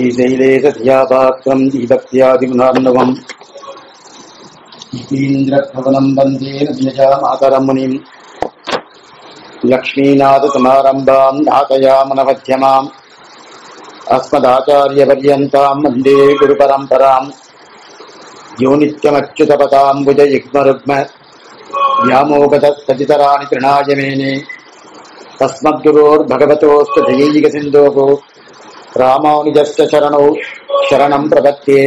श्रीशैलेशधियापात्रं दीभक्त्यादिगुणार्णवम् इतीन्द्रभवनं वन्दे रत्नजामातरं मुनिं लक्ष्मीनाथसमारम्भां नाथयामनमध्यमाम् अस्मदाचार्यपर्यन्तां वन्दे गुरुपरम्परां यो नित्यमच्युतपदाम्बुजयुग्मरुग्म व्यामोगतस्ततितराणि तृणायमेने तस्मद्गुरोर्भगवतोऽस्तु दैहिकसिन्धोः रामानुजस्य शरणौ शरणं प्रपद्ये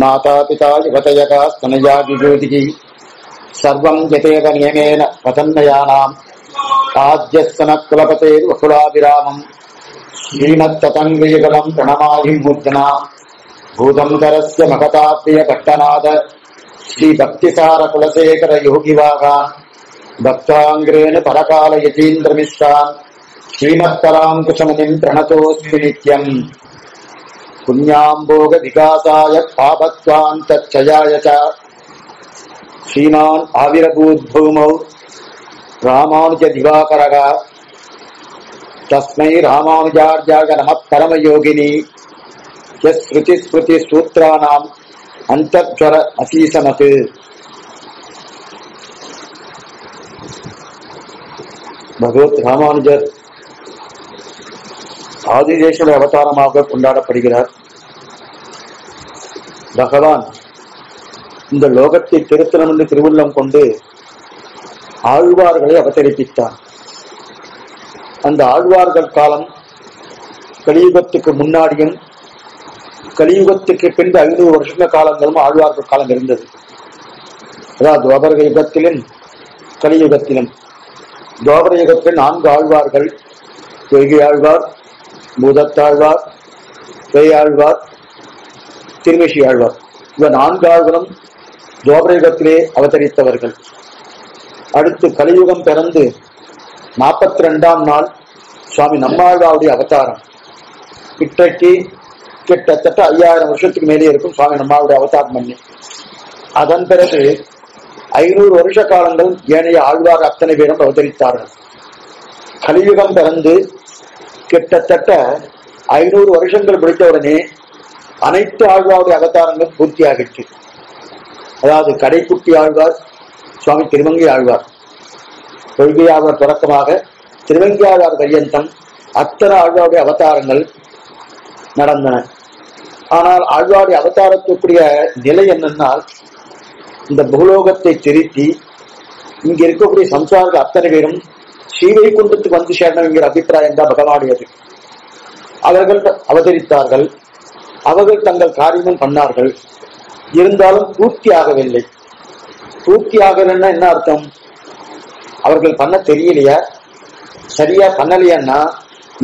माता पिता युवतयका स्तनया विभूतिः सर्वं यतेन नियमेन पतन्नयानाम् आद्यस्तनकुलपतेर्वकुलाभिरामम् श्रीमत्ततङ्गयुगलं प्रणमाभिमूर्धना भूतङ्करस्य मकताप्रियभट्टनाद श्रीभक्तिसारकुलशेखरयोगिवागा भक्तांग्रेण परकाल यतीन्द्रमिष्टान् श्रीमत्तराङ्कुशमुनिं प्रणतोऽस्मि नित्यम् पुण्याम्भोगविकासाय पापत्वान्तक्षयाय च श्रीमान् आविर्भूद्भूमौ रामानुजदिवाकरः तस्मै रामानुजार्याय नमः परमयोगिनी यस्मृतिस्मृतिसूत्राणाम् अंतर्ज्वर असीसमत् भगवत् रामानुजर ஆதிசேஷனுடைய அவதாரமாக கொண்டாடப்படுகிறார். பகவான் இந்த லோகத்தை திருத்தலம் என்று திருவுள்ளம் கொண்டு ஆழ்வார்களை அவதரிப்பித்தார். அந்த ஆழ்வார்கள் காலம் கலியுகத்துக்கு முன்னாடியும் கலியுகத்துக்கு பின்பு 500 வருஷ காலங்களும் ஆழ்வார்கள் காலம் இருந்தது. அதாவது துவாபர யுகத்திலும் கலியுகத்திலும். துவாபர யுகத்தில் 4 ஆழ்வார்கள், யோகி ஆழ்வார், பூதத்தாழ்வார், பேயாழ்வார், திருமிஷி ஆழ்வார். இவர் 4 ஆழ்வரும் துவாபர யுகத்திலே அவதரித்தவர்கள். அடுத்து கலியுகம் பிறந்து 42ஆம் நாள் சுவாமி நம்மாழ்வாருடைய அவதாரம். இன்றைக்கு கிட்டத்தட்ட 5000 வருஷத்துக்கு மேலே இருக்கும் சுவாமி நம்மாவுடைய அவதாரம் பண்ணி அதன் பிறகு 500 வருஷ காலங்கள் ஏனைய ஆழ்வார் அத்தனை பேரும் அவதரித்தார்கள். கலியுகம் பிறந்து கிட்டத்தட்ட 500 வருஷங்கள் முடித்தவுடனே அனைத்து ஆழ்வாருடைய அவதாரங்கள் பூர்த்தியாகிற்று. அதாவது கடைக்குட்டி ஆழ்வார், சுவாமி திருமங்கை ஆழ்வார், கொள்கை ஆழ்வார் தொடக்கமாக திருமங்கை ஆழ்வார் பரியந்தம் அத்தனை ஆழ்வாருடைய அவதாரங்கள் நடந்தன. ஆனால் ஆழ்வாருடைய அவதாரத்துக்குரிய நிலை என்னன்னா, இந்த பூலோகத்தை திருத்தி இங்க இருக்கக்கூடிய சம்சாரங்கள் அத்தனை பேரும் ஸ்ரீவைகுண்டத்துக்கு வந்து சேரணும் என்கிற அபிப்பிராயம் தான் பகவானுடையது. அவர்கள் அவதரித்தார்கள், அவர்கள் தங்கள் காரியமும் பண்ணார்கள். இருந்தாலும் பூர்த்தியாகவில்லை. பூர்த்தியாகலன்னா என்ன அர்த்தம்? அவர்கள் பண்ண தெரியலையா, சரியா பண்ணலையான்னா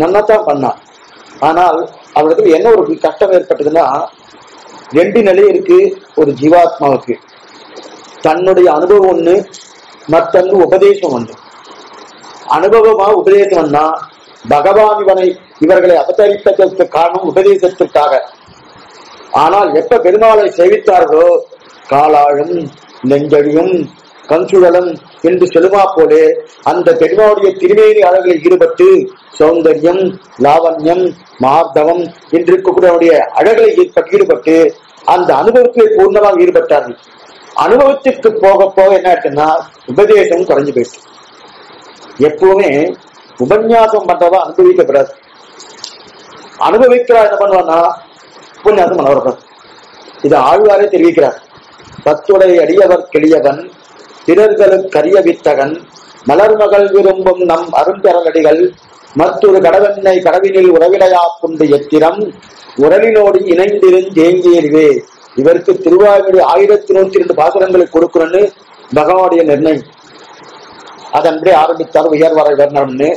நன்னாதான் பண்ணான். ஆனால் அவர்களுக்கு என்ன ஒரு கஷ்டம் ஏற்பட்டதுன்னா, 2 நிலை இருக்கு ஒரு ஜீவாத்மாவுக்கு. தன்னுடைய அனுபவம் ஒண்ணு, மற்றொன்று உபதேசம் ஒன்று. அனுபவமா உபதேசம்னா பகவான் இவர்களை அவதரித்ததற்கு காரணம் உபதேசத்திற்காக. ஆனால் எப்ப பெருமாளை சேவித்தார்களோ காலாழும் நெஞ்சழியும் கன்சுழலும் என்று செலுமா போலே அந்த பெருமாளுடைய திருவேறு அழகில் ஈடுபட்டு சௌந்தர்யம், லாவண்யம், மார்தவம் என்று இருக்கக்கூடிய அழகை ஈடுபட்டு அந்த அனுபவத்தை பூர்ணமாக ஈடுபட்டார்கள். அனுபவத்திற்கு போக போக என்ன ஆச்சுன்னா உபதேசம் குறைஞ்சு போயிடுச்சு. எப்பவுமே உபன்யாசம் பண்றவா அனுபவிக்கப்படாது. அனுபவிக்கிறார் என்ன பண்ணுவான்னா உபன்யாசம் பண்ணவர்கள். இது ஆழ்வாரே தெரிவிக்கிறார். தத்துடை அடியவர் கிளியவன் பிறர்களுக்கரிய வித்தகன் மலர்மகள் விரும்பும் நம் அரும்பெறலடிகள் மற்றொரு கடவெண்ணை கடவினில் உறவிடையாப்புண்டு எத்திரம் உரலினோடு இணைந்திருந்தேங்கியறிவே. இவருக்கு திருவாயுடைய 1102 பாசுரங்களை கொடுக்கணும்னு பகவானுடைய நிர்ணயம். அதன்படி ஆரம்பித்தார் உயர்வரை வர்ணம்னு.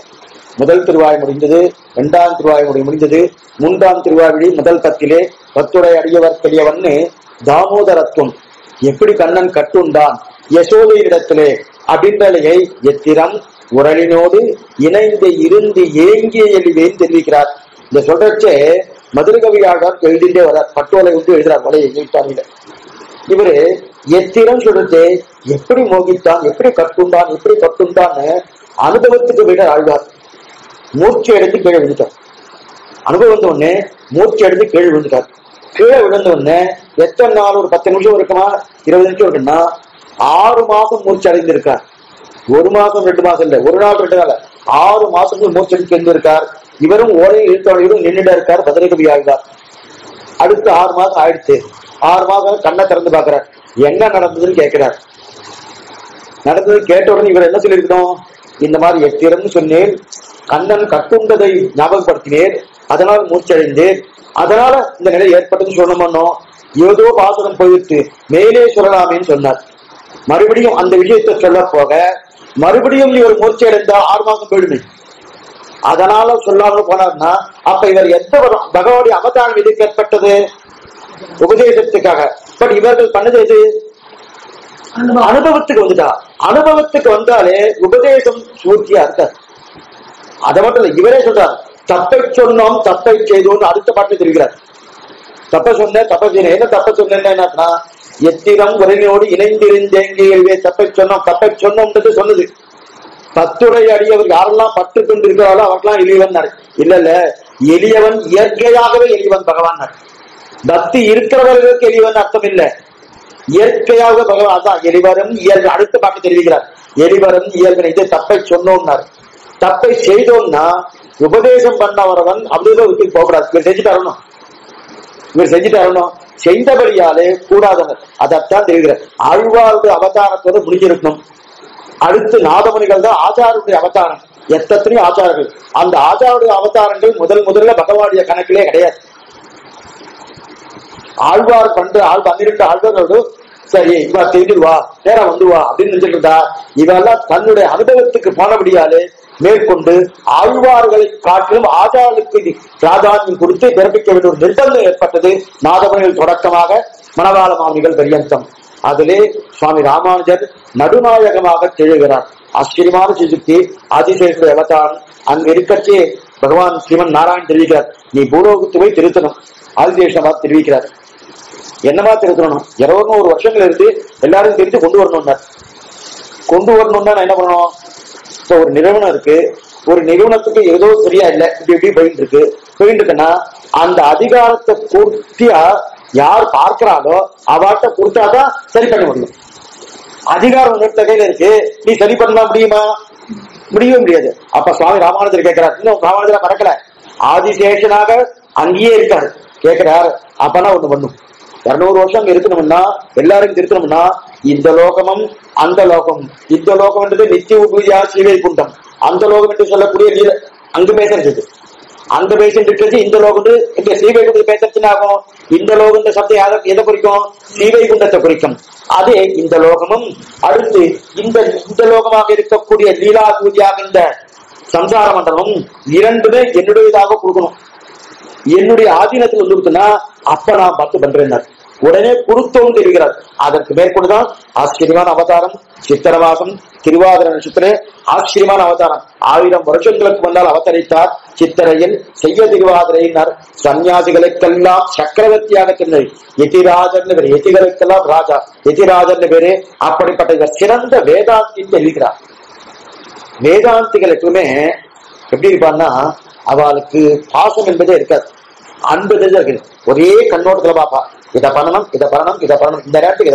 முதல் திருவாய் முடிந்தது, 2ஆம் திருவாய் முடிந்தது, 3ஆம் திருவாய் முதல் தத்திலே பத்துடை அடியவர் பெரியவன்னு தாமோதரத்துவம் எப்படி கண்ணன் கட்டுண்டான் யசோதை இடத்திலே அப்படின்றலையை எத்திரம் உரலினோடு இணைந்து இருந்து ஏங்கிய எழிவேன்னு தெரிவிக்கிறார். இந்த சொல்றச்சே மதுரகவியாக எழுதிண்டே வர்றார். பட்டோலை விட்டு எழுதுறார் மலை எங்கிட்டாங்க. இவரு எத்திரம் சொல்றது எப்படி மோகித்தான், எப்படி கட்டுண்டான், எப்படி கட்டுண்டான்னு அனுபவத்துக்கு விட ஆழ்வார் மூச்சு எடுத்து கீழே விழுந்தார். அனுபவத்தை ஒண்ணே மூச்சு எடுத்து கீழே விழுந்துட்டார். கீழே விழுந்த உடனே எத்தனை நாள், ஒரு 10 நிமிஷம் இருக்குமா 20 நிமிஷம் இருக்குன்னா 6 மாசம் மூச்சு அடைந்திருக்கார். 1 மாசம் 2 மாசம் இல்லை, 1 நாள் 2 நாள் 6 மாசத்துக்கு மூச்சு எடுத்து எழுந்திருக்கார். இவரும் ஓலையில் இழுத்தவனையும் நின்றுட்டா இருக்கார். பதிலை கவி ஆழ்ந்தார். அடுத்து 6 மாசம் ஆயிடுச்சு. 6 மாசம் கண்ணை திறந்து பாக்குறார். என்ன நடந்ததுன்னு கேட்கிறார். நடந்தது கேட்ட உடனே இவர் என்ன சொல்லியிருக்கணும், இந்த மாதிரி எத்திரம் சொன்னேன், கண்ணன் கட்டுண்டதை ஞாபகப்படுத்தினேன், அதனால் மூச்சடைந்தேன், அதனால இந்த நிலை ஏற்பட்டதுன்னு சொன்னோம்னோ ஏதோ பாசனம் போயிட்டு மேலே சொல்லலாமேன்னு சொன்னார். மறுபடியும் அந்த விஷயத்தை சொல்ல போக மறுபடியும் இவர் மூச்சடைந்தா 6 மாசம் போயிடுமே, அதனால சொல்லாமல் போனார்னா அப்ப இவர் எந்த பகவானுடைய அவதாரம் எது ஏற்பட்டது, உபதேசத்துக்காக. பட் இவர்கள் பண்ணது எது, அனுபவத்துக்கு வந்துட்டா. அனுபவத்துக்கு வந்தாலே உபதேசம் சூழ்ச்சியா இருக்காது. அதை மட்டும் இல்ல, இவரே சொல்றார், தப்பை சொன்னோம் தப்பை செய்தோம்னு அடுத்த பாட்டில் தெரிவிக்கிறார். தப்ப சொன்ன தப்ப செய்யணும். என்ன தப்ப சொன்னேன்னா என்னன்னா, எத்திரம் உரிமையோடு இணைந்திருந்தேங்கிய தப்பை சொன்னோம். தப்பை சொன்னோம்ன்றது சொன்னது பத்துடைய அடியவர் யாரெல்லாம் பற்று கொண்டு இருக்கிறாரோ அவர்களெல்லாம் எளியவன். இல்ல இல்ல, எளியவன் இயற்கையாகவே எளியவன் பகவான். பக்தி இருக்கிறவர்களுக்கு எளியவன் அர்த்தம் இல்ல, இயற்கையாக பகவான். அதான் எளிவரும் இயல்பு. அடுத்த பாட்டு தெரிவிக்கிறார், எளிவரும் இயல்பு. இதை தப்பை சொன்னோம்னாரு. தப்பை செய்தோம்னா உபதேசம் பண்ண வரவன் அப்படிதான் விட்டு போகக்கூடாது. இவர் செஞ்சுட்டாரணும் செய்தபடியாலே கூடாதவர். அதைத்தான் தெரிவிக்கிறார். ஆழ்வாருடைய அவதாரத்தோட முடிஞ்சிருக்கணும். அடுத்து நாதமுனிகள் தான் ஆச்சாரனுடைய அவதாரம். எத்தனையோ ஆச்சாரங்கள். அந்த ஆச்சாரனுடைய அவதாரங்கள் முதல்ல பகவானுடைய கணக்கிலே கிடையாது. ஆழ்வார் பண்ற ஆழ்வார்களோடு சரி இவா தெரிஞ்சு வா, நேரம் வந்து வா அப்படின்னு நினைச்சிட்டு இருந்தா இவெல்லாம் தன்னுடைய அனுபவத்துக்கு போனபடியாலே மேற்கொண்டு ஆழ்வார்களை காட்டிலும் ஆச்சாரனுக்கு பிராதானியம் கொடுத்து பிறப்பிக்க வேண்டிய ஒரு நிர்பந்தம் ஏற்பட்டது. நாதமுனிகள் தொடக்கமாக மணவாள மாமுனிகள் பரியந்தம். அதிலே சுவாமி ராமானுஜர் நடுநாயகமாக திகழ்கிறார். ஆச்சரியமான சிசுக்கு ஆதிசேஷனுடைய அவதாரம். அங்கு இருக்கச்சே பகவான் ஸ்ரீமன் நாராயணன் தெரிவிக்கிறார், நீ பூலோகத்து போய் திருத்தணும். ஆதிசேஷனமா தெரிவிக்கிறார். என்னமா திருத்தணும், 200 வருஷங்கள் இருந்து எல்லாரும் தெரிஞ்சு கொண்டு வரணும்னா நான் என்ன பண்ணணும். இப்போ ஒரு நிறுவனம் இருக்கு, ஒரு நிறுவனத்துக்கு ஏதோ சரியா இல்லை, இப்படி போயிட்டு இருக்குன்னா அந்த அதிகாரத்தை பூர்த்தியா யார் பார்க்கிறாலோ அவட்ட கொடுத்தாதான் சரி பண்ண முடியும். அதிகாரம் கையில இருக்கு, நீ சரி பண்ண முடியுமா, முடியவே முடியாது. அப்ப சுவாமி ராமானுஜர் கேட்கிறார், இன்னும் ராமானுஜரா மறக்கல, ஆதிசேஷனாக அங்கேயே இருக்காரு. கேட்கிறார், அப்பனா ஒண்ணு பண்ணும், 200 வருஷம் இருக்கணும்னா எல்லாரும் இருக்கணும்னா இந்த லோகமும் அந்த லோகம், இந்த லோகம் என்றது நித்திய உபூதியா சீவை குண்டம், அந்த லோகம் என்று சொல்லக்கூடிய அங்கு பேசுறது, அந்த பேசிட்டு இருக்கிறது இந்த லோகம். இந்த சீவைகுண்டத்தை பேசுறதுன்னு ஆகும். இந்த லோகம்ன்ற சப்தம் எதை குறிக்கும், சீவைகுண்டத்தை குறிக்கும். அதே இந்த லோகமும் அடுத்து இந்த லோகமாக இருக்கக்கூடிய லீலா பூஜையாக இந்த சம்சார மண்டலமும் இரண்டுமே என்னுடையதாக கொடுக்கணும், என்னுடைய ஆதீனத்தில் வந்துருக்குன்னா அப்ப நான் பார்த்து பண்றேன். உடனே கொடுத்தோம் தெரிவிக்கிறார். அதற்கு மேற்கொண்டுதான் ஆச்சரியமான அவதாரம் சித்திரவாசம். திருவாதிரை நட்சத்திரே ஆச்சரியமான அவதாரம். 1000 வருஷங்களுக்கு முன்னால் அவதரித்தார். சித்திரையில் செய்ய திருவாதிரையினர் சன்னியாசிகளுக்கெல்லாம் சக்கரவர்த்தியாக திரு எதிராஜன் பேரு, எதிகளுக்கெல்லாம் ராஜா எதிராஜன் பேரு. அப்படிப்பட்ட சிறந்த வேதாந்தி தெரிவிக்கிறார். வேதாந்திகளுக்குமே எப்படி இருப்பான்னா, அவளுக்கு பாசம் என்பதே இருக்காது, அன்பு இருக்கு. ஒரே கண்ணோட்டத்துல பாப்பா, இதை பண்ணணும், இந்த நேரத்துக்கு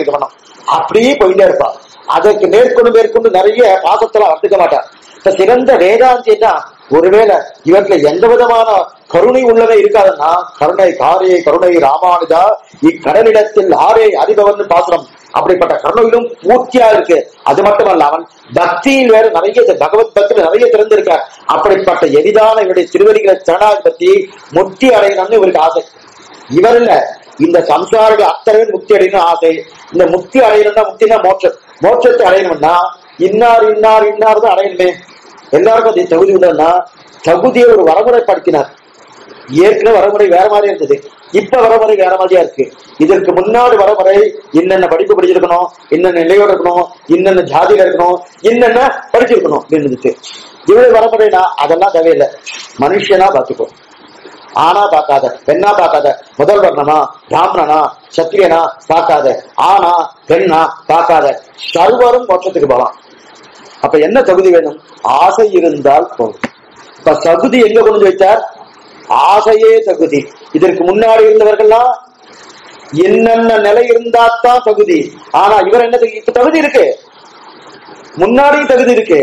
இது பண்ணணும் அப்படியே போயிட்டே இருப்பா. அதற்கு மேற்கொண்டு நிறைய பாசத்துல வர்த்துக்க மாட்டார். இப்ப சிறந்த வேதாந்தின்னா ஒருவேளை இவற்றை எந்த விதமான கருணை உள்ளவே இருக்காதுன்னா, கருணை ராமானுஜா இக்கடலிடத்தில் ஆரே அறிபவன் பாசனம். அப்படிப்பட்ட கருணையிலும் பூர்த்தியா இருக்கு. அது மட்டுமல்ல, அவன் பக்தியில் வேற நிறைய பகவத் பக்தியில நிறைய திறந்திருக்கார். அப்படிப்பட்ட எளிதான இவருடைய திருவடிகளை சரணாதிபத்தி முக்தி அடையணும்னு இவருக்கு ஆசை. இவர் இல்ல, இந்த சம்சாரிக அத்தனை முக்தி அடையணும் ஆசை. இந்த முக்தி அடையணும்னா, முக்தினா மோட்சத்தை அடையணும்னா இன்னார் தான் அடையணுமே. எல்லாருக்கும் அது தகுதி உண்டுன்னா தகுதியை ஒரு வரமுறைப்படுத்தினார். ஏற்கனவே வரமுறை வேற மாதிரி இருந்தது, இப்ப வரமுறை வேற மாதிரியா இருக்கு. இதற்கு முன்னாடி வரமுறை என்னென்ன படிப்பு படிச்சிருக்கணும், என்னென்ன நிலையோடு இருக்கணும், என்னென்ன ஜாதியில இருக்கணும், என்னென்ன படிச்சிருக்கணும் இருந்துச்சு. இவ்வளவு வரமுறைனா அதெல்லாம் தேவையில்லை. மனுஷனா பாத்துக்கோ, ஆனா பார்க்காத, பெண்ணா பார்க்காத, முதல் வர்ணனா பிராமணனா சத்திரியனா பார்க்காத, ஆனா பெண்ணா பார்க்காத, சர்வரும் மோட்சத்துக்கு போகலாம். அப்ப என்ன தகுதி வேணும், ஆசை இருந்தால் போதும். இப்ப தகுதி எங்க கொண்டு வைத்தார், ஆசையே தகுதி. இதற்கு முன்னாடி இருந்தவர்கள்லாம் என்னென்ன நிலை இருந்தா தான் தகுதி. ஆனா இவர் என்ன, இப்ப தகுதி இருக்கு, முன்னாடி தகுதி இருக்கு,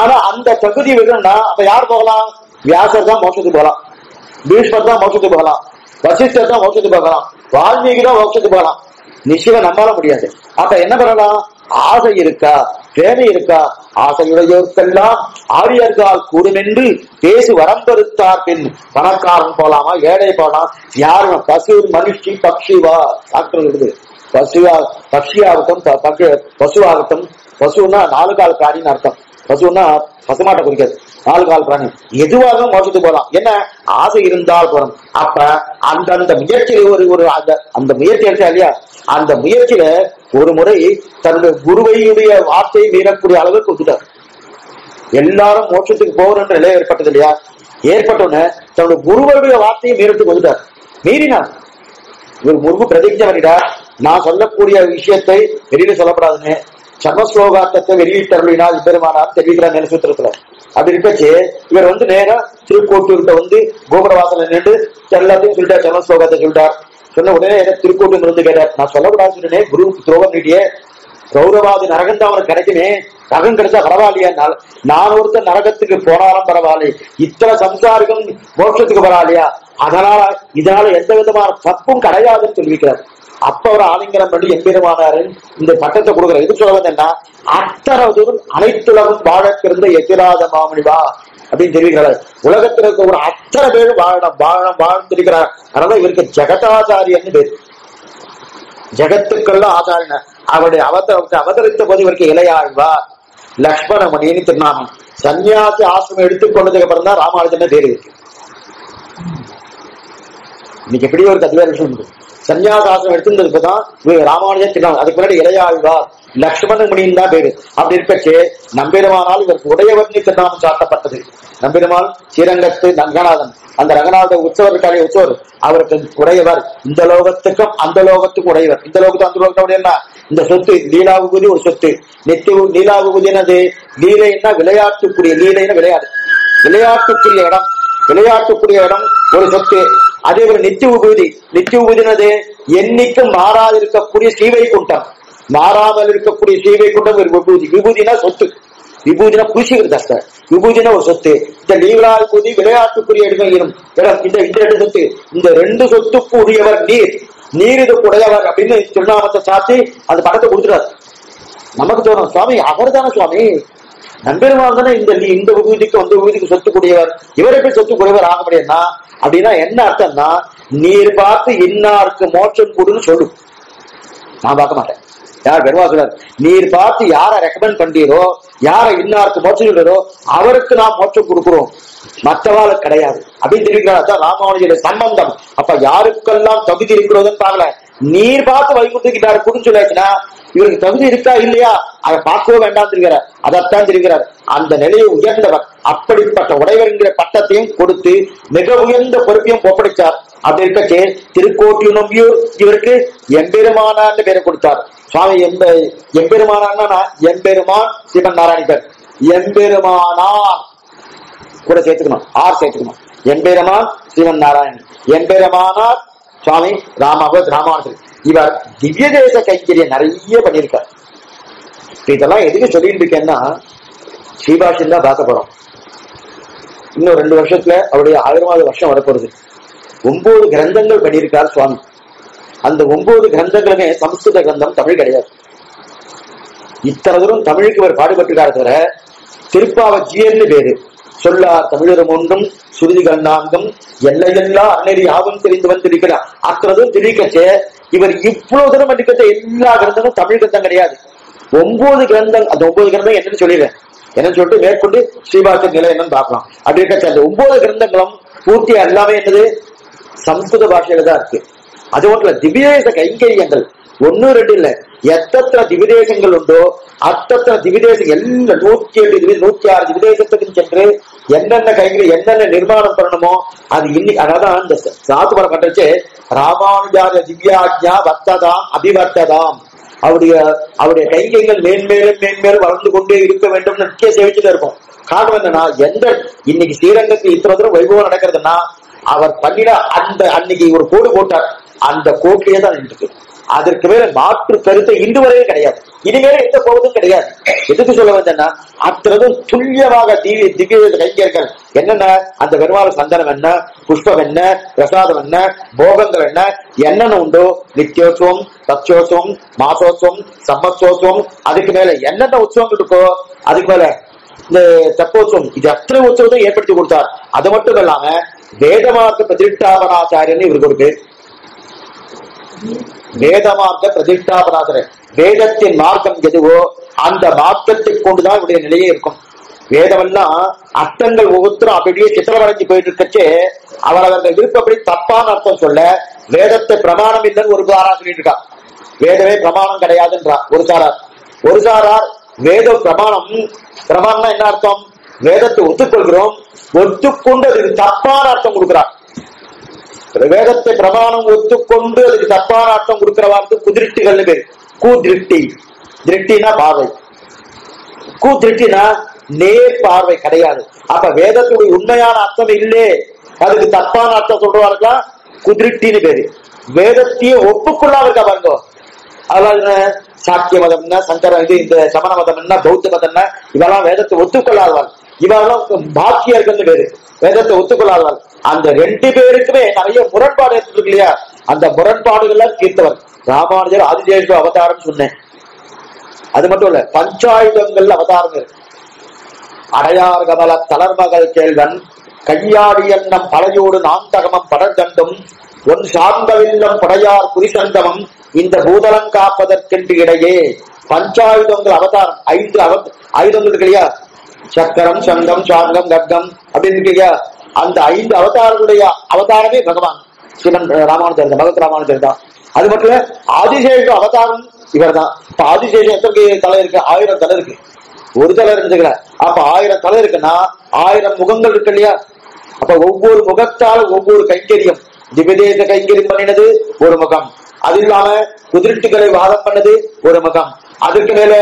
ஆனா அந்த தகுதி விடணும்னா அப்ப யார் போகலாம்? வியாசர் தான் மோட்சத்துக்கு போகலாம், பீஷ்மர் தான் மோட்சத்துக்கு போகலாம், வசிஷ்டர் தான் மோட்சத்துக்கு போகலாம், வால்மீகி தான் மோட்சத்துக்கு போகலாம். நிச்சயம் நம்பால முடியாது. அப்ப என்ன பண்ணலாம்? ஆசை இருக்கா, தேவை இருக்கா? ஆசையுடையோர்க்கெல்லாம் ஆரியர்கள் கூடுமென்று பேசி வரம்பருத்தார் பின். பணக்காரன் போலாமா, ஏழை போலாம், யாரும் பசு மனுஷி பக்ஷிவா டாக்டர் எழுது, பக்ஷியாகட்டும் பசுவாகட்டும். பசுன்னா நாலு கால் பிராணின்னு அர்த்தம், பசுன்னா பசுமாட்ட குறிக்காது, நாலு கால் பிராணி. எதுவாக மோசத்து போகலாம். என்ன ஆசை இருந்தால் போறோம். அப்ப அந்த முயற்சியில அந்த முயற்சி எடுத்தா இல்லையா, அந்த முயற்சியில ஒரு முறை தன்னுடைய குருவையுடைய வார்த்தையை மீறக்கூடிய அளவுக்கு கொடுத்துட்டார். எல்லாரும் மோட்சத்துக்கு போகணுன்ற நிலை ஏற்பட்டது இல்லையா, ஏற்பட்டோன்னு தன்னுடைய குருவருடைய வார்த்தையை மீறத்துக்கு வந்துட்டார். மீறினார். இவர் முருகு பிரதிஜை பண்ணிட்டார், நான் சொல்லக்கூடிய விஷயத்தை வெளியில சொல்லப்படாதுன்னு. சர்மஸ்லோகார்த்தத்தை வெளியிட்டருளினால் பெருமானார் தெரிவிக்கிறார் நேர சூத்திரத்துல. அப்படி இருப்பச்சு இவர் வந்து நேரம் திருக்கோட்டூர்கிட்ட வந்து கோபுரவாசல நின்று எல்லாத்தையும் சொல்லிட்டார், சர்மஸ்லோகத்தை சொல்லிட்டார். சொன்ன உடனே திருக்கூட்டம் இருந்து கேட்டார், நான் சொல்லக்கூடாது சொன்னே, குருவுக்கு துரோகம் நீட்டியே, கௌரவாதி நரகம் தான் அவனுக்கு கிடைக்குமே, நகம் கிடைச்சா பரவாயில்லையா? நான் ஒருத்தர் நரகத்துக்கு போனாலும் பரவாயில்லை, இத்தனை சம்சாரிகம் மோட்சத்துக்கு பரவாயில்லையா? அதனால இதனால எந்த விதமான தப்பும் கிடையாதுன்னு தெரிவிக்கிறார். அப்ப ஒரு ஆலிங்கனம் பண்ணி எம்பெருமானாரு இந்த பட்டத்தை கொடுக்குற. இது சொல்றது என்ன, அத்தனை தூரம் அனைத்துலகம் வாழப்பிருந்த எதிராத மாமணிவா அப்படின்னு தெரிவிக்கிறார். உலகத்தில் இருக்க ஒரு அத்தனை பேரும் வாழணும் வாழணும் வாழணும் தெரிவிக்கிறார். அதனால இவருக்கு ஜெகதாச்சாரியன்னு பேர், ஜெகத்துக்கள்லாம் ஆச்சாரியன. அவருடைய அவதரித்த போது இவருக்கு இளையாழ்வா லக்ஷ்மணமணின்னு திருநாமம். சன்னியாசி ஆசிரமம் எடுத்துக்கொண்டதுக்கு அப்புறம் தான் ராமானுஜன் பேர் இருக்கு. இன்னைக்கு எப்படி ஒரு கதிவேறு விஷயம் இருக்கு, சன்னியாசாசனம் எடுத்துதான் ராமானுஜன் தினம், அதுக்கு முன்னாடி இளையாழ்வார் லட்சுமணன் தான் பேரு. அப்படி இருப்பச்சு நம்பெருமானால் இவருக்கு உடையவர்ணி திருநாமம் சாட்டப்பட்டது. நம்பெருமாள் ஸ்ரீரங்கத்து ரங்கநாதன், அந்த ரங்கநாத உற்சவருக்காக உற்சவர், அவருக்கு உடையவர், இந்த லோகத்துக்கும் அந்த லோகத்துக்கும் உடையவர். இந்த லோகத்துக்கு அந்த லோகத்தை உடைய இந்த சொத்து லீலாவுகுதி ஒரு சொத்து. நித்திய லீலாவுகுதி என்னது? லீலைன்னா விளையாட்டுக்குரிய, லீலைன்னா விளையாடு, விளையாட்டுக்குரிய இடம், விளையாட்டுக்குரிய இடம் ஒரு சொத்து. அதே போல நித்திய உபூதி, நித்திய உபூதினது என்னைக்கும் மாறாது இருக்கக்கூடிய ஸ்ரீவைகுண்டம், மாறாமல் இருக்கக்கூடிய ஸ்ரீவைகுண்டம் ஒரு விபூதி. விபூதினா சொத்து, விபூதினா பூசிக்கிறதா, விபூதினா ஒரு சொத்து. இந்த லீலா விபூதி விளையாட்டுக்குரிய இடம், இந்த ரெண்டு சொத்து, இந்த ரெண்டு சொத்துக்கு உரியவர் நீர், நீருக்கு உடையவர் அப்படின்னு திருநாமத்தை சாத்தி அந்த படத்தை கொடுத்துட்டார். நமக்கு தோணும் சுவாமி அவர் தானே சுவாமி நம்பெருமாள் தானே இந்த விபூதிக்கு அந்த விபூதிக்கு சொத்து கூடியவர், இவரை போய் சொத்து கூடியவர் ஆக முடியும்னா அப்படின்னா என்ன அர்த்தம்னா, நீர் பார்த்து இன்னாருக்கு மோட்சம் கூடுன்னு சொல்லும், நான் பார்க்க மாட்டேன். யார் பெருமா சொல்றாரு, நீர் பார்த்து யாரை ரெக்கமெண்ட் பண்றீரோ, யாரை இன்னாருக்கு மோட்சம் சொல்றோ அவருக்கு நான் மோட்சம் கொடுக்குறோம், மற்றவாளுக்கு கிடையாது அப்படின்னு தெரிவிக்கிறார் ராமானுஜனுடைய சம்பந்தம். அப்ப யாருக்கெல்லாம் தகுதி இருக்கிறதுன்னு பாக்கல, நீர் பார்த்து வைகுண்டத்துக்கு குடுன்னு சொல்லியாச்சுன்னா இவருக்கு தகுதி இருக்கா இல்லையா அதை பார்க்கவே வேண்டாம் தெரிகிறார். அதைத்தான் தெரிகிறார். அந்த நிலையை உயர்ந்தவர் அப்படிப்பட்ட உடையவர் என்கிற பட்டத்தையும் கொடுத்து மிக உயர்ந்த பொறுப்பையும் ஒப்படைத்தார். அப்படி இருக்கச்சே திருக்கோட்டியூர் நம்பியூர் இவருக்கு எம்பெருமானான்னு பேரை கொடுத்தார். சுவாமி எம்பெருமானான்னா எம்பெருமான் சிவன் நாராயணர், எம்பெருமானார் கூட சேர்த்துக்கணும், ஆர் சேர்த்துக்கணும், எம்பெருமான் சிவன் நாராயணன், எம்பெருமானார் சுவாமி ராமானுஜர். இவர் திவ்ய தேச கைங்கரிய நிறைய பண்ணியிருக்கார். இதெல்லாம் எதுக்கு சொல்லிட்டு இருக்கேன்னா, ஸ்ரீபாஷ்யம் தான் பார்க்க போறோம். இன்னும் 2 வருஷத்துல அவருடைய 1000வது வருஷம் வரப்போறது. 9 கிரந்தங்கள் பண்ணியிருக்கார் சுவாமி. அந்த 9 கிரந்தங்களுமே சமஸ்கிருத கிரந்தம், தமிழ் கிடையாது. இத்தனை தூரம் தமிழுக்கு இவர் பாடுபட்டுக்கார தவிர திருப்பாவஜியர்னு பேரு. சொல்லார் தமிழரும் ஒன்றும் சுருதி கண்டாங்கம் எல்லையெல்லாம் அன்னறி யாவும் தெரிந்து வந்திருக்கிறார். அத்தனை தெரிவிக்கச்சே இவர் இவ்வளவு தூரம் இருக்கிற எல்லா கிரந்தங்களும் தமிழ் கிரந்தம் கிடையாது. 9 கிரந்தங்கள், அந்த 9 கிரந்தம் என்னன்னு சொல்லிடுறேன், என்னன்னு சொல்லிட்டு மேற்கொண்டு ஸ்ரீபாஷ்ய நிலை என்னன்னு பார்க்கலாம். அப்படி இருக்கச்சே அந்த 9 கிரந்தங்களும் பூர்த்தியா எல்லாமே என்னது சம்ஸ்கிருத பாஷையில தான் இருக்கு. அது ஒன்றுல திவ்யதேச கைங்கரியங்கள் 1 2 இல்ல, எத்தனை திவிதேசங்கள் உண்டோ அத்தனை திவிதேசம் எல்லாம் 108 106 திவிதேசத்துக்கு சென்று என்னென்ன கைகள் என்னென்ன நிர்மாணம் பண்ணணுமோ அது இன்னைக்கு. அதான் இந்த சாத்துமரம் கட்டச்சு ராமானுஜார திவ்யாஜா வர்த்ததாம் அபிவர்த்ததாம். அவருடைய கைகைகள் மேன்மேலும் மேன்மேலும் வளர்ந்து கொண்டே இருக்க வேண்டும் முக்கிய சேவிச்சுட்டு இருக்கும். காரணம் என்னன்னா, எந்த இன்னைக்கு ஸ்ரீரங்கத்தில் இத்தனை தூரம் வைபவம் நடக்கிறதுன்னா அவர் பண்ணின அந்த அன்னைக்கு ஒரு கோடு போட்டார், அந்த கோட்டையே தான் இருக்கு. அதற்கு மேல மாற்று கருத்தை இன்று வரையே கிடையாது, இனிமேல எந்த கோபமும் கிடையாது. எதுக்கு சொல்ல வந்தேன்னா அத்தனதும் துல்லியமாக திவ்ய கைங்கர்கள் என்னென்ன, அந்த பெருமாள் சந்தனம் என்ன, புஷ்பம் என்ன, பிரசாதம் என்ன, போகங்கள் என்ன, என்னென்ன உண்டோ நித்தியோத்சவம், தச்சோசம், மாசோத்சவம், சம்மசோத்சவம், அதுக்கு மேல என்னென்ன உற்சவங்கள் இருக்கோ அதுக்கு மேல இந்த தப்போத்சவம், இது அத்தனை உற்சவத்தை ஏற்படுத்தி கொடுத்தார். அது மட்டும் இல்லாம வேதமார்க்க பிரதிஷ்டாபனாச்சாரியன்னு இவருக்கு பேர். வேதமார்க்க பிரதிஷ்டாபனாச்சாரியர், வேதத்தின் மார்க்கம் எதுவோ அந்த மார்க்கத்தை கொண்டுதான் இவருடைய நிலையே இருக்கும். வேதம்லாம் அர்த்தங்கள் ஒவ்வொருத்தரும் அப்படியே சித்திரவரைஞ்சு போயிட்டு இருக்கச்சே அவர் அவர்கள் விருப்பப்படி தப்பான அர்த்தம் சொல்ல வேதத்தை பிரமாணம் இல்லைன்னு ஒரு சாரார் சொல்லிட்டு இருக்கா. வேதமே பிரமாணம் கிடையாதுன்றா ஒரு சாரார். ஒரு சாரார் வேத பிரமாணம், பிரமாணம்னா என்ன அர்த்தம், வேதத்தை ஒத்துக்கொள்கிறோம், ஒத்துக்கொண்டு அதுக்கு தப்பான அர்த்தம் கொடுக்கிறார். வேதத்தை பிரமாணம் ஒத்துக்கொண்டு அதுக்கு தப்பான அர்த்தம் கொடுக்கிறவாருக்கு குதிருட்டிகள் பேர். கூதிருட்டி, திருட்டினா பார்வை, கூதிருட்டினா நேர் பார்வை கிடையாது. அப்ப வேதத்துடைய உண்மையான அர்த்தம் இல்லே, அதுக்கு தப்பான அர்த்தம் சொல்றவாருக்கா குதிருட்டின்னு பேரு. வேதத்தையே ஒப்புக்கொள்ளாம இருக்கா பாருங்க. அதனால சாக்கிய மதம் என்ன, சங்கர இது இந்த சமண மதம் என்ன, பௌத்த மதம் என்ன, இவெல்லாம் வேதத்தை ஒத்துக்கொள்ளாதவாள், இவெல்லாம் பாக்கியர்கள் பேரு. வேதத்தை ஒத்துக்கொள்ளாதவாள், அந்த ரெண்டு பேருக்குமே நிறைய முரண்பாடு ஏற்பட்டு இல்லையா, அந்த முரண்பாடுகள்லாம் தீர்த்தவர் ராமானுஜர் ஆதிசேஷ அவதாரம் சொன்னேன். அது மட்டும் இல்ல பஞ்சாயுதங்கள்ல அவதாரம் இருக்கு. அடையார் கமல தளர்மகள் கேள்வன் கையாடியன் நம் பழையோடு நாந்தகமம் படர்கண்டும் ஒன் சார்ந்தவில்லம் படையார் குறிசந்தமம் இந்த பூதலம் காப்பதற்கென்று இடையே பஞ்சாயுதங்கள் அவதாரம். 5 ஆயுதங்கள் இருக்கு இல்லையா, சக்கரம், சங்கம், சாங்கம், கர்கம் அப்படின்னு இருக்கு இல்லையா. அந்த 5 அவதாரங்களுடைய அவதாரமே பகவான் சிவன் ராமானுஜர், பகவத் ராமானுஜர் தான். அது மட்டும் இல்ல ஆதிசேஷ அவதாரம் இவர் தான். இப்ப ஆதிசேஷ எத்தனை தலை இருக்கு, 1000 தலை இருக்கு. ஒரு தலை இருந்துக்கல, அப்ப 1000 தலை இருக்குன்னா 1000 முகங்கள் இருக்கு இல்லையா. அப்ப ஒவ்வொரு முகத்தாலும் ஒவ்வொரு கைங்கரியம். திபதேச கைங்கரியம் பண்ணினது ஒரு முகம், அது இல்லாம குதிரட்டுகளை வாதம் பண்ணது ஒரு முகம், அதுக்கு மேல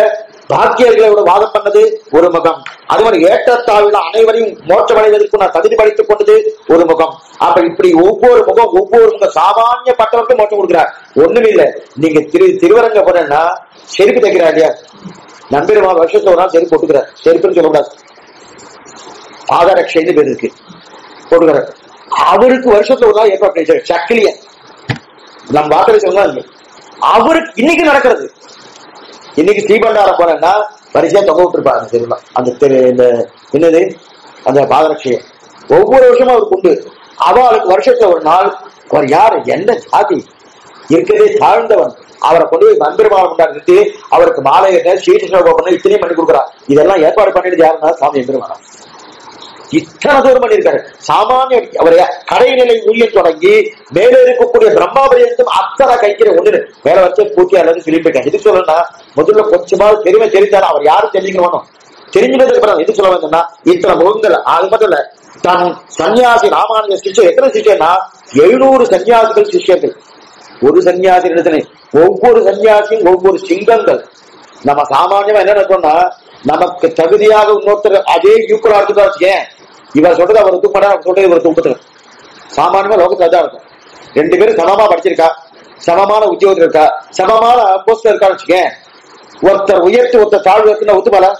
பாக்கியர்களோட வாதம் பண்ணது ஒரு முகம், அது மாதிரி ஏற்றத்தாழ்வுள்ள அனைவரையும் மோட்சமடைவதற்கு நான் தகுதி படைத்துக் கொண்டது ஒரு முகம். அப்ப இப்படி ஒவ்வொரு முகம் ஒவ்வொரு முகம் சாமானிய பட்டவருக்கு மோட்சம் கொடுக்கிறார். ஒண்ணும் இல்ல, நீங்க திருவரங்க போனா செருப்பு தைக்கிறா இல்லையா, நம்பிரமா வருஷத்துல ஒரு நாள் செருப்பு போட்டுக்கிறார். செருப்புன்னு சொல்லக்கூடாது, பாதரட்சைன்னு பேர் இருக்கு, போட்டுக்கிறார். அவருக்கு வருஷத்துல ஒரு நாள் ஏற்பாடு சக்கிலிய நம்ம வார்த்தை சொல்லலாம். அவருக்கு இன்னைக்கு நடக்கிறது, இன்னைக்கு ஸ்ரீபண்டாரம் போனா வரிசையா தொகை விட்டுருப்பாங்க தெரியுமா, அந்த என்னது அந்த பாதரட்சையம் ஒவ்வொரு வருஷமும் அவருக்கு உண்டு. அவளுக்கு வருஷத்துல ஒரு நாள் அவர் யாரு என்ன ஜாதி இருக்கிறதே தாழ்ந்தவன் அவரை கொண்டு போய் மந்திரமாக கொண்டாடி நிறுத்தி அவருக்கு மாலை கட்ட ஸ்ரீகிருஷ்ணன் இத்தனையும் பண்ணி கொடுக்குறான். இதெல்லாம் ஏற்பாடு பண்ணிட்டு யாருன்னா சாமி எந்திரமானா இத்தனை தூரம் பண்ணிருக்காரு. சாமானிய அவர் கடைநிலை ஊழியம் தொடங்கி மேலே இருக்கக்கூடிய பிரம்மாபரியத்தும் அத்தனை கைக்கிற ஒண்ணு மேல வச்சு பூர்த்தி அல்லது சொல்லிட்டு எது சொல்லணும்னா முதல்ல கொஞ்சமாவது பெருமை தெரிந்தாலும் அவர் யாரும் தெரிஞ்சுக்கணும். தெரிஞ்சதுக்கு அப்புறம் எது சொல்ல வேண்டும்னா இத்தனை முகங்கள். அது மட்டும் இல்ல தன் சன்னியாசி ராமானுஜ சிஷ்யர் எத்தனை சிஷ்யன்னா 700 சன்னியாசிகள் சிஷ்யர்கள். ஒரு சன்னியாசி இடத்துல ஒவ்வொரு சன்னியாசியும் ஒவ்வொரு சிங்கங்கள். நம்ம சாமானியமா என்ன நினைச்சோம்னா நமக்கு தகுதியாக இன்னொருத்தர் அதே யூக்கரா இருக்குதான் வச்சுக்கேன், இவர் சொல்றது அவர் தூக்கடா சொல்றது இவர் தூக்கத்துல சாமானியமா லோகத்துல தான் இருக்கும். ரெண்டு பேரும் சமமா படிச்சிருக்கா, சமமான உத்தியோகத்தில் இருக்கா, சமமான போஸ்ட்ல இருக்கான்னு வச்சுக்கேன், ஒருத்தர் உயர்த்தி ஒருத்தர் தாழ்வு இருக்குன்னா ஒத்துப்பாளா,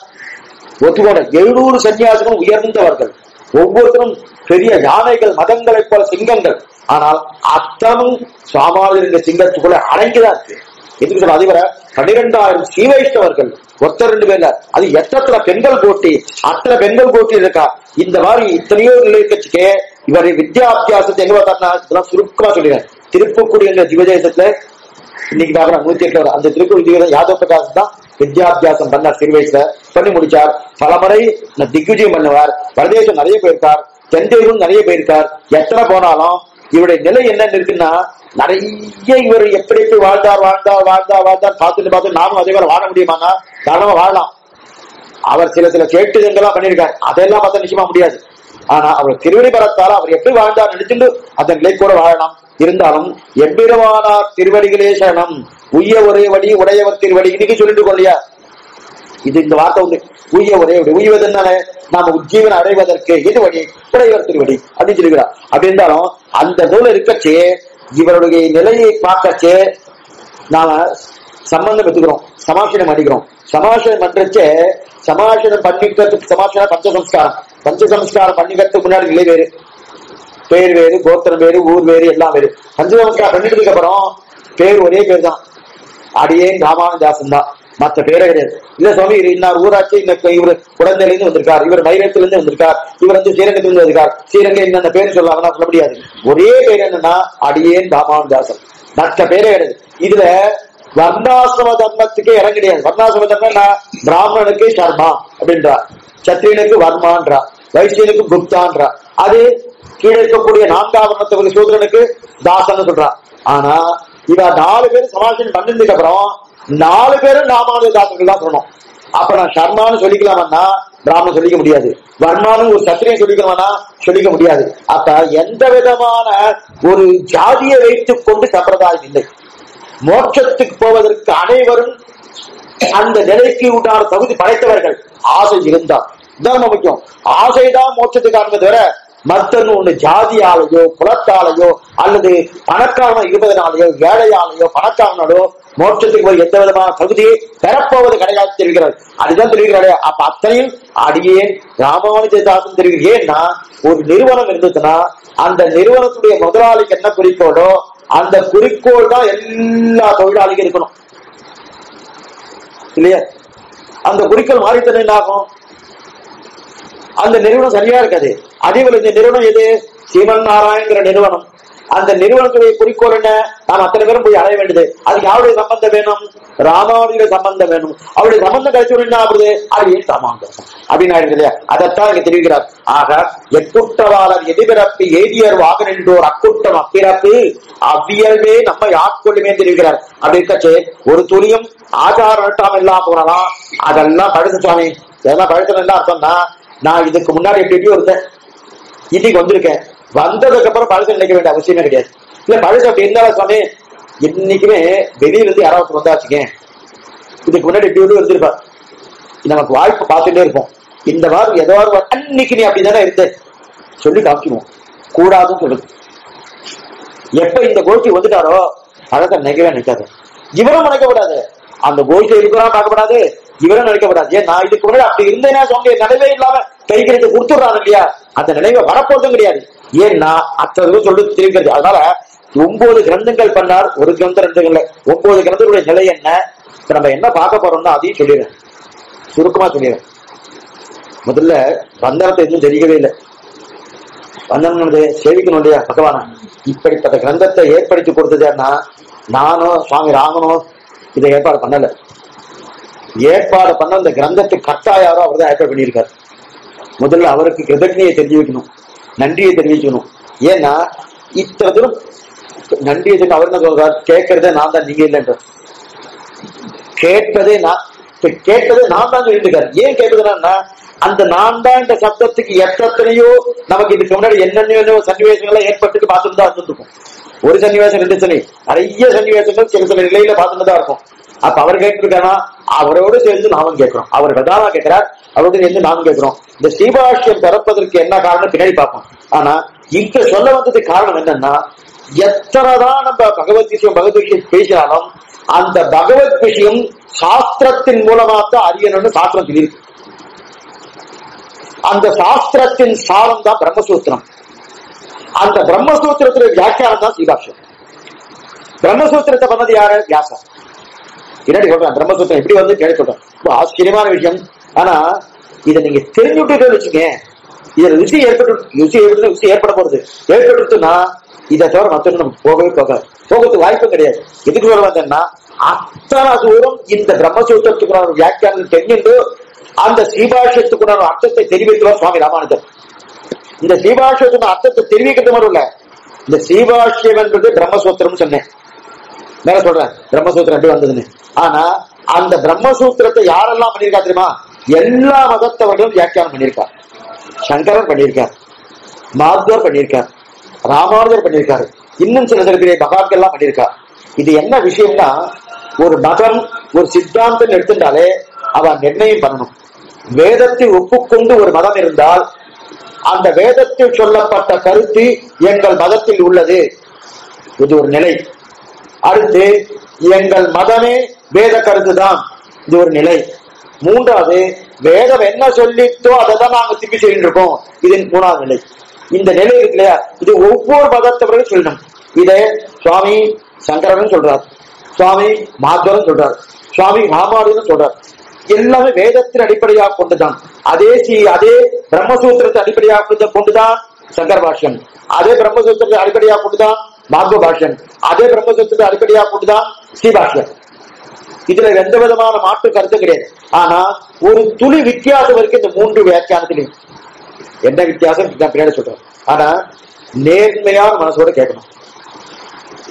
ஒத்துக்கோட. 700 சன்னியாசிகளும் உயர்ந்தவர்கள், ஒவ்வொருத்தரும் பெரிய யானைகள், மதங்களை போல சிங்கங்கள். ஆனால் அத்தனும் சாமானிய சிங்கத்துக்குள்ள அடங்கிதான் இருக்கு. எதுக்கு சொல்ல அதிபர 12,000 சீவைஷ்ணவர்கள் ஒருத்தர் 2 பேர்ல, அது எத்தனை பெண்கள் போட்டி, அத்தனை பெண்கள் போட்டி இருக்கா. இந்த மாதிரி இத்தனையோ இருக்கே இவரை வித்யாபியாசத்தை எங்க பார்த்தாருன்னா சுருக்கமா சொல்லிடுறேன். திருப்பக்குடி என்ற திவதேசத்துல இன்னைக்கு பாக்குறேன் 108 அந்த திருப்பூர் திவதம் யாதவ பிரகாசம் தான் வித்யாபியாசம் பண்ணார். சிறு வயசுல பண்ணி முடிச்சார். பலமுறை திக்விஜயம் பண்ணுவார். பரதேசம் நிறைய போயிருக்கார், தென்தேவும் நிறைய போயிருக்கார். எத்தனை போனாலும் இவருடைய நிலை என்னன்னு இருக்குன்னா நிறைய இவர் எப்படி எப்படி வாழ்ந்தார் வாழ்ந்தார் வாழ்ந்தார் வாழ்ந்தார் பார்த்துட்டு பார்த்து நாமும் அதே மாதிரி வாழ முடியுமாங்க. தாராளமா வாழலாம். அவர் சில சில கேட்டுதெல்லாம் பண்ணியிருக்காரு, அதெல்லாம் பார்த்தா நிச்சயமா முடியாது. ஆனா அவர் திருவிழி பரத்தால அவர் எப்படி வாழ்ந்தார் நினைச்சுட்டு அந்த நிலை கூட வாழலாம். இருந்தாலும் எவ்விரமானார் திருவடிகளே சரணம், உய்ய ஒரே வடி உடையவர் திருவடி இன்னைக்கு சொல்லிட்டு இருக்கோம் இல்லையா. இது இந்த வார்த்தை வந்து உய்ய ஒரே வழி. உய்வது என்னன்னு நாம உஜ்ஜீவன் அடைவதற்கு எது வழி? உடையவர் திருவடி அப்படின்னு சொல்லுகிறார். அப்படி இருந்தாலும் அந்த நூல் இருக்கச்சே இவருடைய நிலையை பார்க்கச்சே நாம சம்பந்தம் எடுத்துக்கிறோம், சமாசனம் அடிக்கிறோம். சமாசனம் பண்றச்சே சமாசனம் பண்ணிக்கிறதுக்கு சமாசனம் பஞ்சசம்ஸ்காரம், பஞ்சசம்ஸ்காரம் பண்ணிக்கிறதுக்கு முன்னாடி நிலை வேறு, பேர் வேறு, கோத்திரம் வேறு, ஊர் வேறு, எல்லாம் வேறு. பஞ்சசம்ஸ்காரம் பண்ணிக்கிறதுக்கு அப்புறம் பேர் ஒரே பேர் தான், அடியே ராமானுஜாசன் தான், மற்ற பேரே கிடையாது. இல்ல சுவாமி இன்னார் ஊராட்சி, இன்னைக்கு இவர் குடந்தையிலிருந்து வந்திருக்கார், இவர் மயிரத்திலிருந்து வந்திருக்கார், இவர் வந்து ஸ்ரீரங்கத்திலிருந்து வந்திருக்கார், ஸ்ரீரங்க என்னென்ன பேர் சொல்லாங்கன்னா சொல்ல முடியாது. ஒரே பேர் என்னன்னா அடியேன் ராமானுஜாசன், மற்ற பேரே கிடையாது. இதுல வர்ணாசிரம தர்மத்துக்கே இடம் கிடையாது. வர்ணாசிரம தர்மம்னா பிராமணனுக்கு சர்மா அப்படின்றா, சத்திரியனுக்கு வர்மான்றா, வைசியனுக்கு குப்தான்றா. அது கீழே இருக்கக்கூடிய நான்காவரணத்தை சூதரனுக்கு தாசன் சொல்றா. ஆனா இவ நாலு பேரும் சமாசனம் பண்ணதுக்கு அப்புறம் நாலு பேரும் ராமானுஜ தாசர்கள் தான் சொல்லணும். அப்ப நான் சர்மான்னு சொல்லிக்கலாமன்னா பிராமணன் சொல்லிக்க முடியாது, வர்மானு ஒரு சத்திரியை சொல்லிக்கலாம்னா சொல்லிக்க முடியாது. அப்ப எந்த விதமான ஒரு ஜாதியை வைத்துக் கொண்டு சம்பிரதாயம் இல்லை. மோட்சத்துக்கு போவதற்கு அனைவரும் அந்த நிலைக்கு உண்டான தகுதி படைத்தவர்கள். ஆசை இருந்தால் இதான் ரொம்ப முக்கியம். ஆசைதான் மோட்சத்துக்கான தவிர மத்தன் ஒண்ணு ஜாதியாலேயோ குலத்தாலேயோ அல்லது பணக்காரன இருப்பதனாலேயோ வேலையாலேயோ பணக்காரனாலோ மோட்சத்துக்கு போய் எந்த விதமான தகுதியை பெறப்போவது கிடையாது தெரிவிக்கிறார். அதுதான் தெரிவிக்கிறாரு. அப்ப அத்தனையும் அடியேன் ராமானுஜதாசன் தெரிவிக்கிற. ஏன்னா ஒரு நிறுவனம் இருந்ததுன்னா அந்த நிறுவனத்துடைய முதலாளிக்கு என்ன குறிக்கோளோ அந்த குறிக்கோள் தான் எல்லா தொழிலாளிக்கும் இருக்கணும் இல்லையா? அந்த குறிக்கோள் மாறித்தன என்ன ஆகும்? அந்த நிறுவனம் சரியா இருக்காது. அதேபோல இந்த நிறுவனம் எது? சிவன் நாராயணங்கிற நிறுவனம். அந்த நிறுவனத்துடைய குறிக்கோள் என்ன? நாம் அத்தனை பேரும் போய் அடைய வேண்டியது. அதுக்கு யாருடைய சம்பந்தம் வேணும்? ராமானுடைய சம்பந்தம் வேணும். அவருடைய சம்பந்தம் கிடைச்சவன் என்ன ஆகுது? அது ஏன் ராமானுஜம் அப்படின்னு ஆயிடுது இல்லையா? அதைத்தான் இங்க தெரிவிக்கிறார். ஆக எக்குற்றவாளர் எதிர்பிறப்பு ஏதியர் வாக நின்றோர் அக்குற்றம் அப்பிறப்பு அவ்வியல்வே நம்ம ஆட்கொள்ளுமே தெரிவிக்கிறார். அப்படி இருக்கச்சே ஒரு துணியும் ஆச்சாரம் நட்டாம இல்லாம போனாலும் அதெல்லாம் பழுத்து சுவாமி, இதெல்லாம் பழுத்தனா அர்த்தம்னா நான் இதுக்கு முன்னாடி எப்படியும் இருந்தேன், இன்னைக்கு வந்திருக்கேன், வந்ததுக்கு அப்புறம் பழசு நினைக்க வேண்டிய அவசியமே கிடையாது. இல்ல பழசு அப்படி இருந்தாலும் சுவாமி இன்னைக்குமே வெளியில இருந்து யாராவது வந்தாச்சுங்க, இதுக்கு முன்னாடி எப்படியும் இருந்திருப்பா, நமக்கு வாய்ப்பு பார்த்துட்டே இருப்போம். இந்த வாரம் ஏதோ அன்னைக்கு நீ அப்படிதானே இருந்தேன் சொல்லி காமிக்கணும் கூடாதுன்னு சொல்லுது. எப்ப இந்த கோஷ்டி வந்துட்டாரோ அழகா நினைக்கவே நினைக்காது, இவரும் நினைக்கப்படாது, அந்த கோஷ்டி இருக்கிறான்னு பார்க்கப்படாது, இவரும் நினைக்கப்படாது. ஏன் நான் இதுக்கு முன்னாடி அப்படி இருந்தேன்னா சுவாமிய நினைவே இல்லாம கைக்கிறத கொடுத்துடுறாங்க இல்லையா? அந்த நினைவை வரப்போதும் கிடையாது. ஏன்னா அத்தனை சொல்றது தெரிவிக்கிறது. அதனால 9 கிரந்தங்கள் பண்ணார், ஒரு கிரந்தம் 2 கிரந்தங்கள், 9 கிரந்தங்களுடைய நிலை என்ன, இப்ப நம்ம என்ன பார்க்க போறோம்னா அதையும் சொல்லிடுறேன், சுருக்கமா சொல்லிடுறேன். முதல்ல வந்தனத்தை எதுவும் தெரியவே இல்லை. வந்தனம் சேவிக்கணும் இல்லையா பகவான? இப்படிப்பட்ட கிரந்தத்தை ஏற்படுத்தி கொடுத்ததுன்னா நானோ சுவாமி ராமனோ இதை ஏற்பாடு பண்ணல. ஏற்பாடு பண்ண அந்த கிரந்தத்தை கட்டாயாரோ அவர் தான் ஏற்பாடு பண்ணியிருக்காரு. முதல்ல அவருக்கு கிருதஜ்ஞையை தெரிஞ்சு வைக்கணும், நன்றியை தெரிவிக்கணும். ஏன்னா இத்தனை தூரம் நன்றியை தெரிஞ்சு அவர் என்ன சொல்றாரு? கேட்கறதே நான் தான், நீங்க இல்லைன்ற கேட்பதே நான் தான் சொல்லிருக்காரு. ஏன் கேட்பதுனா அந்த நான் தான் இந்த சப்தத்துக்கு எத்தனையோ நமக்கு இதுக்கு முன்னாடி என்னென்ன சன்னிவேசங்கள்லாம் ஏற்பட்டு பார்த்துட்டு தான் இருந்துருக்கும். ஒரு சன்னிவேசம் 2 சனி நிறைய சன்னிவேசங்கள் சில சில நிலையில பார்த்துட்டு தான் இருக்கும். அப்ப அவர் கேட்டிருக்காரா, அவரோடு சேர்ந்து நாமும் கேட்கிறோம், அவர் பிரதானா கேட்கிறார், அவரோடு சேர்ந்து நாமும் கேட்கிறோம். இந்த ஸ்ரீபாஷ்யம் பிறப்பதற்கு என்ன காரணம் பின்னாடி பார்ப்போம். ஆனா இங்க சொல்ல வந்ததுக்கு காரணம் என்னன்னா, எத்தனைதான் நம்ம பகவத் விஷயம் பேசினாலும் அந்த பகவத் விஷயம் சாஸ்திரத்தின் மூலமாத்தான் அறியணும்னு சாஸ்திரம் சொல்லியிருக்கு. அந்த சாஸ்திரத்தின் சாரம் தான் பிரம்மசூத்திரம், அந்த பிரம்மசூத்திரத்துடைய வியாக்கியானம் தான் ஸ்ரீபாஷ்யம். பிரம்மசூத்திரத்தை பண்ணது யாரு? வியாசம். இன்னாடி சொல்றேன் பிரம்மசூத்திரம் எப்படி வந்து கேட்க சொல்றேன், ரொம்ப ஆச்சரியமான விஷயம். ஆனா இதை நீங்க தெரிஞ்சுட்டு வச்சுங்க, இதுல ருசி ஏற்பட போறது. ஏற்பட்டுனா இதை தவிர மற்ற நமக்கு போகவே போகாது, போகிறதுக்கு வாய்ப்பும் கிடையாது. எதுக்கு சொல்ல வந்தேன்னா, அத்தனை தூரம் இந்த பிரம்மசூத்திரத்துக்குள்ள ஒரு வியாக்கியானம் தெரிஞ்சுட்டு அந்த ஸ்ரீபாஷ்யத்துக்குள்ள ஒரு அர்த்தத்தை தெரிவிக்கிறோம் சுவாமி ராமானுஜர். இந்த ஸ்ரீபாஷ்யத்துக்கு அர்த்தத்தை தெரிவிக்கிறது மட்டும் இல்ல, இந்த ஸ்ரீபாஷ்யம் என்பது பிரம்மசூத்திரம் சொன்னேன், மேல சொல்றேன் பிரம்மசூத்திரம் எப்படி வந்ததுன்னு. ஆனா அந்த பிரம்மசூத்திரத்தை யாரெல்லாம் பண்ணியிருக்கா தெரியுமா? எல்லா மதத்தவர்களும் வியாக்கியானம் பண்ணியிருக்கார். சங்கரன் பண்ணியிருக்கார், மாத்வர் பண்ணியிருக்கார், ராமானுஜர் பண்ணியிருக்காரு, இன்னும் சில சில பெரிய மகான்கள் எல்லாம் பண்ணியிருக்கார். இது என்ன விஷயம்னா, ஒரு மதம் ஒரு சித்தாந்தம் எடுத்துட்டாலே அவன் நிர்ணயம் பண்ணணும். வேதத்தை ஒப்புக்கொண்டு ஒரு மதம் இருந்தால் அந்த வேதத்தில் சொல்லப்பட்ட கருத்து எங்கள் மதத்தில் உள்ளது, இது ஒரு நிலை. அடுத்து எங்கள் மதமே வேத கருத்துதான், இது ஒரு நிலை. மூன்றாவது வேதம் என்ன சொல்லிட்டோ அதை தான் நாங்கள் திருப்பி சொல்லிட்டு இருக்கோம், இது மூணாவது நிலை. இந்த நிலை இருக்கு இல்லையா, இது ஒவ்வொரு மதத்தவர்களும் சொல்லணும். இதை சுவாமி சங்கரன் சொல்றார், சுவாமி மாதவன் சொல்றார், சுவாமி ராமானுஜன் சொல்றார். எல்லாமே வேதத்தின் அடிப்படையாக கொண்டுதான், அதே பிரம்மசூத்திரத்தை அடிப்படையாக கொண்டுதான் சங்கர பாஷ்யம், அதே பிரம்மசூத்திரத்தை அடிப்படையாக கொண்டுதான் மாதவ பாஷ்யம், அதே பிரம்மசூத்திரத்தை அடிப்படையாக கொண்டுதான் ஸ்ரீ பாஷ்யம். இதுல எந்த விதமான மாற்று கருத்து கிடையாது. ஆனா ஒரு துளி வித்தியாசம் இருக்கு இந்த மூன்று வியாக்கியானத்திலையும். என்ன வித்தியாசம் பின்னாடி சொல்றேன். ஆனா நேர்மையான மனசோட கேட்கணும்,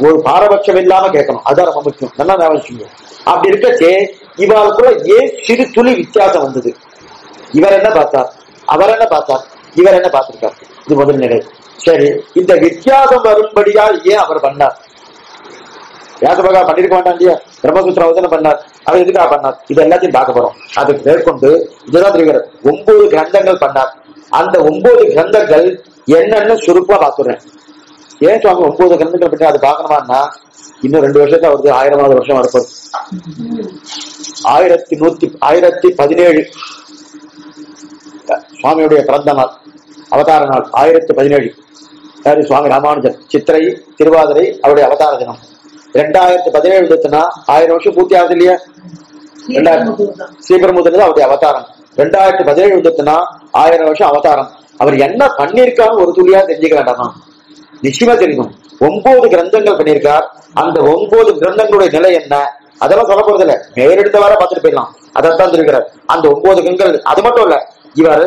ஒரு பாரபட்சம் இல்லாம கேட்கணும், அதுதான் ரொம்ப முக்கியம். நல்லா ஞாபகம். அப்படி இருக்கச்சே இவருக்குள்ள ஏன் சிறு துளி வித்தியாசம் வந்தது? இவர் என்ன பார்த்தார், அவர் என்ன பார்த்தார், இவர் என்ன பார்த்திருக்கார், இது முதல் நிலை. சரி, இந்த வித்தியாசம் வரும்படியா ஏன் அவர் பண்ணார்? வியாசபகா பண்ணிருக்க வேண்டாம் இல்லையா, பிரம்மசூத்திர அவதானம் பண்ணார், அவர் எதுக்காக பண்ணார், இது எல்லாத்தையும் பார்க்க போறோம். அதுக்கு மேற்கொண்டு இதுதான் தெரிகிறது, 9 கிரந்தங்கள் பண்ணார். அந்த 9 கிரந்தங்கள் என்னன்னு சுருப்பா பார்த்துறேன். ஏன் சுவாமி 9 கிரந்தங்கள் பற்றி அது பார்க்கணுமான்னா, இன்னும் 2 வருஷத்துல அவருக்கு 1000வது வருஷம் வரப்போம். 1017 சுவாமியுடைய பிறந்த நாள், அவதார நாள் 1017. யாரு? சுவாமி ராமானுஜன். சித்திரை திருவாதிரை அவருடைய அவதார தினம். 2017 எடுத்துனா 1000 வருஷம் பூர்த்தி ஆகுது இல்லையா. ஸ்ரீபெரும்புதூர்தான் அவருடைய அவதாரம். 2017 எடுத்துனா 1000 வருஷம் அவதாரம். அவர் என்ன பண்ணிருக்காரு ஒரு துளியா தெரிஞ்சுக்க வேண்டாமா? நிச்சயமா தெரியும். 9 கிரந்தங்கள் பண்ணியிருக்கார். அந்த 9 கிரந்தங்களுடைய நிலை என்ன அதெல்லாம் சொல்ல போறது இல்ல, மேலெடுத்த வர பார்த்துட்டு போயிடலாம். அதான் தெரிவிக்கிறார் அந்த 9 கிரந்தங்கள். அது மட்டும் இல்ல, இவர்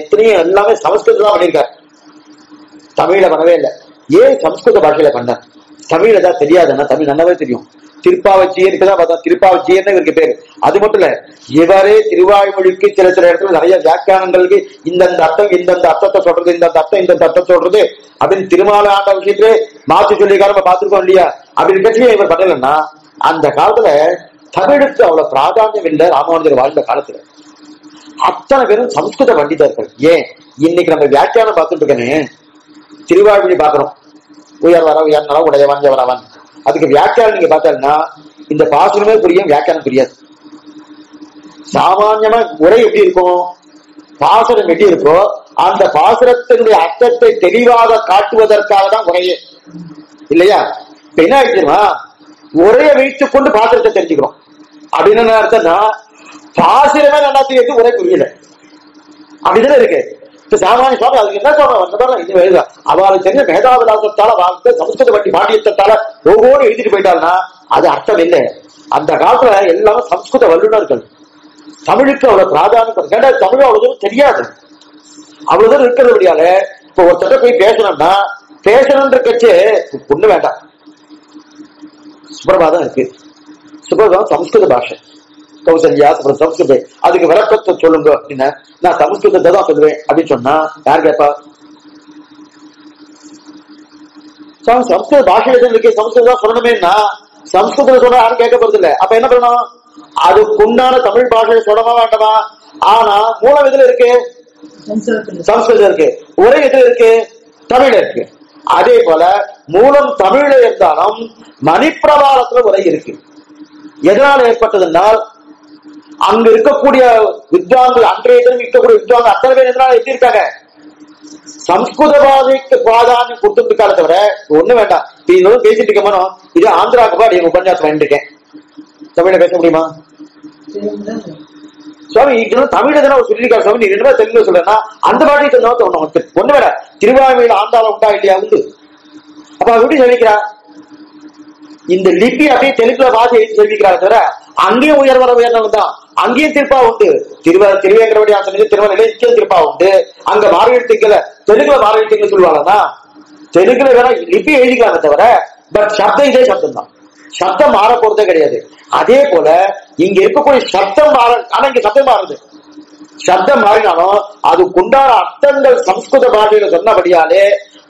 எத்தனையும் எல்லாமே சமஸ்கிருதம் தான் பண்ணியிருக்கார். தமிழ பண்ணவே இல்லை. ஏன் சமஸ்கிருத பாஷையில பண்ணார்? தமிழ் ஏதாவது தெரியாதுன்னா தமிழ் நல்லாவே தெரியும். திருப்பாவச்சியருக்குதான் பார்த்தா, திருப்பாவச்சியர்னு இவருக்கு பேரு. அது மட்டும் இல்ல, இவரே திருவாய்மொழிக்கு சில இடத்துல நிறைய வியாக்கியானங்களுக்கு இந்தந்த அர்த்தம், இந்தந்த அர்த்தத்தை சொல்றது, இந்தந்த அர்த்தம், இந்தந்த அர்த்தம் சொல்றது அப்படின்னு திருமால ஆண்ட விஷயத்திலே மாற்றி சொல்லிக்காரமா பார்த்துருக்கோம் இல்லையா. அப்படின்னு பிரச்சனையை இவர் பண்ணலன்னா அந்த காலத்துல தமிழுக்கு அவ்வளவு பிராதானியம் இல்லை. ராமானுஜர் வாழ்ந்த காலத்துல அத்தனை பேரும் சமஸ்கிருத பண்டிதர்கள். ஏன் இன்னைக்கு நம்ம வியாக்கியானம் பார்த்துட்டு இருக்கேன்னு திருவாய்மொழி பார்க்கிறோம், உயர் வர உயர்ந்தவா உடையவன் எவரவன். அதுக்கு வியாக்கியானம் நீங்க பார்த்தா இந்த பாசுரமே புரியும், வியாக்கியானம் புரியாது. சாமான்யமா உரை எப்படி இருக்கும், பாசுரம் எப்படி இருக்கோ அந்த பாசுரத்தினுடைய அர்த்தத்தை தெளிவாக காட்டுவதற்காக தான் உரையே இல்லையா. இப்ப என்ன ஆயிடுச்சுமா, உரையை வைத்துக் கொண்டு பாசுரத்தை தெரிஞ்சுக்கிறோம் அப்படின்னு என்ன அர்த்தம்னா, பாசுரமே நல்லா தெரியுது, உரை புரியல அப்படிதானே இருக்கு. இப்ப சாமானிய சுவாமி அதுக்கு என்ன சொல்றேன், இன்னும் எழுத அவளுக்கு தெரிஞ்ச மேதாவிலாசத்தால வாழ்த்து சமஸ்கிருத பட்டி பாண்டியத்தால ஒவ்வொரு எழுதிட்டு போயிட்டாருன்னா அது அர்த்தம் இல்லை. அந்த காலத்துல எல்லாமே சமஸ்கிருத வல்லுநர்கள். தமிழுக்கு அவ்வளவு பிராதானியம் கேட்டா தமிழ் அவ்வளவு தெரியாது, அவ்வளவுதான் இருக்கிறபடியால இப்ப ஒருத்தட்ட போய் பேசணும்னா பேசணுன்ற கட்சி ஒண்ணு வேண்டாம். சுப்ரபாதம் இருக்கு, சுப்ரபாதம் சமஸ்கிருத பாஷை, கௌசல்யா சமஸ்கிருதம், அதுக்கு விளக்கத்தை சொல்லுங்க அப்படின்னா நான் சமஸ்கிருதத்தை தான் சொல்லுவேன் அப்படின்னு சொன்னா யார் கேட்பா? சமஸ்கிருத பாஷையில இருக்கு, சமஸ்கிருதம் சொல்லணுமேன்னா சமஸ்கிருதம் சொன்னா யாரும் கேட்க போறது இல்லை. அப்ப என்ன பண்ணணும், அதுக்குண்டான தமிழ் பாஷையை சொல்லமா வேண்டாமா? ஆனா மூலம் எதுல இருக்கு, சமஸ்கிருதம் இருக்கு, ஒரே எதுல இருக்கு, தமிழ் இருக்கு. அதே போல மூலம் தமிழ்ல இருந்தாலும் மணிப்பிரவாளத்துல உரை இருக்கு. எதனால ஏற்பட்டதுனால் அங்க இருக்கக்கூடிய வித்வான்கள், அன்றைய தினம் இருக்கக்கூடிய வித்வான்கள் அத்தனை பேர் எதனால எப்படி இருக்காங்க, சமஸ்கிருத பாதைக்கு பிராதானியம் கொடுத்துட்டு இருக்கால தவிர ஒண்ணு வேண்டாம். இதோட பேசிட்டு இருக்க மனம் இது ஆந்திராவுக்கு பாடி உபன்யாசம் பண்ணிருக்கேன். தமிழ பேச முடியுமா சுவாமி? தமிழ் எதனா சொல்லிருக்காரு சுவாமி, நீ 2 பேர் தெலுங்கு சொல்றேன்னா அந்த பாட்டி ஒண்ணு ஒண்ணு வேற. திருவாரூர் ஆண்டாளம் உண்டா இல்லையா, உண்டு. அப்ப அது எப்படி சொல்லிக்கிறா, இந்த லிபி அப்படியே தெலுங்குல பாதி தெரிவிக்கிறாங்க தவிர அங்கேயும் உயர்வர உயர்ந்தவன் தான், அங்கேயும் திருப்பா உண்டு. திருவேங்கரவடி ஆசிரியர் திருமண நிலையத்திலும் திருப்பா உண்டு. அங்க மாறியெழுத்துக்களை தெலுங்குல மாறியெழுத்துக்கள் சொல்லுவாங்கன்னா தெலுங்குல வேற லிபி எழுதிக்கிறாங்க தவிர பட் சப்தம் இதே சப்தம் தான், சப்தம் மாற போறதே கிடையாது. அதே போல இங்க இருக்கக்கூடிய சப்தம் மாற, ஆனா இங்க சப்தம் மாறுது. சப்தம் மாறினாலும் அதுக்குண்டான அர்த்தங்கள் சமஸ்கிருத பாஷையில சொன்னபடியாலே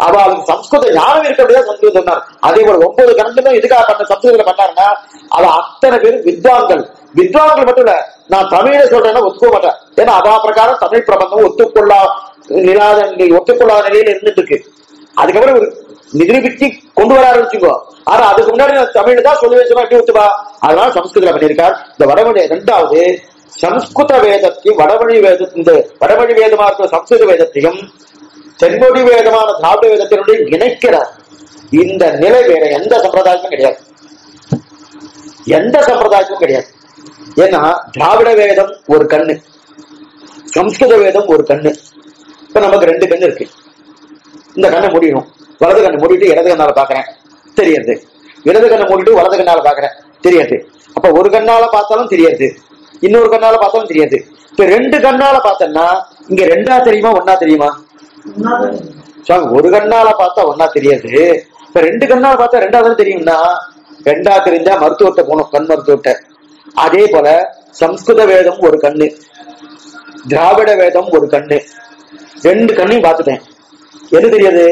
அவளுக்கு சமஸ்கிருதம் ஞானம் இருக்கபடியா சமஸ்கிருதம் சொன்னார். அதே போல 9 கணக்குன்னு இதுக்காக பண்ண சமஸ்கிருதத்துல பண்ணாருன்னா அவ அத்தனை பேரும் வித்வான்கள், विद्वान मटल ना तमिल சொல்றேன்னா ஒத்துக்க மாட்டேன் ஏன்னா அவா பிரகாரம் தமிழ் பிரபந்தம் ஒத்துக்கொள்ளா நிராதங்கள் ஒத்துக்கொள்ளாத நிலையில இருந்துட்டு இருக்கு அதுக்கப்புறம் ஒரு நிரூபித்து கொண்டு வர ஆரம்பிச்சுங்க ஆனா அதுக்கு முன்னாடி நான் தமிழ்ல தான் சொல்லுவேன் அப்படி ஒத்துப்பா அதனால சமஸ்கிருதத்துல பண்ணியிருக்கார் இந்த வடமொழி இரண்டாவது சமஸ்கிருத வேதத்தை வடமொழி வேதத்தின் வடமொழி வேதமான சமஸ்கிருத வேதத்தையும் தென்மொழி வேதமான திராவிட வேதத்தினுடைய இணைக்கிறார் இந்த நிலை வேற எந்த சம்பிரதாயமும் கிடையாது ஏன்னா திராவிட வேதம் ஒரு கண்ணு சமஸ்கிருத வேதம் ஒரு கண்ணு இப்ப நமக்கு ரெண்டு கண்ணு இருக்கு இந்த கண்ணை மூடிடும் வலது கண்ணை மூடிட்டு இடது கண்ணால பாக்குறேன் தெரியாது இடது கண்ணை மூடிட்டு வலது கண்ணால பாக்குறேன் தெரியாது அப்ப ஒரு கண்ணால பார்த்தாலும் தெரியாது இன்னொரு கண்ணால பார்த்தாலும் தெரியாது இப்ப ரெண்டு கண்ணால பார்த்தோம்னா இங்க ரெண்டா தெரியுமா ஒன்னா தெரியுமா ஒரு கண்ணால பார்த்தா ஒன்னா தெரியாது இப்ப ரெண்டு கண்ணால பார்த்தா ரெண்டாவது தெரியும்னா ரெண்டா தெரிஞ்சா மருத்துவத்தை போனோம் கண் மருத்துவத்தை அதே போல சம்ஸ்கிருத வேதம் ஒரு கண்ணு திராவிட வேதம் ஒரு கண்ணு ரெண்டு கண்ணையும் பார்த்துட்டேன் எது தெரியாது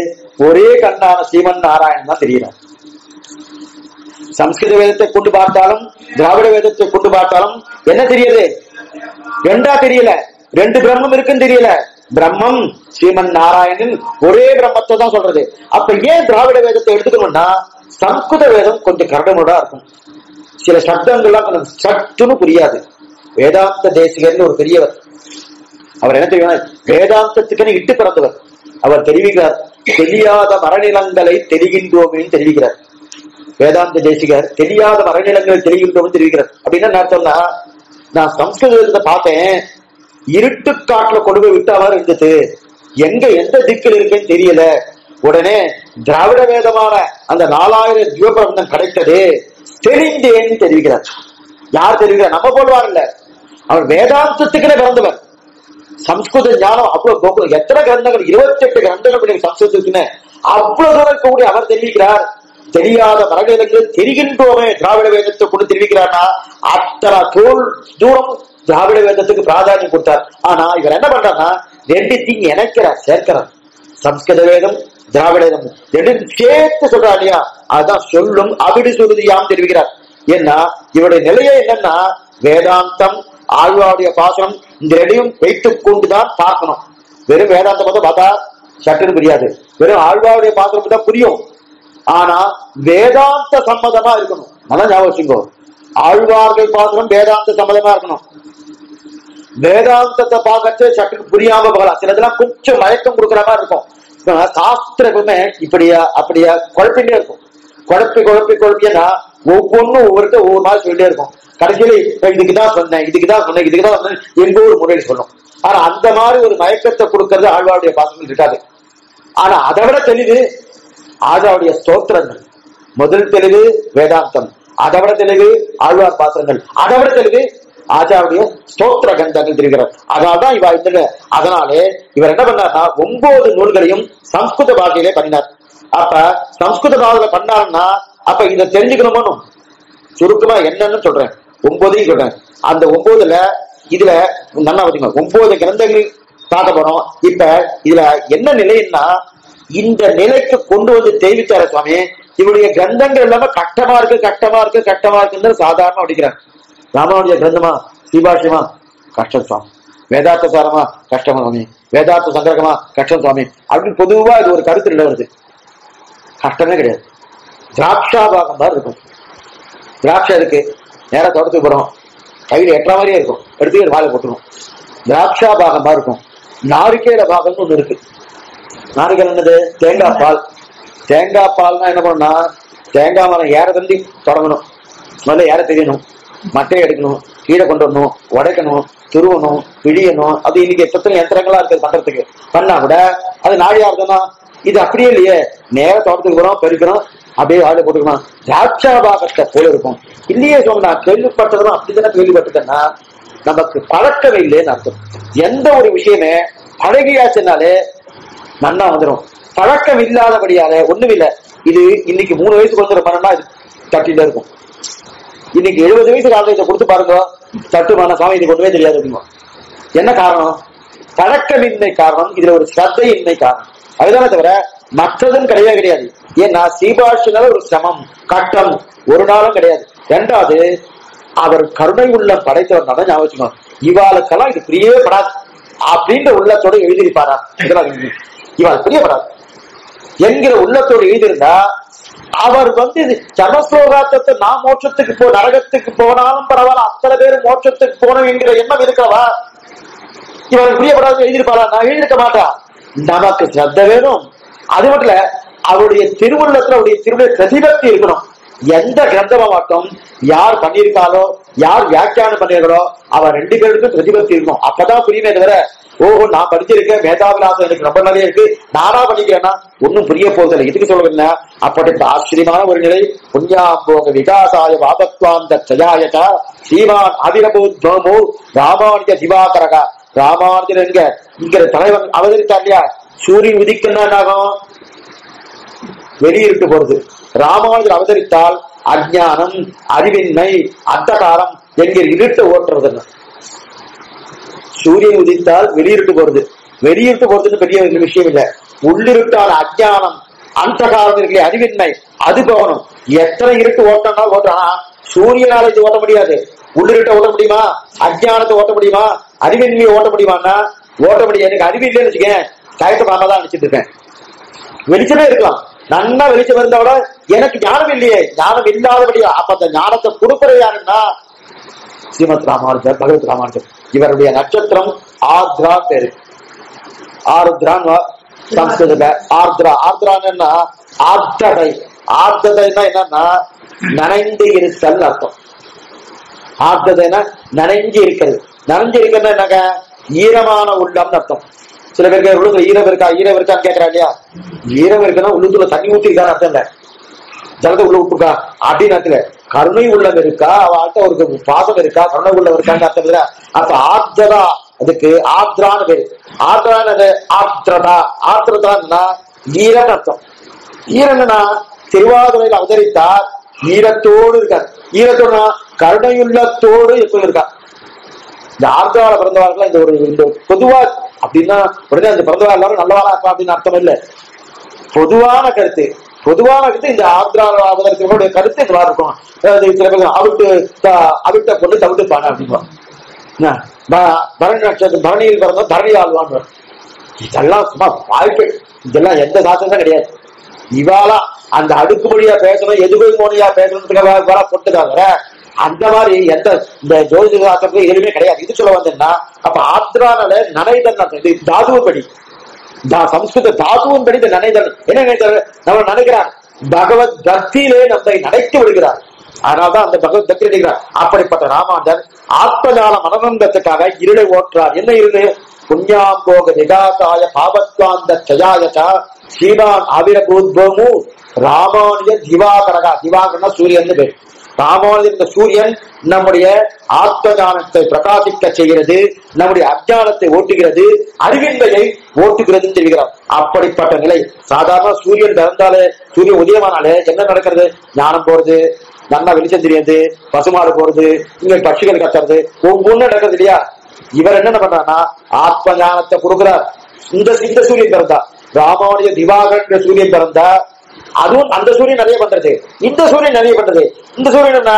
ஒரே கண்ணான ஸ்ரீமன் நாராயணன் தான் தெரியறான் சம்ஸ்கிருத வேதத்தை கொண்டு பார்த்தாலும் திராவிட வேதத்தை கொண்டு பார்த்தாலும் என்ன தெரியுது ரெண்டா தெரியல ரெண்டு பிரம்மம் இருக்குன்னு தெரியல பிரம்மம் ஸ்ரீமன் நாராயணன் ஒரே பிரம்மத்தை தான் சொல்றது அப்ப ஏன் திராவிட வேதத்தை எடுத்துக்கணும்னா சம்ஸ்கிருத வேதம் கொஞ்சம் கரடமுடா இருக்கும் சில சப்தங்கள்லாம் கொஞ்சம் சட்டுன்னு புரியாது வேதாந்த தேசிகர்னு ஒரு பெரியவர் அவர் என்ன தெரியுமா வேதாந்தத்துக்குன்னு இட்டு பிறந்தவர் அவர் தெரிவிக்கிறார் தெரியாத மரநிலங்களை தெரிகின்றோம்னு தெரிவிக்கிறார் வேதாந்த தேசிகர் தெரியாத மரநிலங்களை தெரிகின்றோம்னு தெரிவிக்கிறார் அப்படின்னா நான் சொன்னா நான் சம்ஸ்கிருதத்தை பார்த்தேன் இருட்டு காட்டுல கொண்டு போய் விட்டாவாறு இருந்தது எங்க எந்த திக்கில் இருக்குன்னு தெரியல உடனே திராவிட வேதமான அந்த 4000 ஜீவபிரபந்தம் கிடைத்தது தெரிந்தேன்னு தெரிவிக்கிறார் யார் தெரிவிக்கிறார் நம்ம போல்வார் இல்ல அவர் வேதாந்தத்துக்குன்னு பிறந்தவர் சம்ஸ்கிருத ஞானம் அவ்வளவு கோகுலம் எத்தனை கிரந்தங்கள் 28 கிரந்தங்கள் சம்ஸ்கிருதத்துக்குன்னு அவ்வளவு தூரம் இருக்கக்கூடிய அவர் தெரிவிக்கிறார் தெரியாத மரநிலங்கள் தெரிகின்றோமே திராவிட வேதத்தை கொண்டு தெரிவிக்கிறார்னா அத்தனை தூரம் திராவிட வேதத்துக்கு பிராதானியம் கொடுத்தார் ஆனா இவர் என்ன பண்றாருன்னா ரெண்டுத்தையும் இணைக்கிறார் சேர்க்கிறார் சம்ஸ்கிருத வேதம் திராவிட வேதம் ரெண்டும் சேர்த்து சொல்றாரு இல்லையா அதுதான் சொல்லும் அபிடி சுருதியாம் தெரிவிக்கிறார் ஏன்னா இவருடைய நிலையே என்னன்னா வேதாந்தம் ஆழ்வாருடைய பாசனம் இந்த ரெண்டையும் வைத்துக் கொண்டுதான் பார்க்கணும் வெறும் வேதாந்தம் மட்டும் பார்த்தா சட்டுன்னு புரியாது வெறும் ஆழ்வாருடைய பாசனம் தான் புரியும் ஆனா வேதாந்த சம்மதமா இருக்கணும் அதான் ஞாபகம் வச்சுக்கோ ஆழ்வார்கள் பாசனம் வேதாந்த சம்மதமா இருக்கணும் வேதாந்தத்தை பார்க்கறது சட்டுன்னு புரியாம போகலாம் சிலதெல்லாம் கொஞ்சம் மயக்கம் கொடுக்குற மாதிரி இருக்கும் சாஸ்திரமே இப்படியா அப்படியா குழப்பிட்டே இருக்கும் குழப்பி குழப்பி குழப்பியா ஒவ்வொன்றும் ஒவ்வொருத்த ஒவ்வொரு மாதிரி சொல்லிட்டே இருக்கும் கடைசியில இதுக்குதான் சொன்னேன் இதுக்குதான் எங்க ஒரு முறையில சொல்லும் ஆனா அந்த மாதிரி ஒரு மயக்கத்தை கொடுக்கறது ஆழ்வாருடைய பாசனம் இருக்காது ஆனா அதை விட தெளிவு ஆழ்வாருடைய ஸ்தோத்திரங்கள் முதல் தெளிவு வேதாந்தம் அதை விட தெளிவு ஆழ்வார் பாசனங்கள் அதை விட தெளிவு ஆச்சாரிய ஸ்தோத்திர கந்தங்கள் தெரிவிக்கிறார் அதனால்தான் இவ இந்த அதனாலே இவர் என்ன பண்ணார்னா 9 நூல்களையும் சம்ஸ்கிருத பாஷையிலே பண்ணினார் அப்ப சம்ஸ்கிருத பாஷையில பண்ணாருன்னா அப்ப இதை தெரிஞ்சுக்கணுமோ சுருக்கமா என்னன்னு சொல்றேன் 9 சொல்றேன் அந்த 9 இதுல நல்லா பாத்தீங்க 9 கிரந்தங்கள் பார்க்க போறோம் இப்ப இதுல என்ன நிலைன்னா இந்த நிலைக்கு கொண்டு வந்து தெரிவித்தார சுவாமி இவருடைய கிரந்தங்கள் எல்லாமே கட்டமா இருக்குன்னு சாதாரணமா அடிக்கிறார் ராமானுஜ கிரந்தமா ஸ்ரீ பாஷ்யமா கஷ்டம் சுவாமி வேதாந்த சாரமா கஷ்டம் சுவாமி வேதாந்த சங்கரகமா கஷ்டம் சுவாமி அப்படின்னு பொதுவா இது ஒரு கருத்து இல்லை வருது கஷ்டமே கிடையாது திராட்சா பாகம் தான் இருக்கும் திராட்சை இருக்கு நேரம் தோட்டத்துக்கு போறோம் கையில் எட்டுற மாதிரியே இருக்கும் எடுத்து வாழை போட்டுருவோம் திராட்சா பாகம் தான் இருக்கும் நாரிக்கேல பாகம்னு ஒண்ணு இருக்கு நாரிக்கேல் என்னது தேங்காய் பால்னா என்ன பண்ணா தேங்காய் மரம் ஏற தண்டி தொடங்கணும் முதல்ல ஏற தெரியணும் மட்டையை எடுக்கணும் கீழே கொண்டு வரணும் உடைக்கணும் துருவணும் பிழியணும் அது இன்னைக்கு எத்தனை யந்திரங்களா இருக்குது பண்றதுக்கு பண்ணா கூட அது நாழியா இருக்குன்னா இது அப்படியே இல்லையே நேர தோட்டத்துக்கு போறோம் பெருக்கிறோம் அப்படியே வாழை போட்டுக்கணும் திராட்சா பாகத்தை போல இருக்கும் இல்லையே சொன்னா கேள்விப்பட்டதும் அப்படித்தானே கேள்விப்பட்டதுன்னா நமக்கு பழக்கவே இல்லைன்னு அர்த்தம் எந்த ஒரு விஷயமே பழகியாச்சுனாலே நன்னா வந்துடும் பழக்கம் இல்லாதபடியால ஒண்ணும் இல்லை இது இன்னைக்கு 3 வயசுக்கு வந்துடுற மரம்னா இது தட்டில இருக்கும் இன்னைக்கு 70 வயசு காலத்தை கொடுத்து பாருங்க சட்டுமான சாமி இது ஒண்ணுமே தெரியாது அப்படிமா என்ன காரணம் பழக்கமின்மை காரணம் இதுல ஒரு ஸ்ரத்தையின்மை காரணம் அதுதானே தவிர மற்றதும் கிடையாது ஏன்னா சீபாஷனால ஒரு சமம் கட்டம் ஒரு நாளும் கிடையாது 2வது அவர் கருணை உள்ளம் படைத்தவர் தான் ஞாபகம். இவாளுக்கெல்லாம் இது பிரியப்படாது அப்படின்ற உள்ளத்தோடு எழுதியிருப்பாரா? இவாள் பிரியப்படாது என்கிற உள்ளத்தோடு எழுதியிருந்தா அவர் இது சமஸ்லோகாத்தத்தை நான் மோட்சத்துக்கு போ நரகத்துக்கு போனாலும் பரவாயில்ல அத்தனை பேர் மோட்சத்துக்கு போனோம் என்கிற எண்ணம் இருக்கிறவா இவன் பிரியப்படாது எழுதியிருப்பாளா? நான் எழுதியிருக்க மாட்டா. நமக்கு சத்த வேணும். அது மட்டும் இல்ல அவருடைய திருவுள்ளத்துல அவருடைய திருவிழா பிரதிபக்தி இருக்கணும். எந்த கிரந்தமா மட்டும் யார் பண்ணியிருக்காளோ யார் வியாக்கியானம் பண்ணியிருக்கிறோ அவ ரெண்டு பேருக்கும் பிரதிபக்தி இருக்கும். அப்பதான் புரியுமே தவிர ஓஹோ நான் படிச்சிருக்கேன் மேதாவிலாசம் எனக்கு ரொம்ப நிறைய இருக்கு நானா பண்ணிக்கிறேன்னா ஒன்னும் புரிய போதில்லை. இதுக்கு சொல்லவில்லை. அப்படி ஆச்சரியமான ஒரு நிலை புண்ணியாம்போக விகாசாய வாபத்வாந்த சஜாயகா ஸ்ரீமான் அதிரபூத்மோ ராமானுஜ திவாகரகா ராமானுஜர் என்கிற தலைவன் அவதரித்தார் இல்லையா? சூரியன் உதிக்கன்னா என்னாகும்? வெளியிட்டு போறது. ராமானுஜர் அவதரித்தால் அஞ்ஞானம் அறிவின்மை அந்தகாரம் என்கிற இருட்டை ஓட்டுறதுன்னு சூரியன் உதித்தால் வெளியிட்டு போறது. வெளியிட்டு போறதுன்னு பெரிய விஷயம் இல்லை. உள்ளிருட்டான அஞ்ஞானம் அந்தகாரம் இருக்கிற அறிவின்மை அது போகணும். எத்தனை இருட்டு ஓட்டம்னா ஓட்டுறானா சூரியனால இது ஓட்ட முடியாது. உள்ளிருட்ட ஓட்ட முடியுமா? அஞ்ஞானத்தை ஓட்ட முடியுமா? அறிவின்மையை ஓட்ட முடியுமான்னா ஓட்ட முடியாது. எனக்கு அறிவு இல்லைன்னு வச்சுக்கேன் கயத்தை மாறதான் நினைச்சிட்டு இருக்கேன். வெளிச்சமே இருக்கலாம் நன்னா வெளிச்சம் இருந்தோட எனக்கு ஞானம் இல்லையே ஞானம் இல்லாதபடியா அப்ப அந்த ஞானத்தை கொடுக்கறது யாருன்னா ஸ்ரீமத் ராமானுஜர் பகவத் ராமானுஜர். இவருடைய நட்சத்திரம் ஆர்திரா பேரு. ஆர்திரான் சம்ஸ்கிருத ஆர்திரா. ஆர்திரான்னா ஆர்த்தடை. ஆர்த்தடைனா என்னன்னா நனைந்து இருத்தல் அர்த்தம். ஆர்த்தடைனா நனைஞ்சு இருக்கிறது. நனைஞ்சு இருக்கிறது என்னங்க ஈரமான உள்ளம்னு அர்த்தம். சில பேருக்கு உள்ளத்துல ஈரம் இருக்கா ஈரம் இருக்கான்னு கேட்கறா இல்லையா? ஈரம் இருக்குன்னா உள்ளுக்குள்ள தண்ணி ஊத்தி இருக்கான்னு அர்த்தம் இல்ல. ஜலத்தை உள்ள விட்டுருக்கா அப்படின்னு அர்த்தம் இல்ல. கருணை உள்ளம் இருக்கா அவள்கிட்ட ஒரு பாசம் இருக்கா கருணை உள்ளம் இருக்கான்னு அர்த்தம் இல்ல. அப்ப ஆர்தரா அதுக்கு ஆர்திரான பேரு. ஆர்திரான ஆர்திரதா. ஆர்திரதான்னா ஈரன் அர்த்தம். ஈரன்னா திருவாதிரையில் அவதரித்தார் ஈரத்தோடு இருக்கார். ஈரத்தோடுனா கருணையுள்ளத்தோடு எப்பவும் இருக்கா. இந்த ஆர்திரால பிறந்தவார்கள் இந்த ஒரு இந்த பொதுவா அப்படின்னா உடனே அந்த பிறந்தவா எல்லாரும் நல்லவாளா இருக்கா அப்படின்னு அர்த்தம் இல்லை. பொதுவான கருத்து பொதுவான கருத்து இந்த ஆர்திராவதற்கோடைய கருத்து இதுவா இருக்கும். சில பேர் அவிட்ட பொண்ணு தவிட்டுப்பான அப்படின்னா பரணி நட்சத்திரம் பரணியில் பிறந்தோம் தரணி ஆழ்வான். இதெல்லாம் சும்மா வாய்ப்பு. இதெல்லாம் எந்த சாத்தியம் தான் கிடையாது. இவாளா அந்த அடுக்குமொழியா பேசணும் எதுகை மோனியா பேசணுன்றதுக்காக பொட்டுக்காக அந்த மாதிரி எந்த இந்த ஜோதிட ஆக்கத்துக்கு எதுவுமே கிடையாது. இது சொல்ல வந்தேன்னா அப்ப ஆர்திரால நனைதல் இது தாதுவப்படி சம்ஸ்கிருத தாதுவும் படி இந்த நனைதல் என்ன நினைத்தாரு நம்ம நினைக்கிறார் பகவத் பக்தியிலே நம்மை நடைத்து விடுகிறார். அதனால்தான் அந்த பகவத் பக்தி நினைக்கிறார். அப்படிப்பட்ட ராமாந்தர் ஆத்மஜால மனநந்தத்துக்காக இருளை ஓற்றார். என்ன இருளு? புண்ணியாம்போக நிகாசாய பாபத்வாந்த சஜாயசா ஸ்ரீமான் ஆவிரபூத்வமு ராமானுஜ திவாகரகா. திவாகரனா சூரியன் பேர். ராமானுஜர் இந்த சூரியன் நம்முடைய ஆத்ம ஞானத்தை பிரகாசிக்க செய்கிறது. நம்முடைய அஜானத்தை ஓட்டுகிறது. அறிவின்மையை ஓட்டுகிறது தெரிவிக்கிறார். அப்படிப்பட்ட நிலை சாதாரண சூரியன் பிறந்தாலே சூரியன் உதயமானாலே என்ன நடக்கிறது? ஞானம் போறது நல்லா வெளிச்சம் தெரியுது பசுமாடு போறது இங்க பட்சிகள் கத்துறது ஒவ்வொன்றும் நடக்கிறது இல்லையா? இவர் என்ன பண்றாருன்னா ஆத்ம ஞானத்தை கொடுக்கிறார். இந்த சூரியன் பிறந்தா ராமானுஜ திவாகரன் சூரியன் பிறந்தா அதுவும் அந்த சூரியன் நிறைய பண்றது இந்த சூரியன் நிறைய பண்றது. இந்த சூரியன் என்ன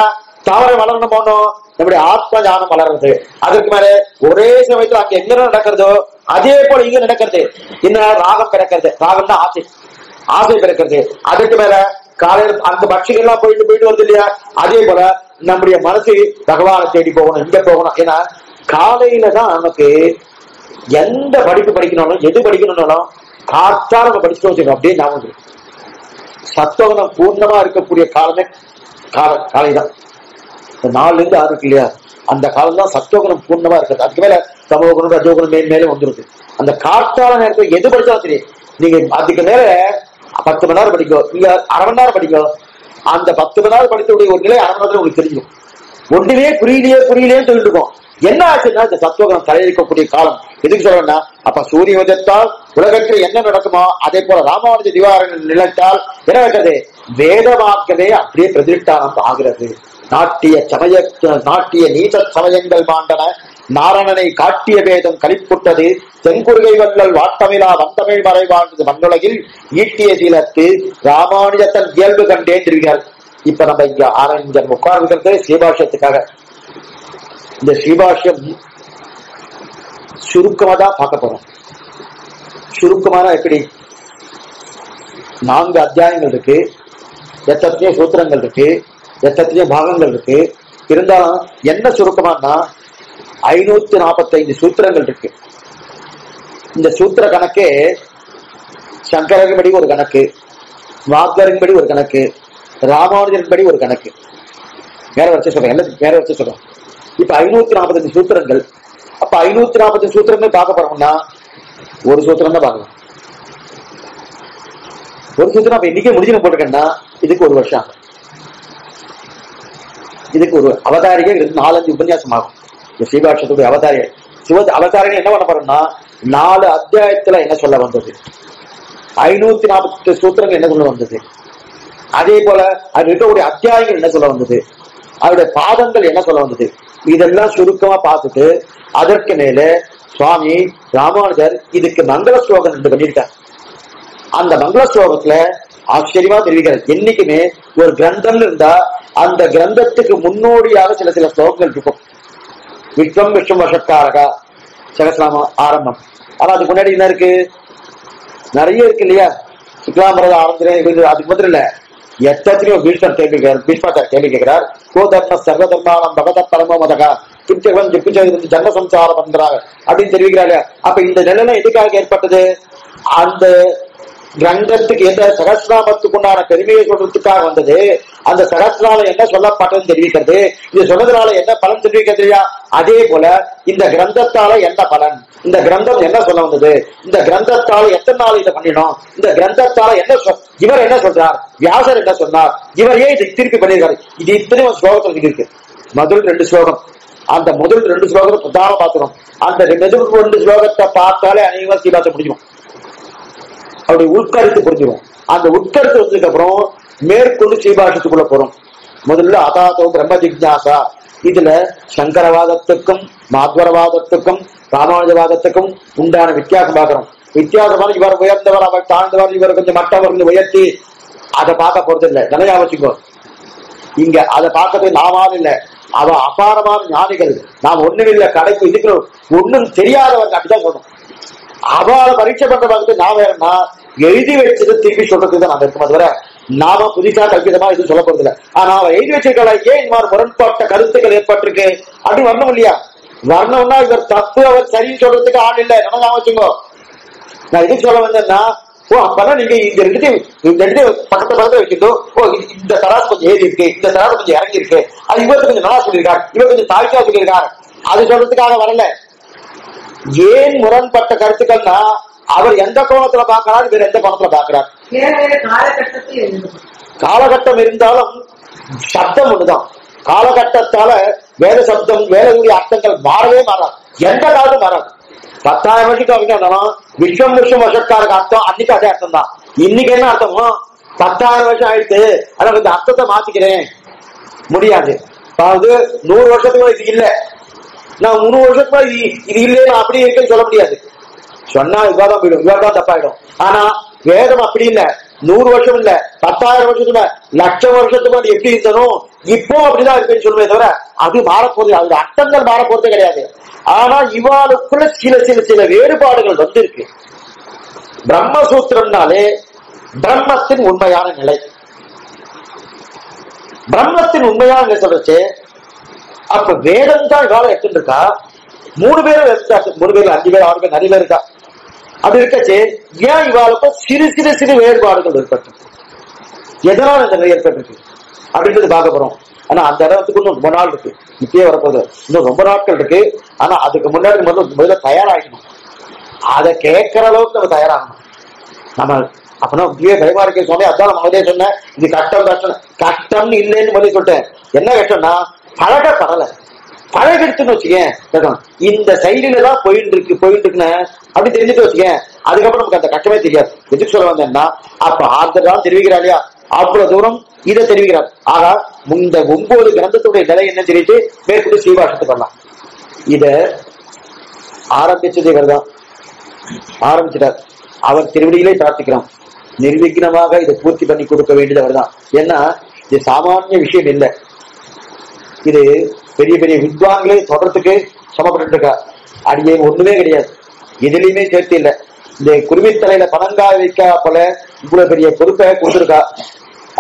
தாவரை வளரணும் போனோம் நம்முடைய ஆத்ம ஞானம் வளர்றது. அதுக்கு மேல ஒரே சமயத்துல அங்க எங்க நடக்கிறதோ அதே போல இங்க நடக்கிறது. என்ன ராகம் பிறக்கிறது? ராகம்னா ஆசை. ஆசை பிறக்கிறது. அதுக்கு மேல காலையில அந்த பட்சிகள் எல்லாம் போயிட்டு போயிட்டு வருது இல்லையா? அதே போல நம்முடைய மனசு பகவானை தேடி போகணும் இங்க போகணும். ஏன்னா காலையில தான் நமக்கு எந்த படிப்பு படிக்கணும் எது படிக்கணும்னாலும் காற்றா நம்ம படிச்சுட்டு வச்சுக்கணும். அப்படியே ஞாபகம் சத்தவனம் பூர்ணமா இருக்கக்கூடிய காலமே காலைதான். 4-6 இருக்கு இல்லையா? அந்த காலம் தான் சத்தோகனம் பூர்ணமா இருக்கிறது. அதுக்கு மேல சமோகனம் ரஜோகனம் மேலே வந்துருது. அந்த காற்றால நேரத்தில் எது படிச்சாலும் சரி நீங்க அதுக்கு மேல 10 மணி நேரம் படிக்கும் இல்ல 1/2 மணி நேரம் படிக்கும். அந்த 10 மணி நேரம் படித்தவுடைய ஒரு நிலை 1/2 மணி நேரத்துல உங்களுக்கு தெரியும். ஒன்றிலேயே புரியலையே சொல்லிட்டு இருக்கோம். என்ன ஆச்சுன்னா இந்த சத்துவகுணம் தலையெடுக்கக்கூடிய காலம். எதுக்கு சொல்றேன்னா அப்ப சூரிய உதயத்தால் உலகத்தில் என்ன நடக்குமோ அதே போல ராமானுஜ திவாகரன் நிலைத்தால் என்ன நடக்கிறது? வேதமாக்கவே அப்படியே பிரதிஷ்டானம் ஆகிறது. நாட்டிய நீச சமயங்கள் மாண்டன நாரணனை காட்டிய வேதம் கலிப்புட்டது தென்குருகை வல்லல் வாட்டமிழா வந்தமிழ் மறை வாழ்ந்தது மண்ணுலகில் ஈட்டிய சீலத்து ராமானுஜத்தன் இயல்பு கண்டே திரும்பினார். இப்ப நம்ம இங்க ஆரம்பிக்கிற உட்கார்ந்து ஸ்ரீபாஷ்யத்துக்காக இந்த ஸ்ரீபாஷ்யம் சுருக்கமாக தான் பார்க்க போறோம். சுருக்கமான எப்படி 4 அத்தியாயங்கள் இருக்கு, எத்தனையோ சூத்திரங்கள் இருக்கு, எத்தனையோ பாகங்கள் இருக்கு. இருந்தாலும் என்ன சுருக்கமானா 545 சூத்திரங்கள் இருக்கு. இந்த சூத்திர கணக்கே சங்கரரின் படி ஒரு கணக்கு, வாக்கரின் படி ஒரு கணக்கு, ராமானுஜரின் படி ஒரு கணக்கு. வேற வச்சு சொல்றேன், வேற வச்சு சொல்றேன். இப்ப 545 சூத்திரங்கள். அப்ப 545 சூத்திரமே பார்க்க போறோம்னா ஒரு சூத்திரம் தான் பார்க்கலாம். ஒரு சூத்திரம் அப்ப இன்னைக்கே முடிஞ்சு போட்டிருக்கேன்னா இதுக்கு ஒரு வருஷம் ஆகும். இதுக்கு ஒரு அவதாரிகை 4-5 உபன்யாசம் ஆகும். ஸ்ரீபாஷ்யத்துடைய அவதாரிகை அவதாரிகள் என்ன பண்ண போறோம்னா 4 அத்தியாயத்துல என்ன சொல்ல வந்தது, 548 சூத்திரங்கள் என்ன சொல்ல வந்தது, அதே போல அது இருக்கக்கூடிய அத்தியாயங்கள் என்ன சொல்ல வந்தது, அவருடைய பாதங்கள் என்ன சொல்ல வந்தது, இதெல்லாம் சுருக்கமா பார்த்துட்டு அதற்கு மேல சுவாமி ராமானுஜர் இதுக்கு மங்கள ஸ்லோகம் என்று பண்ணியிருக்கார். அந்த மங்கள ஸ்லோகத்துல ஆச்சரியமா தெரிவிக்கிறார். என்னைக்குமே ஒரு கிரந்தம் இருந்தா அந்த கிரந்தத்துக்கு முன்னோடியாக சில சில ஸ்லோகங்கள் இருக்கும். விக்ரம் விஷ்ணு வசக்காரகா சகசிரநாம ஆரம்பம். ஆனா அதுக்கு முன்னாடி என்ன இருக்கு, நிறைய இருக்கு இல்லையா. சுக்லாமரத ஆரம்பிக்கிறேன், அதுக்கு மட்டும் இல்ல எத்தனையோ பீஷ்மர் கேள்வி பீஷ்மாச்சார் கேள்வி கேட்கிறார். கோதர்ம சர்வதர்மானம் பகத பரமோ மதகா கிப்சவன் கிப்சவன் ஜன்ம சம்சாரம் பண்றாங்க அப்படின்னு தெரிவிக்கிறாங்க. அப்ப இந்த நிலைமை எதுக்காக ஏற்பட்டது, அந்த கிரந்தத்துக்கு எந்த சகசிரநாமத்துக்குண்டான பெருமையை சொல்றதுக்காக வந்தது. அந்த சகசிரநாமம் என்ன சொல்லப்பட்டதுன்னு தெரிவிக்கிறது, இது சொன்னதுனால என்ன பலன் தெரிவிக்கிறது இல்லையா. அதே போல இந்த கிரந்தத்தால என்ன பலன், இந்த கிரந்தம் என்ன சொல்ல வந்தது, இந்த கிரந்தத்தால எத்தனை நாள் இதை பண்ணினோம், இந்த கிரந்தத்தால என்ன இவர் என்ன சொல்றார், வியாசர் என்ன சொன்னார், இவர் ஏன் இதை திருப்பி பண்ணியிருக்காரு. இது இத்தனை ஸ்லோகத்தில் இருக்கு. முதல் 2 ஸ்லோகம், அந்த முதல் 2 ஸ்லோகத்தை பிரதான பாத்திரம். அந்த 2 ஸ்லோகத்தை பார்த்தாலே அனைவரும் சீபாசம் முடியும், அவருடைய உட்கருத்து புரிஞ்சிடும். அந்த உட்கருத்து வந்ததுக்கு அப்புறம் மேற்கொண்டு ஸ்ரீபாஷ்யத்துக்குள்ள போறோம். முதல்ல அதாதோ பிரம்ம ஜிக்ஞாசா. இதுல சங்கரவாதத்துக்கும் மாத்வரவாதத்துக்கும் ராமானுஜவாதத்துக்கும் உண்டான வித்தியாசம் பார்க்கிறோம். வித்தியாசமான இவர் உயர்ந்தவர், அவர் தாழ்ந்தவர், இவர் கொஞ்சம் மற்றவர் கொஞ்சம் உயர்த்தி அதை பார்க்க போறது இல்லை. நிறையா வச்சுக்கோ இங்க அதை பார்க்கறது நாமான் இல்லை, அவ அபாரமான ஞானிகள். நாம் ஒண்ணும் இல்லை கடைக்கு இருக்கிறோம், ஒன்றும் தெரியாதவங்க அப்படிதான் சொல்றோம். அவளை பரீட்சை பண்ற பார்த்து நான் வேறன்னா எழுதி வச்சது திருப்பி சொல்றதுக்கு தான் நாம இருக்கும். அது வர நாம புதுசா கல்விதமா எதுவும் சொல்ல போறது இல்லை. ஆனா அவ எழுதி வச்சிருக்கா, ஏன் இந்த மாதிரி முரண்பாட்ட கருத்துக்கள் ஏற்பட்டிருக்கு அப்படின்னு வரணும் இல்லையா. வரணும்னா இவர் தப்பு அவர் சரின்னு சொல்றதுக்கு ஆள் இல்லை. நான் வச்சுக்கோ நான் எது சொல்ல வந்தேன்னா, ஓ அப்பதான் நீங்க இந்த ரெண்டு பக்கத்தை பக்கத்துல வச்சுக்கோ, ஓ இந்த தராசு கொஞ்சம் ஏறி இருக்கு, இந்த தராசு கொஞ்சம் இறங்கி இருக்கு, அது இவருக்கு கொஞ்சம் நல்லா சொல்லியிருக்காரு, இவர் கொஞ்சம் தாழ்ச்சியா சொல்லியிருக்காரு, அது சொல்றதுக்காக வரல. ஏன் முரண்பட்ட கருத்துக்கள்னா அவர் எந்த கோணத்துல பாக்கிறார், வேற எந்த கோணத்துல பாக்கிறார். காலகட்டம் இருந்தாலும் சப்தம் ஒண்ணுதான். காலகட்டத்தால வேத சப்தம் வேதனுடைய அர்த்தங்கள் மாறவே மாறாது, எந்த காலத்தும் மாறாது. 10,000 வருஷத்துக்கு அப்படின்னாலும் விஷ்ணம் விஷ்ணம் வருஷக்காருக்கு அர்த்தம் அன்னைக்கு அதே அர்த்தம் தான். இன்னைக்கு என்ன அர்த்தமோ 10,000 வருஷம் ஆயிடுச்சு, ஆனா இந்த அர்த்தத்தை மாத்திக்கிறேன் முடியாது. அதாவது 100 வருஷத்துக்கு இது இல்லை, நான் 3 வருஷத்துக்கு இது இல்லையே நான் அப்படியே இருக்கேன்னு சொல்ல முடியாது. சொன்னா விவாதம் போயிடும், விவாதம் தப்பாயிடும். ஆனா வேதம் அப்படி இல்ல, 100 வருஷம் இல்ல, 10,000 வருஷத்துல 1,00,000 வருஷத்துக்கு எப்படி இருந்தாலும் இப்போ அப்படிதான் இருக்குன்னு சொல்லுவேன் தவிர அது மாறப்போறது, அது அர்த்தங்கள் மாறப்போறதே கிடையாது. ஆனா இவாளுக்குள்ள சில சில சில வேறுபாடுகள் வந்திருக்கு. பிரம்மசூத்திரம்னாலே பிரம்மத்தின் உண்மையான நிலை, பிரம்மத்தின் உண்மையான நிலை சொல்றச்சு. அப்ப வேதம் தான் இவால எடுத்துட்டு இருக்கா. 3 பேர் 5 பேர் 6 பேர் நிறைய இருக்கா. அப்படி இருக்கச்சு ஏன் இவாளுக்கும் சிறு சிறு சிறு வேறுபாடுகள் ஏற்பட்டு எதனால இந்த நிலை ஏற்பட்டு அப்படின்றது பார்க்க போறோம். ஆனா அந்த இடத்துக்கு இன்னும் ரொம்ப நாள் இருக்கு, இப்பயே வரப்போகுது, இன்னும் ரொம்ப நாட்கள் இருக்கு. ஆனா அதுக்கு முன்னாடி முதல்ல தயாராகணும், அதை கேட்கற அளவுக்கு நம்ம தயாராகணும். நம்ம அப்பனா இப்பயே பயமா இருக்கே சொன்னேன், அதான் நான் முதலே சொன்னேன் இது கஷ்டம் கஷ்டம் கஷ்டம்னு இல்லைன்னு முதலே சொல்லிட்டேன். என்ன கஷ்டம்னா பழகப்படல, பழகெடுத்துன்னு வச்சுக்கேன், இந்த சைடுல தான் போயிட்டு இருக்குன்னு அப்படி தெரிஞ்சுட்டு வச்சுக்கேன். அதுக்கப்புறம் நமக்கு அந்த கஷ்டமே தெரியாது. எதுக்கு சொல்ல வந்தேன்னா அப்ப ஆர்தான் தெரிவிக்கிறா இல்லையா, அவ்வளவு தூரம் இதை தெரிவிக்கிறார். ஆனா இந்த 9 கிரந்தத்துடைய நிலை என்ன தெரிவித்து மேற்கொண்டு ஸ்ரீபாஷ்யத்துக்கு வரலாம். இத ஆரம்பிச்சது இவர் தான் ஆரம்பிச்சிட்டார். அவர் திருவடியிலே பிரார்த்திக்கிறான் நிர்விக்னமாக இதை பூர்த்தி பண்ணி கொடுக்க வேண்டியது அவர் தான். ஏன்னா இது சாமானிய விஷயம் இல்லை, இது विद्वांगे समपा अड़े कमे सर कुरमी तल पनंगा वाले इवपा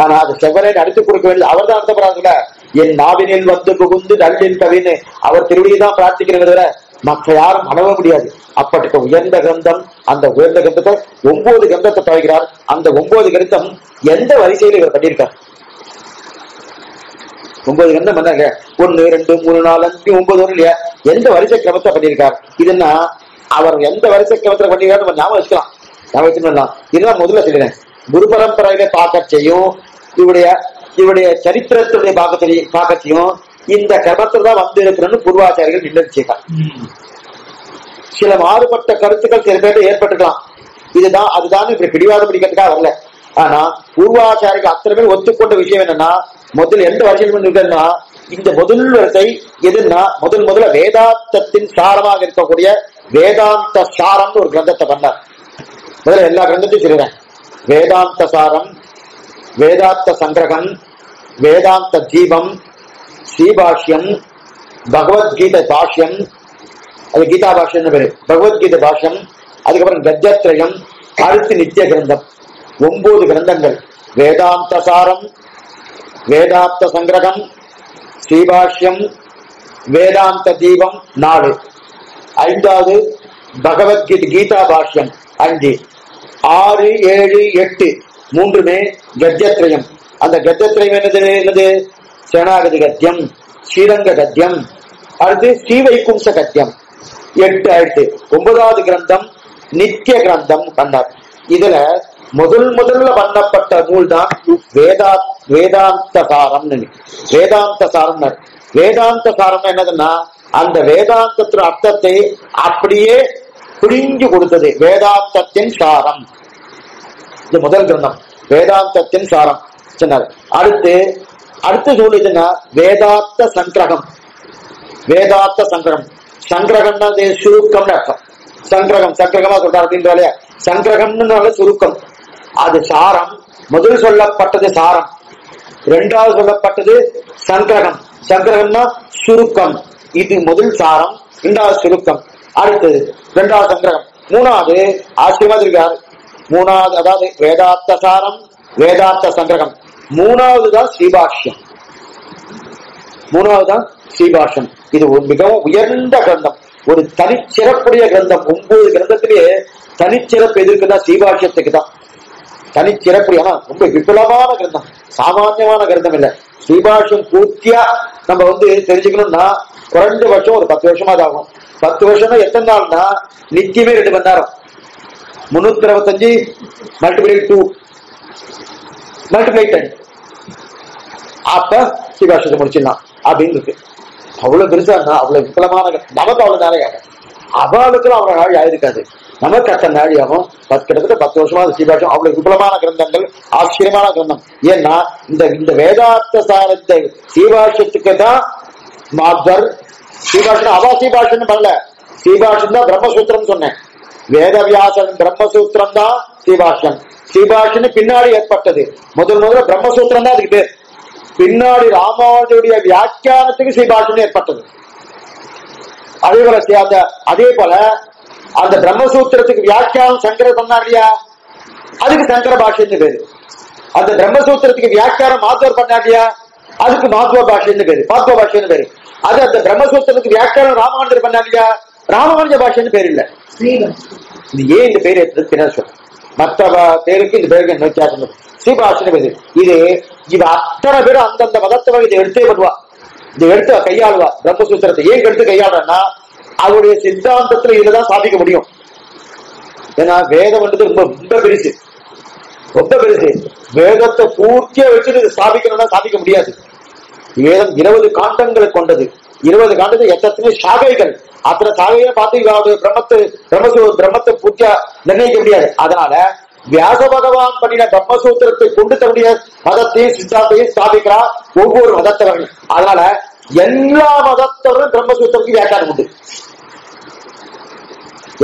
आना अवरे अड़ता नाविन वह प्रार्थिक मत यार अणव मुझा अट्ट उयर् ग्रंथम अंदर ग्रंथते ग्रंथते तविक्रार अंद ग्रंथम एंत वरीसर पड़ा वरीस क्रम पड़ा वरीस क्रम पड़ा मुद्दे गुरु परंपरा चरित्र क्रम पूर्वाचार्य सब मार्ट कल अभी आना पूर्वाचार्य अतमें विषय वेदांत वेदांत सारम वेदांत संग्रहम वेदांत जीवम श्रीभाष्यम भगवद्गीता भाष्यम गीता भाष्यम भगवद्गीता भाष्यम गद्यत्रयम अरुत्त नित्य ग्रंथम ग्रंथंगल वेदांत सारम वेदांत संग्रहम श्रीभाष्यम वेदांत जीवम 4 5வது भगवद्गीता भाष्यम 5 मूंमे गद्यत्रयम शरणागति गद्यम श्रीरंग गद्यम श्रीवैकुंठ गद्यम ग्रंथम नित्य ग्रंथम नूल वेदांत सारम वेदांत सारम वेदांत सारम अंद वेदांत अर्थते அப்படியே वेदांत सारम ग्रंथम वेदांत सारम वेदांत संग्रहम वेदांत संग्रहम संग्रहम संग्रहमा संग्रहम सुरुक्कम अदु सारम मुदल सोल्लप्पट्टदु सारम இரண்டாவது சொல்லப்பட்டது संग्रहम संग्रहம்னா சுருக்கம் இது முதல் சாரம் இரண்டாவது சுருக்கம் संग्रह मूव वेदांत सारम वेदांत संग्रहम श्रीभाष्यम श्रीभाष्यम उयर् तनिच्चिरप्पुடைய ग्रंथम 9 ग्रंथத்திலே தனிச்சிறப்பு எதுக்குன்னா श्रीभाष्यத்துக்கு தான் தனிச்சிறப்புனா ரொம்ப விபுலமான ग्रंथम சாமான்யமான ग्रंथம் இல்ல श्रीभाष्यम பூர்த்தியா நம்ம தெரிஞ்சிக்கணும்னா குறைந்த பட்சம் ஒரு 10 வருஷமாவது ஆகும் 10 வருஷமா எத்தனை நாள்னா நித்தியமே 2 மணி நேரம் 365 * 2 * 10 அப்ப சிவாசத்தை முடிச்சிடலாம் அப்படிங்க இருக்கு அவ்வளவு பெருசானா அவ்வளவு விபலமான நமக்கு அவ்வளவு நாளையா அவளுக்கு அவளோ நாள் ஆயிருக்காது நமக்கு அத்த நாளியாவும் 10 வருஷமா சிவாசம் அவ்வளவு விபலமான கிரந்தங்கள் ஆச்சரியமான கிரந்தம் ஏன்னா இந்த வேதார்த்த சாரத்தை சிவாசத்துக்கு தான் மாதர் श्रीभाष्यम बनल श्रीभाष्यम ब्रह्मसूत्रम वेद व्यास ब्रह्मसूत्रम श्रीभाष्यम श्रीभाष्यम पिना मुद्दे ब्रह्मसूत्रम पिना रामानुज व्याख्यान श्रीभाष्यम अल ब्रह्मसूत्र व्याख्यान शंकर पड़ा अद्क शंकर भाष्यम अंत ब्रह्मसूत्र व्याख्यान माधव पड़ा अद्क माधव भाष्यम भाष्य அது அந்த பிரம்மசூத்திரத்துக்கு வியாக்கியானம் ராமானுஜர் பண்ணாங்க ராமானுஜ பாஷைன்னு பேர் இல்ல இது ஏன் இந்த பேர் எடுத்து தினசரி மற்ற பேருக்கு இந்த பேருக்கு என்ன வித்தியாசம் ஸ்ரீபாஷைன்னு பேர் இது இவ அத்தனை பேர் அந்தந்த மதத்தவங்க இதை எடுத்தே பண்ணுவா இதை எடுத்து கையாளுவா பிரம்மசூத்திரத்தை ஏன் எடுத்து கையாளறனா அவருடைய சித்தாந்தத்துல இதுதான் சாதிக்க முடியும் ஏன்னா வேதம் வந்து ரொம்ப ரொம்ப பெருசு வேதத்தை பூர்த்தியா வச்சுட்டு சாதிக்கணும்னா சாதிக்க முடியாது வேதம் 20 காண்டங்களை கொண்டது 20 காண்டத்துல எத்தனை சாகைகள் அத்தனை சாகையை பார்த்து இவாவது பிரம்மத்தை பூஜ்ய நிர்ணயிக்க முடியாது அதனால வியாச பகவான் பண்ணின பிரம்மசூத்திரத்தை கொண்டு தன்னுடைய மதத்தையும் சித்தாந்தத்தையும் ஸ்தாபிக்கிறார் ஒவ்வொரு மதத்தவர்கள் அதனால எல்லா மதத்தவர்களும் பிரம்மசூத்திரத்துக்கு வியாக்கியானம் உண்டு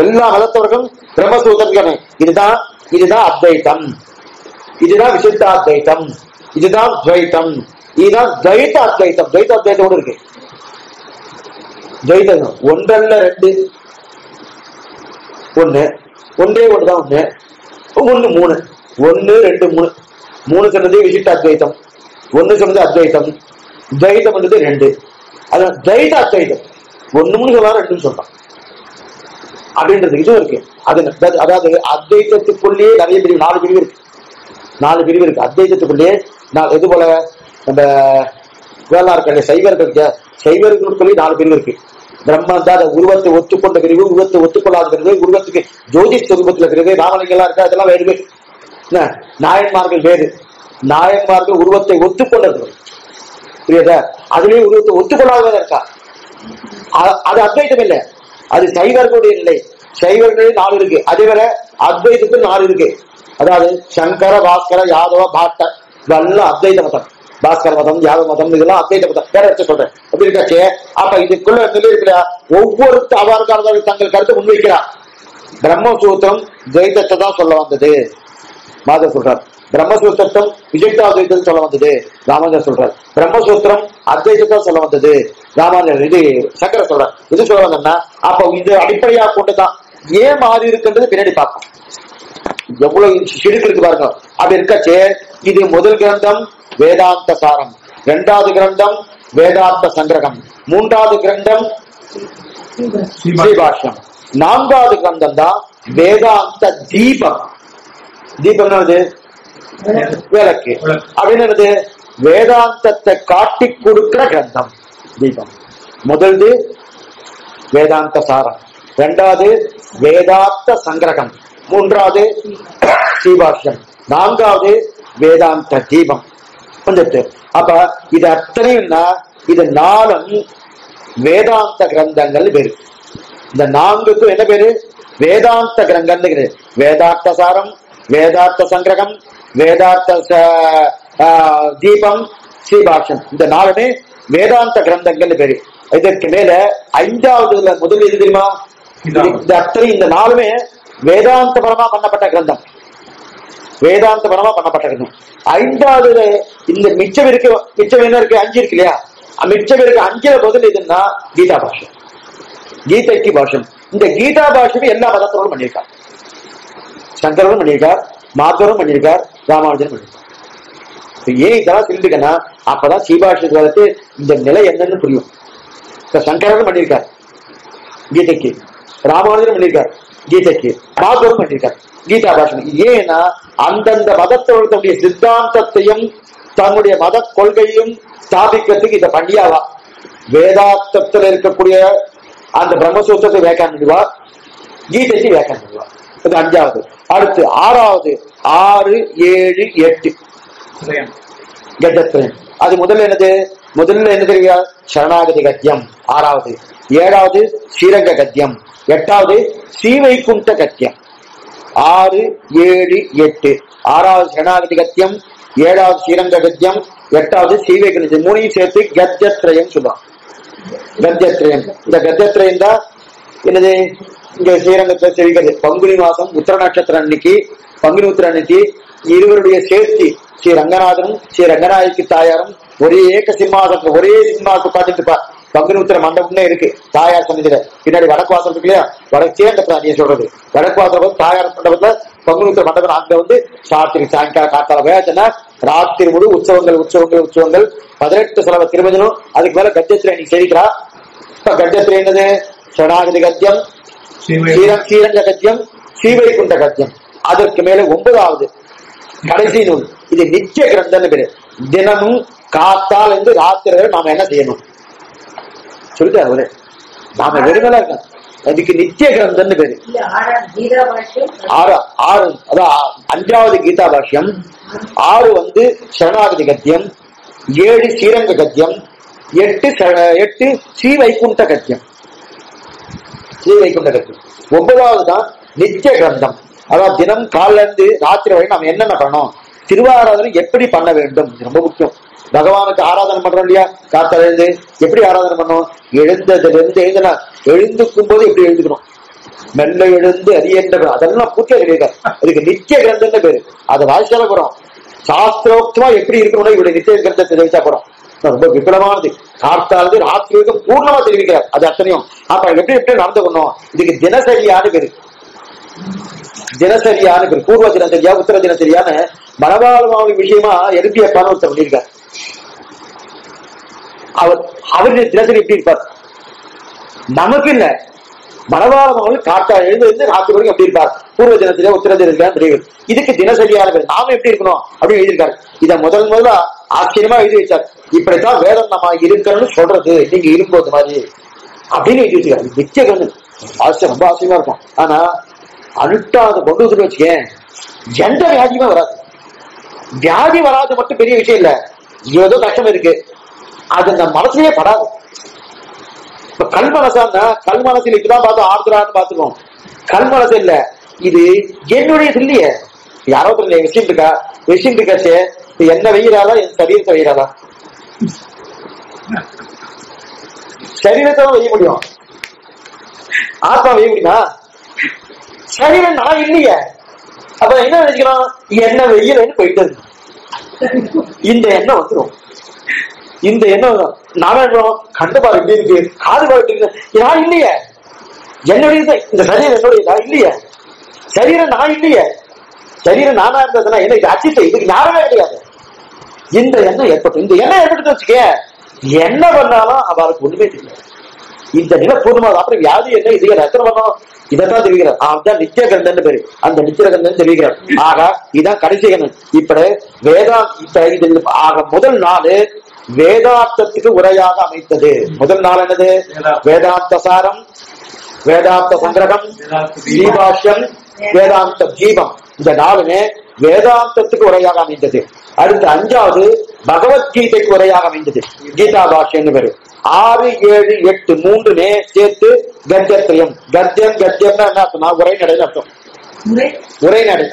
எல்லா மதத்தவர்களும் பிரம்மசூத்திரத்துக்கு இதுதான் அத்வைதம் இதுதான் விசிஷ்டாத்வைதம் இதுதான் துவைதம் इधर द्वैत अद्वैत द्वैत अद्वैत ஜெய்தகம் ஒன்றல்ல ரெண்டு, ஒன்று ஒன்றே ஒன்று தான், ஒன்று ஒன்று மூணு, ஒன்று ரெண்டு மூணு. மூணுக்கு இருந்தது விசிட்ட அத்வைத்தம், ஒன்றுக்கு இருந்தது அத்வைத்தம், துவைத்தம் இருந்தது ரெண்டு. அதான் துவைத அத்வைத்தம். ஒன்று மூணு சொல்லலாம், ரெண்டுன்னு சொல்லலாம் அப்படின்றது இதுவும் இருக்கு. அது அதாவது அத்வைத்தத்துக்குள்ளேயே நிறைய பிரிவு, நாலு பிரிவு இருக்கு, நாலு பிரிவு இருக்கு அத்வைத்தத்துக்குள்ளேயே. நான் இது போல நம்ம வேளாண் இருக்க சைவர்கள், சைவர்களுக்குள்ளேயே நாலு பிரிவு இருக்கு. பிரம்மன் தான் உருவத்தை ஒத்துக்கொண்ட பிரிவு, உருவத்தை ஒத்துக்கொள்ளாத பிரிவு, உருவத்துக்கு ஜோதிஷ் சொருபத்துல பிரிவு, ராமலிங்கெல்லாம் இருக்கு, அதெல்லாம் வேறு. நாயன்மார்கள் வேறு, நாயன்மார்கள் உருவத்தை ஒத்துக்கொண்டது, புரியுதா? அதுலேயே உருவத்தை ஒத்துக்கொள்ளாத இருக்கா, அது அத்வைத்தம் இல்லை, அது சைவர்களுடைய நிலை. சைவர்களே நாலு இருக்கு, அதே வேற அத்வைதத்துக்கு நாலு இருக்கு. அதாவது சங்கர, பாஸ்கர, யாதவ, பாட்ட, இதெல்லாம் அத்வைத மதம். பாஸ்கர மதம், யாதவ மதம், இதெல்லாம் அத்வைத மதம். வேற எடுத்து சொல்றேன், அப்படி இருக்காச்சு. அப்ப இதுக்குள்ள இருக்கிற ஒவ்வொரு அவர்களுக்காரர்கள் தங்கள் கருத்தை முன்வைக்கிறார். பிரம்மசூத்திரம் துவைதத்தை தான் சொல்ல வந்தது, மாதர் சொல்றார். பிரம்மசூத்திரம் விஜிட்டா துவைதம் சொல்ல வந்தது, ராமானுஜர் சொல்றார். பிரம்மசூத்திரம் அத்வைதத்தை சொல்ல வந்தது, ராமானுஜர். இது சங்கர சொல்றார். இது சொல்ல வந்தோம்னா அப்ப இது அடிப்படையாக கொண்டுதான் ஏன் மாறி இருக்குன்றது பின்னாடி பார்ப்போம். எவ்வளவு சிடுக்கு இருக்கு பாருங்க. அப்படி இருக்காச்சு. இது முதல் கிரந்தம் வேதாந்த சாரம், இரண்டாவது கிரந்தம் வேதாந்த சங்கிரகம், மூன்றாவது கிரந்தம் ஸ்ரீபாஷ்யம், நான்காவது கிரந்தம் தான் வேதாந்த தீபம். தீபம் என்னது? விளக்கு. அப்படின்னு என்னது? வேதாந்தத்தை காட்டி கொடுக்கிற கிரந்தம் தீபம். முதல்து வேதாந்த சாரம், இரண்டாவது வேதாந்த சங்கிரகம், மூன்றாவது ஸ்ரீபாஷ்யம், நான்காவது வேதாந்த தீபம். அப்ப இது அத்தனையும்னா இது நாலும் வேதாந்த கிரந்தங்கள் பேரு. இந்த நான்குக்கும் என்ன பேரு? வேதாந்த கிரந்தங்கள். வேதாந்த சாரம், வேதாந்த சங்கிரகம், வேதாந்த தீபம், ஸ்ரீபாஷ்யம், இந்த நாலுமே வேதாந்த கிரந்தங்கள் பேரு. இதற்கு மேல ஐந்தாவதுல முதல் எது தெரியுமா? அத்தனை இந்த நாலுமே வேதாந்த பரமா பண்ணப்பட்ட கிரந்தம், வேதாந்த பரமா பண்ணப்பட்ட கிரந்தம். ஐந்தாவதுல இந்த மிச்சம் இருக்கு, மிச்சம் என்ன இருக்கு? அஞ்சு இருக்கு இல்லையா? மிச்சம் இருக்கு அஞ்சுல முதல் எதுன்னா கீதா பாஷ்யம், கீதைக்கு பாஷ்யம். இந்த கீதா பாஷ்யம் எல்லா மதத்தோடும் பண்ணியிருக்காரு. சங்கரரும் பண்ணியிருக்கார், மாதவரும் பண்ணியிருக்கார், ராமானுஜரும் பண்ணியிருக்கார். ஏன் இதெல்லாம் தெரிஞ்சுக்கன்னா அப்பதான் சீபாஷியத்து வளர்த்து இந்த நிலை என்னன்னு புரியும். சங்கரரும் பண்ணியிருக்கார் கீதைக்கு, ராமானுஜரும் பண்ணியிருக்கார் கீதைக்கு, மாதவரும் பண்ணியிருக்கார் கீதா பாஷன். ஏன்னா அந்தந்த மதத்தோடு தன்னுடைய சித்தாந்தத்தையும் தன்னுடைய மத கொள்கையும் ஸ்தாபிக்கிறதுக்கு இதை பண்ணியாவா. வேதாந்தத்தில் இருக்கக்கூடிய அந்த பிரம்மசூத்திரத்தை வியாக்கியானம் பண்ணுவார், கீதைக்கு வியாக்கியானம் பண்ணுவார். இது அஞ்சாவது. அடுத்து ஆறாவது, 6, 7, 8 கட்டத்ரயம். அது முதல்ல என்னது? முதல்ல என்ன தெரியா? சரணாகதி கத்தியம் ஆறாவது, 7வது ஸ்ரீரங்க கத்தியம், 8வது ஸ்ரீவைகுண்ட கத்தியம். 6, 7, 8 ஆறாவது சரணாகதி கத்தியம், 7வது ஸ்ரீரங்க கத்தியம், 8வது ஸ்ரீவைகுண்ட. மூணையும் சேர்த்து கத்தியத்ரயம் சொல்லுவான். கத்தியத்ரயம். இந்த கத்தியத்ரயம் தான் என்னது? இங்க ஸ்ரீரங்கத்துல தெரிகிறது பங்குனி மாசம் உத்திர நட்சத்திரம் அன்னைக்கு, பங்குனி உத்திர அன்னைக்கு இருவருடைய சேர்த்தி ஸ்ரீ ரங்கநாதனும் ஸ்ரீ ரங்கநாயகி தாயாரும் ஒரே ஏக சிம்மாசனத்துல, ஒரே சிம்மாசனத்தை பார்த்துட்டு இருப்பார். பங்குனி உத்திர மண்டபம்னே இருக்கு தாயார் சந்திர பின்னாடி வடக்கு வாசல் இருக்கு இல்லையா? வடக்கே அந்த பிராணியை சொல்றது. வடக்கு வாசல் தாயார் மண்டபத்துல பங்குனி உத்திர மண்டபம். அங்க வந்து சாத்திரி சாயங்கால காத்தால வேதனை ராத்திரி முழு உற்சவங்கள், உற்சவங்கள், உற்சவங்கள். 18 செலவு திருமஞ்சனம். அதுக்கு மேல கத்தியத்திரை நீ சேவிக்கிறா. இப்ப கத்தியத்திரை என்னது? சரணாகதி கத்தியம், ஸ்ரீரங்க கத்தியம், ஸ்ரீவைகுண்ட கத்தியம். அதற்கு மேல 9வது கடைசி நூல். இது நித்திய கிரந்தம் பேரு. தினமும் காத்தால் இருந்து ராத்திரி வரை நாம என்ன செய்யணும் சொல்லிட்டாரு அவரு. நாம வெறுமலா இருக்கோம். அதுக்கு நித்திய கிரந்தம் பேரு. 6, அதான் 5வது கீதா பாஷ்யம், 6 வந்து சரணாகதி கத்தியம், 7 ஸ்ரீரங்க கத்தியம், 8 ஸ்ரீவைகுண்ட கத்தியம், ஸ்ரீவைகுண்ட கத்தியம். 9வது தான் நித்திய கிரந்தம். அதாவது தினம் காலில இருந்து ராத்திரி வரை நம்ம என்னென்ன பண்ணணும், திருவாராதனை எப்படி பண்ண வேண்டும், ரொம்ப முக்கியம். பகவானுக்கு ஆராதனை பண்றோம் இல்லையா? காத்தால இருந்து எப்படி ஆராதனை பண்ணணும்? எழுந்ததுல இருந்து எழுந்தனா எழுந்துக்கும் போது எப்படி எழுந்துக்கணும், மெல்ல எழுந்து அறியன்ற, அதெல்லாம் பூர்த்தியா கிடையாது. அதுக்கு நித்திய கிரந்தம்னு பேரு. அதை வாசிச்சால போறோம். சாஸ்திரோக்தமா எப்படி இருக்கணும்னா இவருடைய நித்திய கிரந்தத்தை தெரிவிச்சா போறோம். ரொம்ப விபுலமானது. ஆர்த்தாது ராத்திரிக்கு பூர்ணமா தெரிவிக்கிறார். அது அத்தனையும் அப்ப எப்படி எப்படி நடந்து கொள்ளணும். இதுக்கு தினசரியான பேரு, தினசரியான பேர், பூர்வ தினசரியா உத்தர தினசரியான மனபாலமாவின் விஷயமா எழுப்பிய பானவத்தை பண்ணியிருக்காரு. அவர் அவருடைய தினசரி எப்படி இருப்பார் நமக்கு இல்ல. மனபாலமாவில் காட்டா எழுந்து ராத்திரி வரைக்கும் எப்படி இருப்பார், பூர்வ தினத்திலே உத்தர தினத்திலான பிரிவுகள். இதுக்கு தினசரியான பேர். நாம எப்படி இருக்கணும் அப்படின்னு எழுதியிருக்காரு. இதை முதல்ல ஆச்சரியமா எழுதி வச்சார். இப்படித்தான் வேதம் நம்ம இருக்கணும்னு சொல்றது, நீங்க இருக்கும்போது மாதிரி அப்படின்னு எழுதி வச்சுக்காரு. நிச்சயம் ஆச்சரியம், ரொம்ப ஆச்சரியமா இருக்கும். ஆனா அனுட்டாத கொண்டு வந்து வச்சுக்கேன், எந்த வியாதியுமே வராது. வியாதி வராது மட்டும் பெரிய விஷயம் இல்ல, ஏதோ கஷ்டம் இருக்கு அது நம்ம மனசுலயே படாது. இப்ப கல் மனசான்னா கல் மனசுல இப்பதான் பார்த்தோம் ஆறுதலான்னு பாத்துக்கோம். கல் மனசு இல்ல, இது என்னுடைய இல்லையே, யாரோ தெரியல விஷயம் இருக்கா, விஷயம் இருக்காச்சே என்ன வெயிலாதான், என் சரீரத்தை வெயிலாதான். சரீரத்தை வெய்ய முடியும், ஆத்மா வெய்ய முடியுமா? சரீரம் நான் இல்லையே. அப்ப என்ன நினைச்சுக்கலாம், என்ன வெயிலன்னு போயிட்டு இந்த எண்ணம் வந்துடும். இந்த எண்ணம் நாம என்னோம் கண்டுபாடு எப்படி இருக்கு, காது பாட்டு இருக்கு, நான் இல்லையே, என்னுடைய இந்த சரீரம் என்னுடைய நான் இல்லையே, சரீரம் நான் இல்லையே, சரீரம் நானா இருந்ததுன்னா என்ன இது அச்சிட்டு, இதுக்கு யாருமே கிடையாது. இந்த எண்ணம் ஏற்பட்டு இந்த எண்ணம் ஏற்பட்டு வச்சுக்கே, என்ன பண்ணாலும் அவருக்கு ஒண்ணுமே தெரியாது. இந்த நிலை பூர்ணமாக அப்புறம் வியாதி என்ன இது ரத்தன பண்ணோம் இதான் தெரிவிக்கிறார். அதுதான் நித்திய கந்தன் பேரு, அந்த நித்திய கந்தன் தெரிவிக்கிறார். ஆக இதான் கடைசி கந்தன். இப்படி வேதாந்த ஆக முதல் நாள் வேதாந்தத்துக்கு உரையாக அமைத்தது. முதல் நாள் என்னது? வேதாந்த சாரம், வேதாந்த சங்கிரகம், ஸ்ரீபாஷ்யம், வேதாந்த தீபம். இந்த நாளுமே வேதாந்தத்துக்கு உரையாக அமைந்தது. அடுத்து அஞ்சாவது பகவத்கீதைக்கு உரையாக அமைந்தது, கீதா பாஷ்யம் பேரு. 6, 7, 8 மூன்றுமே சேர்த்து கத்தியம். கத்தியம் கத்தியம்னா என்ன அர்த்தம்னா உரைநடைன்னு அர்த்தம். உரைநடை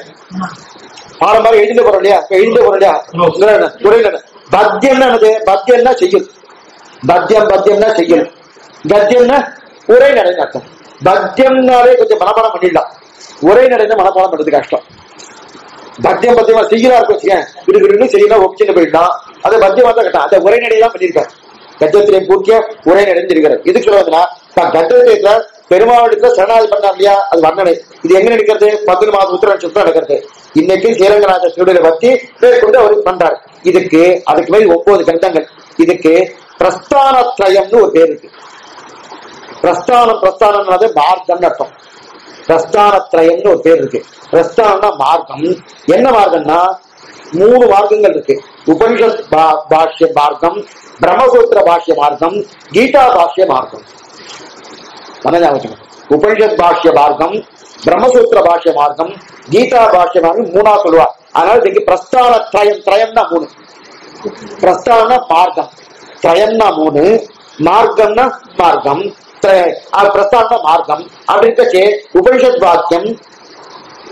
பாரம்பரிய எழுந்த போறோம் இல்லையா, எழுந்த போறோம் இல்லையா, உரைநடை. பத்தியம்னா என்னது? பத்தியம்னா செய்யும், பத்தியம் பத்தியம்னா செய்யும், கத்தியம்னா உரைநடைன்னு அர்த்தம். பத்தியம்னாலே கொஞ்சம் மனப்பாடம் பண்ணிடலாம், உரைநடைன்னு மனப்பாடம் பண்றது கஷ்டம். பத்தியம் பத்தியமா செய்யலாம் இருக்கும் வச்சுக்கேன், இருக்கு செய்யலாம் ஒப்பிச்சுன்னு போயிடலாம். அதை பத்தியமா தான் கட்டணும், அதை உரைநடையெல்லாம் பண்ணியிருக்காரு. கஜத்திலே கூட்டிய உரை நடந்திருக்கிறது. இதுக்கு சொல்றதுன்னா கஜத்தில பெருமாவட்டத்துல சரணாதி பண்ணார் இல்லையா, அது வர்ணனை. இது எங்க நடக்கிறது? 11வது உத்திர நட்சத்திரம் நடக்கிறது. இன்னைக்கு சேரங்கராஜ திருடலை பத்தி மேற்கொண்டு அவருக்கு பண்றாரு. இதுக்கு அதுக்கு மேல் 9 கண்டங்கள். இதுக்கு பிரஸ்தானத்ரயம்னு ஒரு பேர் இருக்கு. பிரஸ்தானம், பிரஸ்தானம்னாலே மார்க்கம் அர்த்தம். பிரஸ்தானத்ரயம்னு ஒரு பேர் இருக்கு. பிரஸ்தானம்னா மார்க்கம். என்ன மார்க்கம்னா 3 மார்க்கங்கள் இருக்கு. உபனிஷத் பாஷ்ய மார்க்கம், பிரம்மசூத்திர பாஷ்ய மார்க்கம், கீதா பாஷ்ய மார்க்கம். உபனிஷத் பாஷ்ய மார்க்கம், பிரம்மசூத்திர பாஷ்ய மார்க்கம், கீதா பாஷ்ய மார்க்கம் 3ஆ சொல்லுவார். அதனால இதுக்கு பிரஸ்தான திரயம். திரயம்னா 3, பிரஸ்தான மார்க்கம், திரயம்னா 3, மார்க்கம்னா மார்க்கம், பிரஸ்தான மார்க்கம். அப்படி இருக்கச்சே உபனிஷத் வாக்கியம்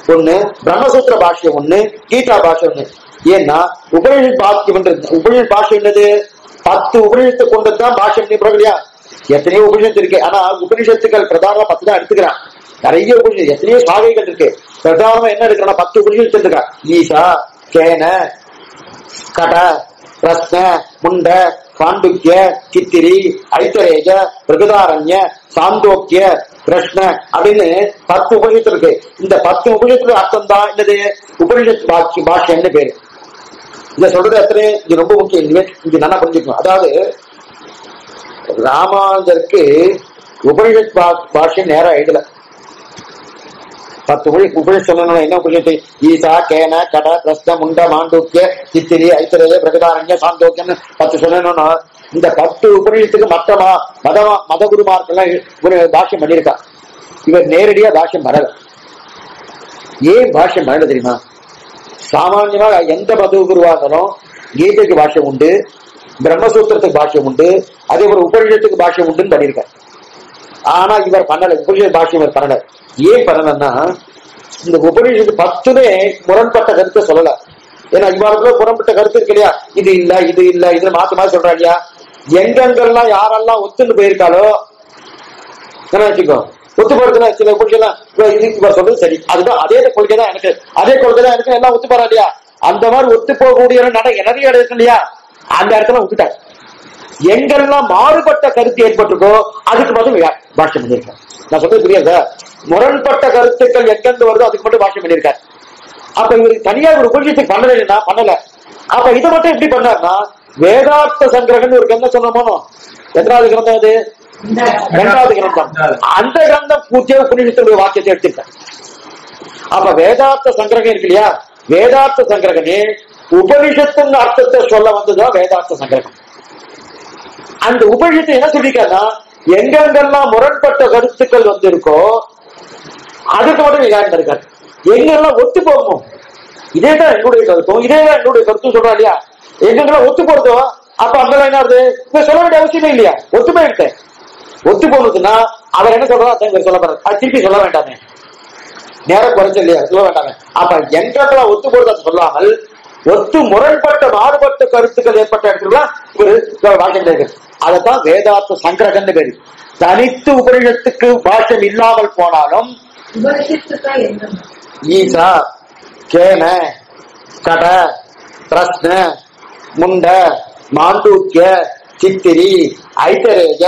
1, பிரம்மசூத்திர பாஷ்யம் 1, கீதா பாஷ்யம் 1. ஏன்னா உபனிஷத் பாக்கியம், உபனிஷத் பாஷ்யம் என்னது? 10 உபனிஷத்தை கொண்டுதான் பாஷ்யம் நிபுணம் இல்லையா. எத்தனையோ உபனிஷத்து இருக்கு, ஆனா உபனிஷத்துக்கள் பிரதானமா 10 தான் எடுத்துக்கிறான். நிறைய உபனிஷத்து, எத்தனையோ சாகைகள் இருக்கு, பிரதானமா என்ன எடுக்கிறான்? 10 உபனிஷத்து எடுத்துக்கிறான். ஈசா, கேன, கட, பிரஸ்ன, முண்ட, பாண்டுக்ய, கித்திரி, ஐத்தரேஜ, பிரகதாரண்ய, சாந்தோக்கிய, கிருஷ்ண அப்படின்னு 10 உபனிஷத்து இருக்கு. இந்த 10 உபனிஷத்துல அர்த்தம் தான் என்னது? உபனிஷத்து பாஷ் பாஷ்யம்னு பேரு. இதை சொல்றது எத்தனை இது ரொம்ப முக்கியம், இது நல்லா புரிஞ்சுக்கணும். அதாவது ராமானுஜருக்கு உபனிஷத் பாஷ்யம் நேரம் எழுதல. 10 உபனிஷத் சொல்லணும். என்ன உபனிஷத்து? ஈசா, கேன, கட, பிரஸ்ன, முண்ட, மாண்டூக்கிய, சித்திரி, ஐத்தரேய, பிரகதாரண்ய, சாந்தோக்கியன்னு 10 சொல்லணும்னா இந்த 10 உபநிஷத்துக்கு மற்றமா மத குருமார்கள் பாஷ்யம் பண்ணியிருக்கா. இவர் நேரடியா பாஷ்யம் வரல. ஏன் பாஷ்யம் வரல தெரியுமா? சாமான்யமாக எந்த மத குருவா இருந்தாலும் கீதைக்கு பாஷ்யம் உண்டு, பிரம்மசூத்திரத்துக்கு பாஷ்யம் உண்டு, அதே போல உபநிஷத்துக்கு பாஷ்யம் உண்டுன்னு பண்ணியிருக்காரு. ஆனா இவர் பண்ணல, உபநிஷத்து பாஷ்யம் இவர் பண்ணல. ஏன் பண்ணலன்னா இந்த உபநிஷத்து 10மே முரண்பட்ட கருத்தை சொல்லல. ஏன்னா இவருக்குள்ள புறம்பட்ட கருத்து இருக்கு இல்லையா, இது இல்ல இது இல்ல இதுல மாத்தி மாத்தி சொல்றா இல்லையா. எங்கெல்லாம் யாரெல்லாம் ஒத்துன்னு போயிருக்காளோ என்ன வச்சுக்கோ ஒத்து போறதுல சில கொள்கைலாம் சொல்றது சரி, அதுதான் அதே கொள்கைதான் எனக்கு, அதே கொள்கைதான் எனக்கு, எல்லாம் ஒத்து போறா இல்லையா. அந்த மாதிரி ஒத்து போகக்கூடிய நட நிறைய இடம் இருக்கு இல்லையா, அந்த இடத்துல விட்டுட்டாரு. மாறுபட்ட கருத்து ஏற்பட்டிருக்கோ அதுக்கு மட்டும் பாஷ்யம் பண்ணியிருக்காரு. நான் சொல்றது புரியுதா? முரண்பட்ட கருத்துக்கள் எங்கெங்க வருதோ அதுக்கு மட்டும் பாஷ்யம் பண்ணியிருக்காரு. அப்ப இவருக்கு தனியா ஒரு உபநிஷத்துக்கு பண்ணலைன்னா பண்ணல. அப்ப இதை மட்டும் எப்படி பண்ணாருன்னா வேதாந்த சங்கிரகம் ஒரு கிரந்தம் சொன்னோமோ, எத்தனாவது கிரந்தம் அது? இரண்டாவது கிரந்தம். அந்த கிரந்தம் பூர்த்தியாக உபநிஷத்துடைய வாக்கியத்தை எடுத்திருக்காரு. அப்ப வேதாந்த சங்கிரகம் இருக்கு இல்லையா, வேதாந்த சங்கிரகமே உபனிஷத்தின் அர்த்தத்தை சொல்ல வந்ததுதான் வேதாந்த சங்கிரகம். அந்த உபனிஷத்தை என்ன சொல்லிருக்காருன்னா எங்கெங்கெல்லாம் முரண்பட்ட கருத்துக்கள் வந்திருக்கோ அதுக்கு மட்டும் விகாரம் இருக்காரு. எங்கெல்லாம் ஒத்து போகுமோ இதேதான் என்னுடைய கருத்தும் இதேதான் என்னுடைய கருத்தும் சொல்றா இல்லையா, எங்கெல்லாம் ஒத்து போறதோ அப்ப அங்கெல்லாம் என்ன ஆகுது, இவங்க சொல்ல வேண்டிய அவசியம் இல்லையா, ஒத்து போயிட்டு ஒத்து போனதுன்னா அவர் என்ன சொல்றதோ அதான் சொல்ல போறாரு. அது திருப்பி சொல்ல வேண்டாமே, நேரம் குறைஞ்ச இல்லையா, சொல்ல வேண்டாமே. அப்ப எங்கெல்லாம் ஒத்து போறது அது சொல்லாமல் ஒத்து முரண்பட்ட மாறுபட்ட கருத்துக்கள் ஏற்பட்ட இடத்துல ஒரு வாக்கியம் கிடைக்கிறது. அதைத்தான் வேதாந்த சங்கிரகம்னு பேரு. தனித்து உபநிஷத்துக்கு பாஷ்யம் இல்லாமல் போனாலும் ஈசா கேன கட பிரஸ்ன முண்ட மாண்டூக்கிய சித்திரி ஐதரேய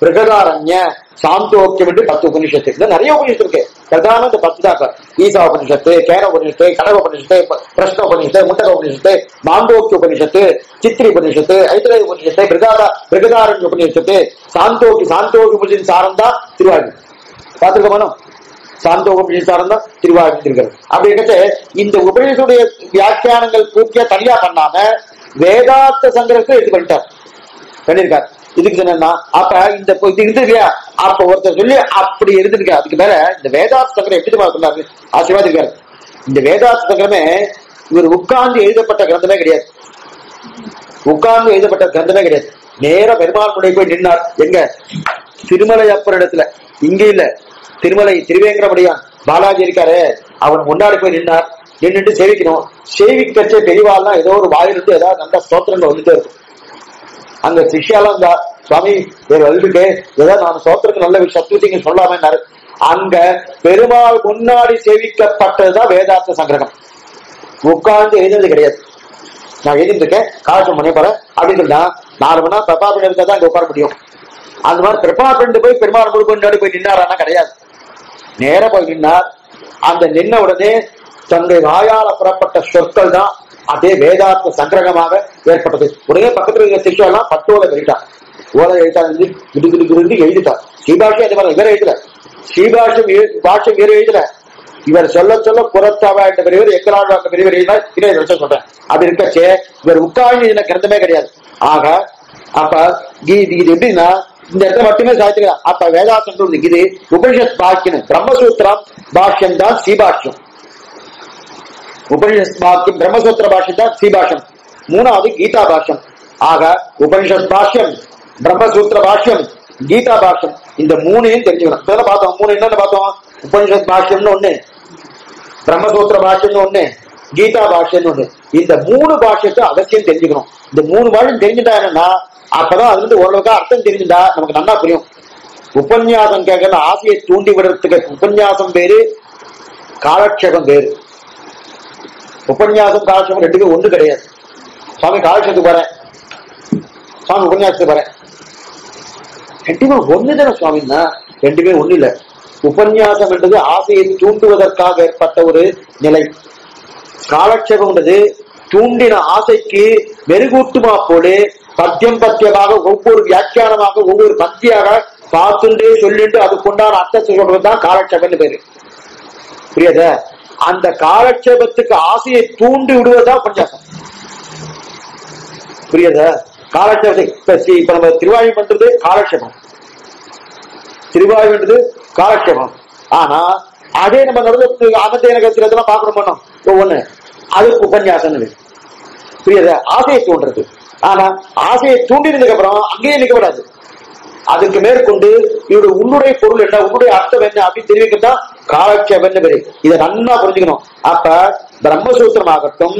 பிரகதாரண்ய சாந்தோக்கியம் என்று 10 உபநிஷத்து. இதுல நிறைய உபநிஷத்து இருக்கு. பிரதான இந்த 10 தான். ஈசா உபநிஷத்து, கேன உபநிஷத்து, கடக உபநிஷத்து, பிரஸ்ன உபநிஷத்து, முண்டக உபநிஷத்து, மாண்டோக்கிய உபநிஷத்து, சித்திரி உபநிஷத்து, ஐதரேய உபநிஷத்து, பிரகதாரண்ய உபநிஷத்து, சாந்தோக்கிய உபநிஷத்து சாரம் தான் திருவாயு. பாத்துருக்கோம் சாந்த உபநிஷத்தாரம் தான் திருவாயிருக்கிறது. அப்படின்ட்டு இந்த உபநிஷத்துடைய வியாக்கியானங்கள் பூர்த்தியா தனியா பண்ணாம வேதாந்த சங்கரத்தை எடுத்து பண்ணிருக்காரு. இதுக்கு என்னன்னா அப்ப இந்த இருந்திருக்கா, அப்ப ஒருத்தர் சொல்லி அப்படி இருந்திருக்கா, அதுக்கு மேல இந்த வேதாந்த சங்கரம் எப்படி சொன்னாரு ஆசீர்வாதிருக்காரு. இந்த வேதாந்த சங்கரமே இவர் உட்கார்ந்து எழுதப்பட்ட கிரந்தமே கிடையாது, உட்கார்ந்து எழுதப்பட்ட கிரந்தமே கிடையாது. நேர பெருமாள் முறை போய் நின்றார். எங்க திருமலை அப்பர் இடத்துல, இங்க இல்ல திருமலை திருவேங்கடமுடியான் பாலாஜி இருக்காரு, அவன் முன்னாடி போய் நின்னார். நின்றுட்டு சேவிக்கணும், சேவிக்கச்சே பெரியவாள்னா ஏதோ ஒரு வாயிலிருந்து ஏதாவது நல்ல ஸ்தோத்திரங்கள் வந்துட்டே இருக்கும். அங்க சிஷ்யாலாம் இருந்தா, சுவாமி வேற வந்துட்டு ஏதாவது நான் ஸ்தோத்திரங்கள் நல்ல சத்துவத்திங்க சொல்லாமன்னாரு. அங்க பெருமாள் முன்னாடி சேவிக்கப்பட்டதுதான் வேதாந்த சங்கிரகம், உட்கார்ந்து எழுதுறது கிடையாது. நான் எழுதிட்டு இருக்கேன் காசு மணி போறேன் அப்படின்னு சொன்னா 4 மணி நேரம் பிரபாபம் இருந்தா தான் அங்க உட்கார முடியும். அந்த மாதிரி பிரபாபண்டு போய் பெருமாள் முன்னாடி போய் நின்னாரானா கிடையாது. நேர போய் நின்னார். அந்த நின்ன உடனே தன்னுடைய வாயால புறப்பட்ட சொற்கள் தான் அதே வேதாந்த சங்கிரகமாக ஏற்பட்டது. உடனே பக்கத்துல இருக்கிற சிஷ்யா எல்லாம் 10 ஓலை எழுதிட்டான், ஓலை எழுத்தாண்டு எழுதிட்டான். ஸ்ரீபாஷ்யம் அதே மாதிரி இவரை எழுதல, ஸ்ரீபாஷ்யம் இவரை எழுதல. இவர் சொல்ல சொல்ல புறத்தாவா என்ற பெரியவர், எக்கராடா என்ற பெரியவர் எழுதினா இன்னும் வருஷம் சொல்றேன். அப்படி இருக்கச்சே இவர் உட்கார்ந்து இதுல கிரந்தமே கிடையாது. ஆக அப்ப இது எப்படின்னா இந்த இடத்துல மட்டுமே சாதிச்சிருக்காரு. அப்ப வேதாசம் இது உபனிஷத் பாக்கியம் பிரம்மசூத்திரம் பாஷ்யம் தான் ஸ்ரீபாஷ்யம். உபனிஷத் பாக்கியம் பிரம்மசூத்திர பாஷ்யம் தான் ஸ்ரீபாஷ்யம். 3வது கீதா பாஷ்யம். ஆக உபனிஷத் பாஷ்யம், பிரம்மசூத்திர பாஷ்யம், கீதா பாஷ்யம் இந்த 3ஐயும் தெரிஞ்சுக்கணும். பார்த்தோம் 3 என்னன்னு பார்த்தோம், உபனிஷத் பாஷ்யம்னு 1, பிரம்மசூத்திர பாஷ்யம்னு 1, கீதா பாஷ்யம்னு 1. இந்த 3 பாஷ்யத்தை அவசியம் தெரிஞ்சுக்கணும். இந்த 3 பாஷ்யம் தெரிஞ்சுட்டா என்னன்னா அப்பதான் அது வந்து ஓரளவுக்கு அர்த்தம் தெரிஞ்சுட்டா நமக்கு நல்லா புரியும். உபன்யாசம் கேட்கற ஆசையை தூண்டி விடுறதுக்கு உபன்யாசம் வேறு, காலட்சேபம் வேறு. உபன்யாசம் காலட்சேபம் ரெண்டுக்கும் ஒன்று கிடையாது. சுவாமி காலட்சேபத்துக்கு போறேன், சுவாமி உபன்யாசத்துக்கு போறேன், ரெண்டுமே ஒண்ணு தானே சுவாமின்னா? ரெண்டுமே ஒண்ணு இல்ல. உபன்யாசம் என்றது ஆசையை தூண்டுவதற்காக ஏற்பட்ட ஒரு நிலை, காலட்சேபம் என்றது தூண்டின ஆசைக்கு மெருகூட்டுமா போலே பத்தியம் பத்தியமாக ஒவ்வொரு வியாக்கியானமாக ஒவ்வொரு பத்தியாக பார்த்துட்டே சொல்லிட்டு அதுக்குண்டான அர்த்தத்தை சொல்றதுதான் காலட்சேபம்னு பேரு. புரியாதா? அந்த காலட்சேபத்துக்கு ஆசையை தூண்டி விடுவதுதான் உபன்யாசம். புரியாதா? காலட்சேபத்தை இப்ப நம்ம திருவாயு பண்றது காலட்சேபம், திருவாயு பண்றது காலட்சேபம். ஆனா அதே நம்ம நடந்து அகத்தியெல்லாம் பார்க்கணும் பண்ணோம் ஒவ்வொன்னு, அதுக்கு உபன்யாசம். புரியாதா? ஆசையை தூண்டுறது. ஆனா ஆசையை தூண்டினதுக்கு அப்புறம் அங்கேயே நிற்கப்படாது, அதுக்கு மேற்கொண்டு இவருடைய உன்னுடைய பொருள் என்ன, உன்னுடைய அர்த்தம் என்ன அப்படின்னு தெரிவிக்கத்தான் காலட்சேபம்னு பேரு. இதை நல்லா புரிஞ்சுக்கணும். அப்ப பிரம்மசூத்திரமாகட்டும்,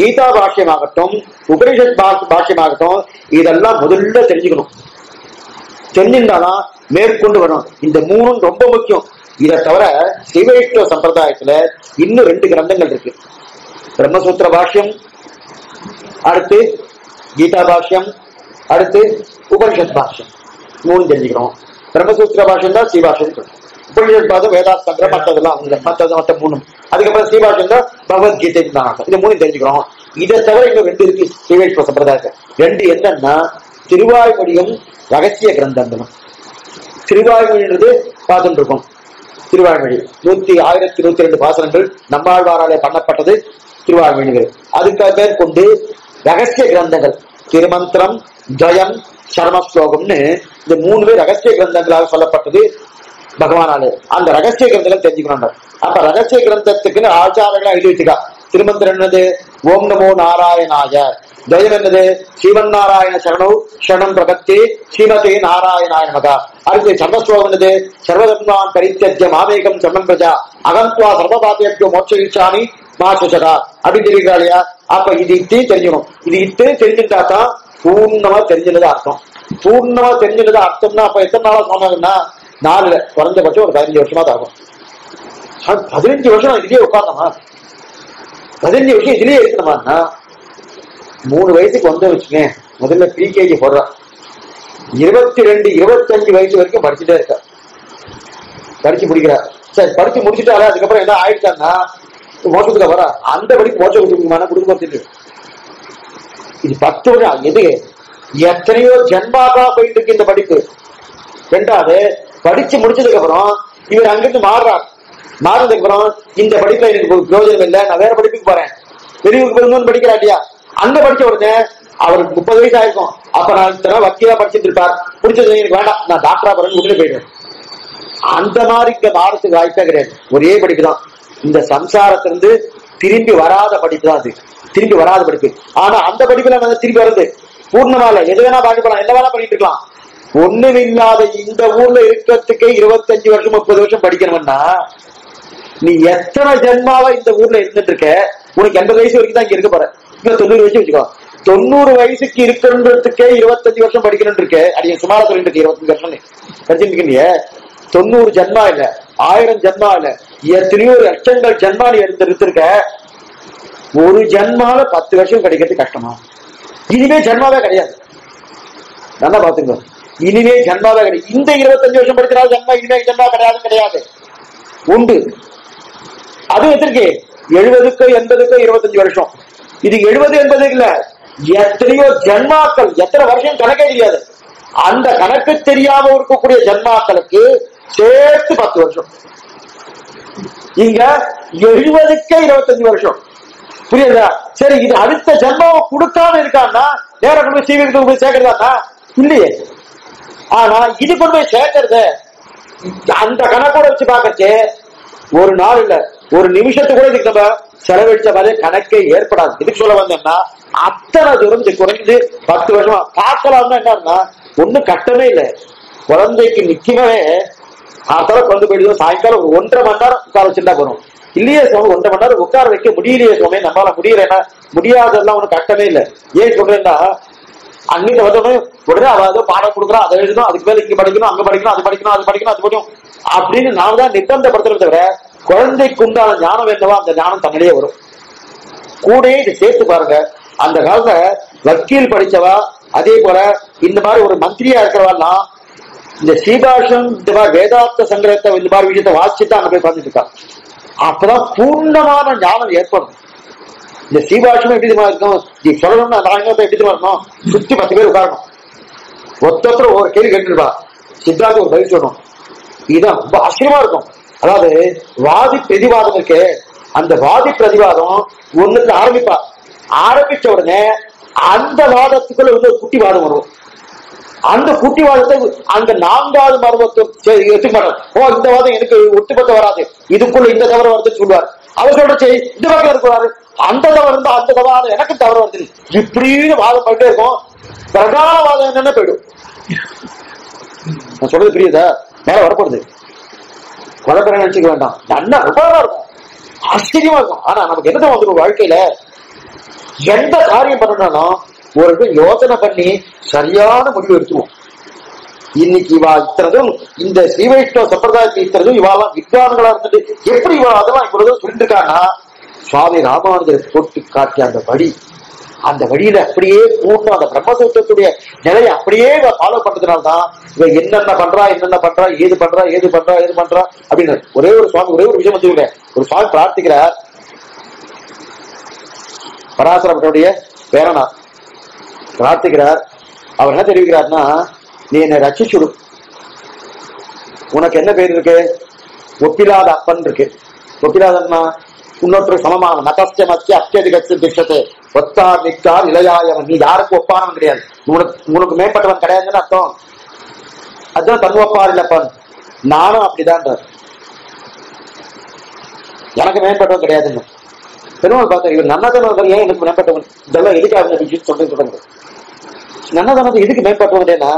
கீதா பாஷ்யமாகட்டும், உபனிஷத் பாஷ்யமாகட்டும் இதெல்லாம் முதல்ல தெரிஞ்சுக்கணும். தெரிஞ்சிருந்தாதான் மேற்கொண்டு வரணும். இந்த 3ம் ரொம்ப முக்கியம். இதை தவிர ஸ்ரீவைஷ்ணவ சம்பிரதாயத்துல இன்னும் 2 கிரந்தங்கள் இருக்கு, பிரம்மசூத்திர பாஷ்யம், அடுத்து கீதா பாஷ்யம், அடுத்து उपनिषद भाष्यम मूणु தெரிஞ்சிரோம் பிரம்மசூத்திர भाष्यम தான் ஸ்ரீ भाष्यம் சொல்றோம் உபநிஷத் பாத வேதாந்த சங்கரம் மற்றதெல்லாம் அந்த மற்றது மற்ற மூணு அதுக்கு அப்புறம் ஸ்ரீ भाष्यம் தான் பகவத்கீதை தான் இது மூணு தெரிஞ்சிரோம் இதை தவிர இன்னும் ரெண்டு இருக்கு சீவேஷ்வர சம்பிரதாயத்துல ரெண்டு என்னன்னா திருவாய்மொழியும் ரகசிய கிரந்தங்களும் திருவாய்மொழின்றது பார்த்துட்டு இருக்கோம் திருவாய்மொழி 1122 பாசனங்கள் நம்மாழ்வாராலே பண்ணப்பட்டது திருவாய்மொழிகள் அதுக்கு மேற்கொண்டு ரகசிய கிரந்தங்கள் திருமந்திரம் ஜயம் சர்ம ஸ்லோகம்னு இந்த மூணுமே ரகசிய கிரந்தங்களாக சொல்லப்பட்டது பகவானாலே அந்த ரகசிய கிரந்தங்கள் தெரிஞ்சுக்கணும் அப்ப ரகசிய கிரந்தத்துக்குன்னு ஆச்சாரங்களை எழுதி வச்சுக்கா திருமந்திரம் என்னது ஓம் நமோ நாராயணாய ஜயம் என்னது ஸ்ரீமன் நாராயண சரணௌ சரணம் பிரபத்தி ஸ்ரீமதே நாராயணாய நமக அடுத்து சர்மஸ்லோகம் என்னது சர்வதர்மான் பரித்யஜ்ய மாமேகம் சரணம் பிரஜா அகந்த்வா சர்வபாபேப்யோ மோட்சயிச்சாமி மாசுசகா அப்படின்னு தெரிவிக்கிறா இல்லையா அப்ப இது இத்தையும் தெரிஞ்சுக்கணும் இது இத்தையும் தெரிஞ்சுட்டா தான் பூர்ணமா தெரிஞ்சது அர்த்தம் பூர்ணமா தெரிஞ்சது அர்த்தம்னா அப்ப எத்தனை நாளா சொன்னாங்கன்னா 4 குறைஞ்சபட்சம் ஒரு 15 வருஷமா தான் ஆகும் 15 வருஷம் இதுலயே உட்கார்ந்தோமா 15 வருஷம் இதுலயே இருக்கணுமான்னா 3 வயசுக்கு வந்து வச்சுங்க முதல்ல பிகேஜி போடுறான் 22-25 வயசு வரைக்கும் படிச்சுட்டே இருக்கா படிச்சு முடிக்கிறா சரி படிச்சு முடிச்சுட்டாரு அதுக்கப்புறம் என்ன ஆயிடுச்சான்னா மோசத்துக்கு வரா அந்த படிக்கு மோசம் கொடுத்துருக்குமான குடும்ப இது 10 வருஷம் எது எத்தனையோ ஜென்மாக்கா போயிட்டு இருக்கு இந்த படிப்பு ரெண்டாவது படிச்சு முடிச்சதுக்கு அப்புறம் இவர் அங்கிருந்து மாறுறாரு மாறுறதுக்கு அப்புறம் இந்த படிப்புல எனக்கு பிரயோஜனம் இல்லை நான் வேற படிப்புக்கு போறேன் பெரியவருக்கு போயிருந்தோன்னு படிக்கிறா இல்லையா அந்த படிச்ச உடனே அவருக்கு 30 வயசு ஆயிருக்கும் அப்ப நான் இத்தனை வக்கீலா படிச்சுட்டு இருப்பார் பிடிச்சது எனக்கு வேண்டாம் நான் டாக்டரா போறேன்னு உடனே போயிடுவேன் அந்த மாதிரி இங்க மாறதுக்கு வாய்ப்பே கிடையாது ஒரே படிப்பு தான் இந்த சம்சாரத்திலிருந்து திரும்பி வராத படிப்பு தான் அது திரும்பி வராத படிப்பு ஆனா அந்த படிப்புல நான் திரும்பி வருது பூர்ணமா இல்ல எது வேணா பாதிக்கலாம் என்ன வேணா பண்ணிட்டு இருக்கலாம் ஒண்ணுமில்லாத இந்த ஊர்ல இருக்கிறதுக்கே 25 வருஷம் 30 வருஷம் படிக்கணும்னா நீ எத்தனை ஜென்மாவா இந்த ஊர்ல இருந்துட்டு இருக்க உனக்கு 80 வயசு வரைக்கும் தான் இங்க இருக்க போற 90 வயசு வச்சுக்கோ 90 வயசுக்கு இருக்குன்றதுக்கே 25 வருஷம் படிக்கணும் இருக்கு அது சுமாரா சொல்லிட்டு 25 வருஷம் 90 ஜென்மா இல்ல 1000 ஜென்மா இல்ல எத்தனையோ லட்சங்கள் ஜென்மா நீ எடுத்துருக்க ஒரு ஜென்மால 10 வருஷம் கிடைக்கிறது கஷ்டமா இனிமே ஜென்மாவே கிடையாது நல்லா பாத்துங்க இனிமே ஜென்மாவே கிடையாது இந்த 25 வருஷம் படிக்கிறாள் ஜென்மா இனிமே ஜென்மா கிடையாது உண்டு அது எதற்கு 70-80 25 வருஷம் இது 70-80 இல்ல எத்தனையோ ஜென்மாக்கள் எத்தனை வருஷம் கணக்கே தெரியாது அந்த கணக்கு தெரியாம இருக்கக்கூடிய ஜென்மாக்களுக்கு சேர்த்து 10 வருஷம் இங்க 70-25 வருஷம் புரியுதா சரி இது அடுத்த ஜென்மாவை கொடுக்காம இருக்கான்னா நேர கொண்டு போய் சீவியத்துக்கு போய் சேர்க்கிறதா இல்லையே ஆனா இது கொண்டு போய் சேர்க்கறது அந்த கணக்கோட வச்சு பாக்கச்சு ஒரு நாள் இல்ல ஒரு நிமிஷத்து கூட இதுக்கு நம்ம செலவழிச்ச மாதிரி கணக்கே ஏற்படாது இதுக்கு சொல்ல வந்தோம்னா அத்தனை தூரம் குறைஞ்சு 10 வருஷமா பார்க்கலாம்னா என்னன்னா ஒண்ணும் கட்டமே இல்லை குழந்தைக்கு நிக்கவே ஆத்தாலும் குழந்தை போயிடுது சாயங்காலம் 1.5 மணி நேரம் உட்கார வச்சுட்டா போறோம் இல்லையே சுவாமி 1.5 மணி நேரம் உட்கார வைக்க முடியலையே சுவாமி நம்மளால முடியலன்னா முடியாததெல்லாம் ஒன்றும் கட்டமே இல்லை ஏன் சொல்றேன்னா அன்னைக்கு வந்தோடனே உடனே அவ ஏதோ பாடம் கொடுக்குறோம் அதை எழுதணும் அதுக்கு மேல இங்க படிக்கணும் அங்க படிக்கணும் அது படிக்கணும் அது படிக்கணும் அது படிக்கணும் அப்படின்னு நாம தான் நிர்பந்தப்படுத்துறது தவிர குழந்தைக்கு உண்டான ஞானம் என்னவோ அந்த ஞானம் தன்னிலேயே வரும் கூட இதை சேர்த்து பாருங்க அந்த காலத்துல வக்கீல் படிச்சவா அதே போல இந்த மாதிரி ஒரு மந்திரியா இருக்கிறவா இந்த ஸ்ரீ பாஷ்யம் இந்த மாதிரி வேதாந்த சங்கிரகத்தை இந்த மாதிரி விஷயத்தை வாசிச்சுட்டு அங்க போய் பார்த்துட்டு இருக்காங்க அப்பதான் பூர்ணமான ஞானம் ஏற்படும் இந்த ஸ்ரீ பாஷ்யம் எப்படி இருக்கும் நீ சொல்லணும்னா நாயகத்தை எப்படி வரணும் சுத்தி 10 பேர் உட்காரணும் ஒருத்தர் ஒரு கேள்வி கேட்டுருப்பா சித்தார்த்த ஒரு பதில் சொல்லணும் இதுதான் ரொம்ப ஆச்சரியமா இருக்கும் அதாவது வாதி பிரதிவாதம் இருக்கு அந்த வாதி பிரதிவாதம் ஒண்ணுக்கு ஆரம்பிப்பா ஆரம்பிச்ச உடனே அந்த வாதத்துக்குள்ள இன்னொரு குட்டிவாதம் வரும் அந்த குட்டிவாதத்தை அந்த 4வது மர்மத்தை எடுத்துக்காரு ஓ இந்த வாதம் எனக்கு ஒட்டுப்பட்ட வராது இதுக்குள்ள இந்த தவறு வருதுன்னு சொல்லுவார் அவர் சொல்றச்சு இந்த பக்கம் இருக்கிறாரு அந்த தவறு இருந்தா அந்த தவறு எனக்கு தவறு வருது இப்படின்னு வாதம் பண்ணிட்டே இருக்கும் பிரதான வாதம் என்னன்னு போயிடும் நான் சொல்றது புரியுதா மேல வரப்படுது குழப்பம் நினைச்சுக்க வேண்டாம் நல்லா இருக்கும் ஆச்சரியமா இருக்கும் ஆனா நமக்கு என்ன வந்துடும் வாழ்க்கையில எந்த காரியம் பண்ணணும் ஒரு யோசனை பண்ணி சரியான முடிவு எடுத்துவோம் இன்னைக்கு இவா இத்தனதும் இந்த ஸ்ரீ வைஷ்ணவ சம்பிரதாயத்தை இத்தனதும் இவாலாம் வித்வான்களா இருந்துட்டு எப்படி இவா அதெல்லாம் இவ்வளவு சொல்லிட்டு இருக்காங்கன்னா சுவாமி ராமானுஜர் போட்டு காட்டிய அந்த படி அந்த வழியில அப்படியே பூர்ணம் அந்த பிரம்மசூத்திரத்துடைய நிலையை அப்படியே ஃபாலோ பண்றதுனால்தான் இவன் என்னென்ன பண்றா ஏது பண்றா அப்படின்னு ஒரே ஒரு விஷயம் வந்து ஒரு சுவாமி பிரார்த்திக்கிறார். பராசரனுடைய பேரனா பிரார்த்திக்கிறார். அவர் என்ன தெரிவிக்கிறார்னா, நீ என்னை ரட்சிச்சுடு, உனக்கு என்ன பேர் இருக்கு, ஒப்பிலாத அப்பன் இருக்கு. ஒப்பிலாதன்னா இன்னொருத்தருக்கு சமமான நகஸ்திய மத்திய அத்தியதி கட்சி திட்டத்தை ஒத்தார் நிற்கார் இளையாயவன், நீ யாருக்கு ஒப்பானவன் கிடையாது, உனக்கு மேம்பட்டவன் கிடையாதுன்னு அர்த்தம். அதுதான் தன்வப்பார் இல்லப்பன், நானும் அப்படிதான், எனக்கு மேம்பட்டவன் கிடையாதுன்னு பெருமாள் பார்த்தேன். இவர் நன்னதனவர்கள் ஏன் எனக்கு மேம்பட்டவன், இதெல்லாம் எதுக்காக சொல்றது, நன்னதனது இதுக்கு மேம்பட்டவன் இல்லைன்னா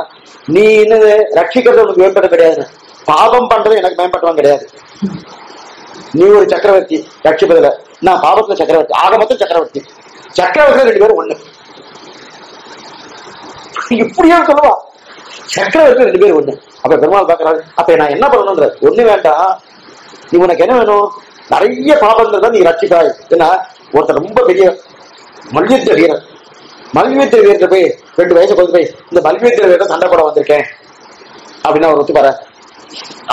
நீ என்னது ரட்சிக்கிறது உனக்கு மேம்பட்ட கிடையாது, பாபம் பண்றது எனக்கு மேம்பட்டவன் கிடையாது, நீ ஒரு சக்கரவர்த்தி ரட்சிப்பதில்ல, நான் பாபத்துல சக்கரவர்த்தி, ஆக மொத்தம் சக்கரவர்த்தி ரெண்டு பேரும் ஒண்ணு. இப்படியே சொல்லுவா, சக்கரவர்த்தி ரெண்டு பேரும் ஒண்ணு. அப்ப பெருமாள் பாக்குறாரு, அப்ப நான் என்ன பண்ணணும்ன்ற, ஒண்ணு வேண்டாம், நீ உனக்கு என்ன வேணும், நிறைய பாபங்கள் தான் நீ ரட்சிப்பாய். ஏன்னா ஒருத்தர் ரொம்ப பெரிய மல்யுத்த வீரர், மல்யுத்த வீரத்தை போய் 2 வயசு கொண்டு போய் இந்த மல்யுத்த வீரத்தை சண்டை போட வந்திருக்கேன் அப்படின்னு அவர் ஒத்துப்பார,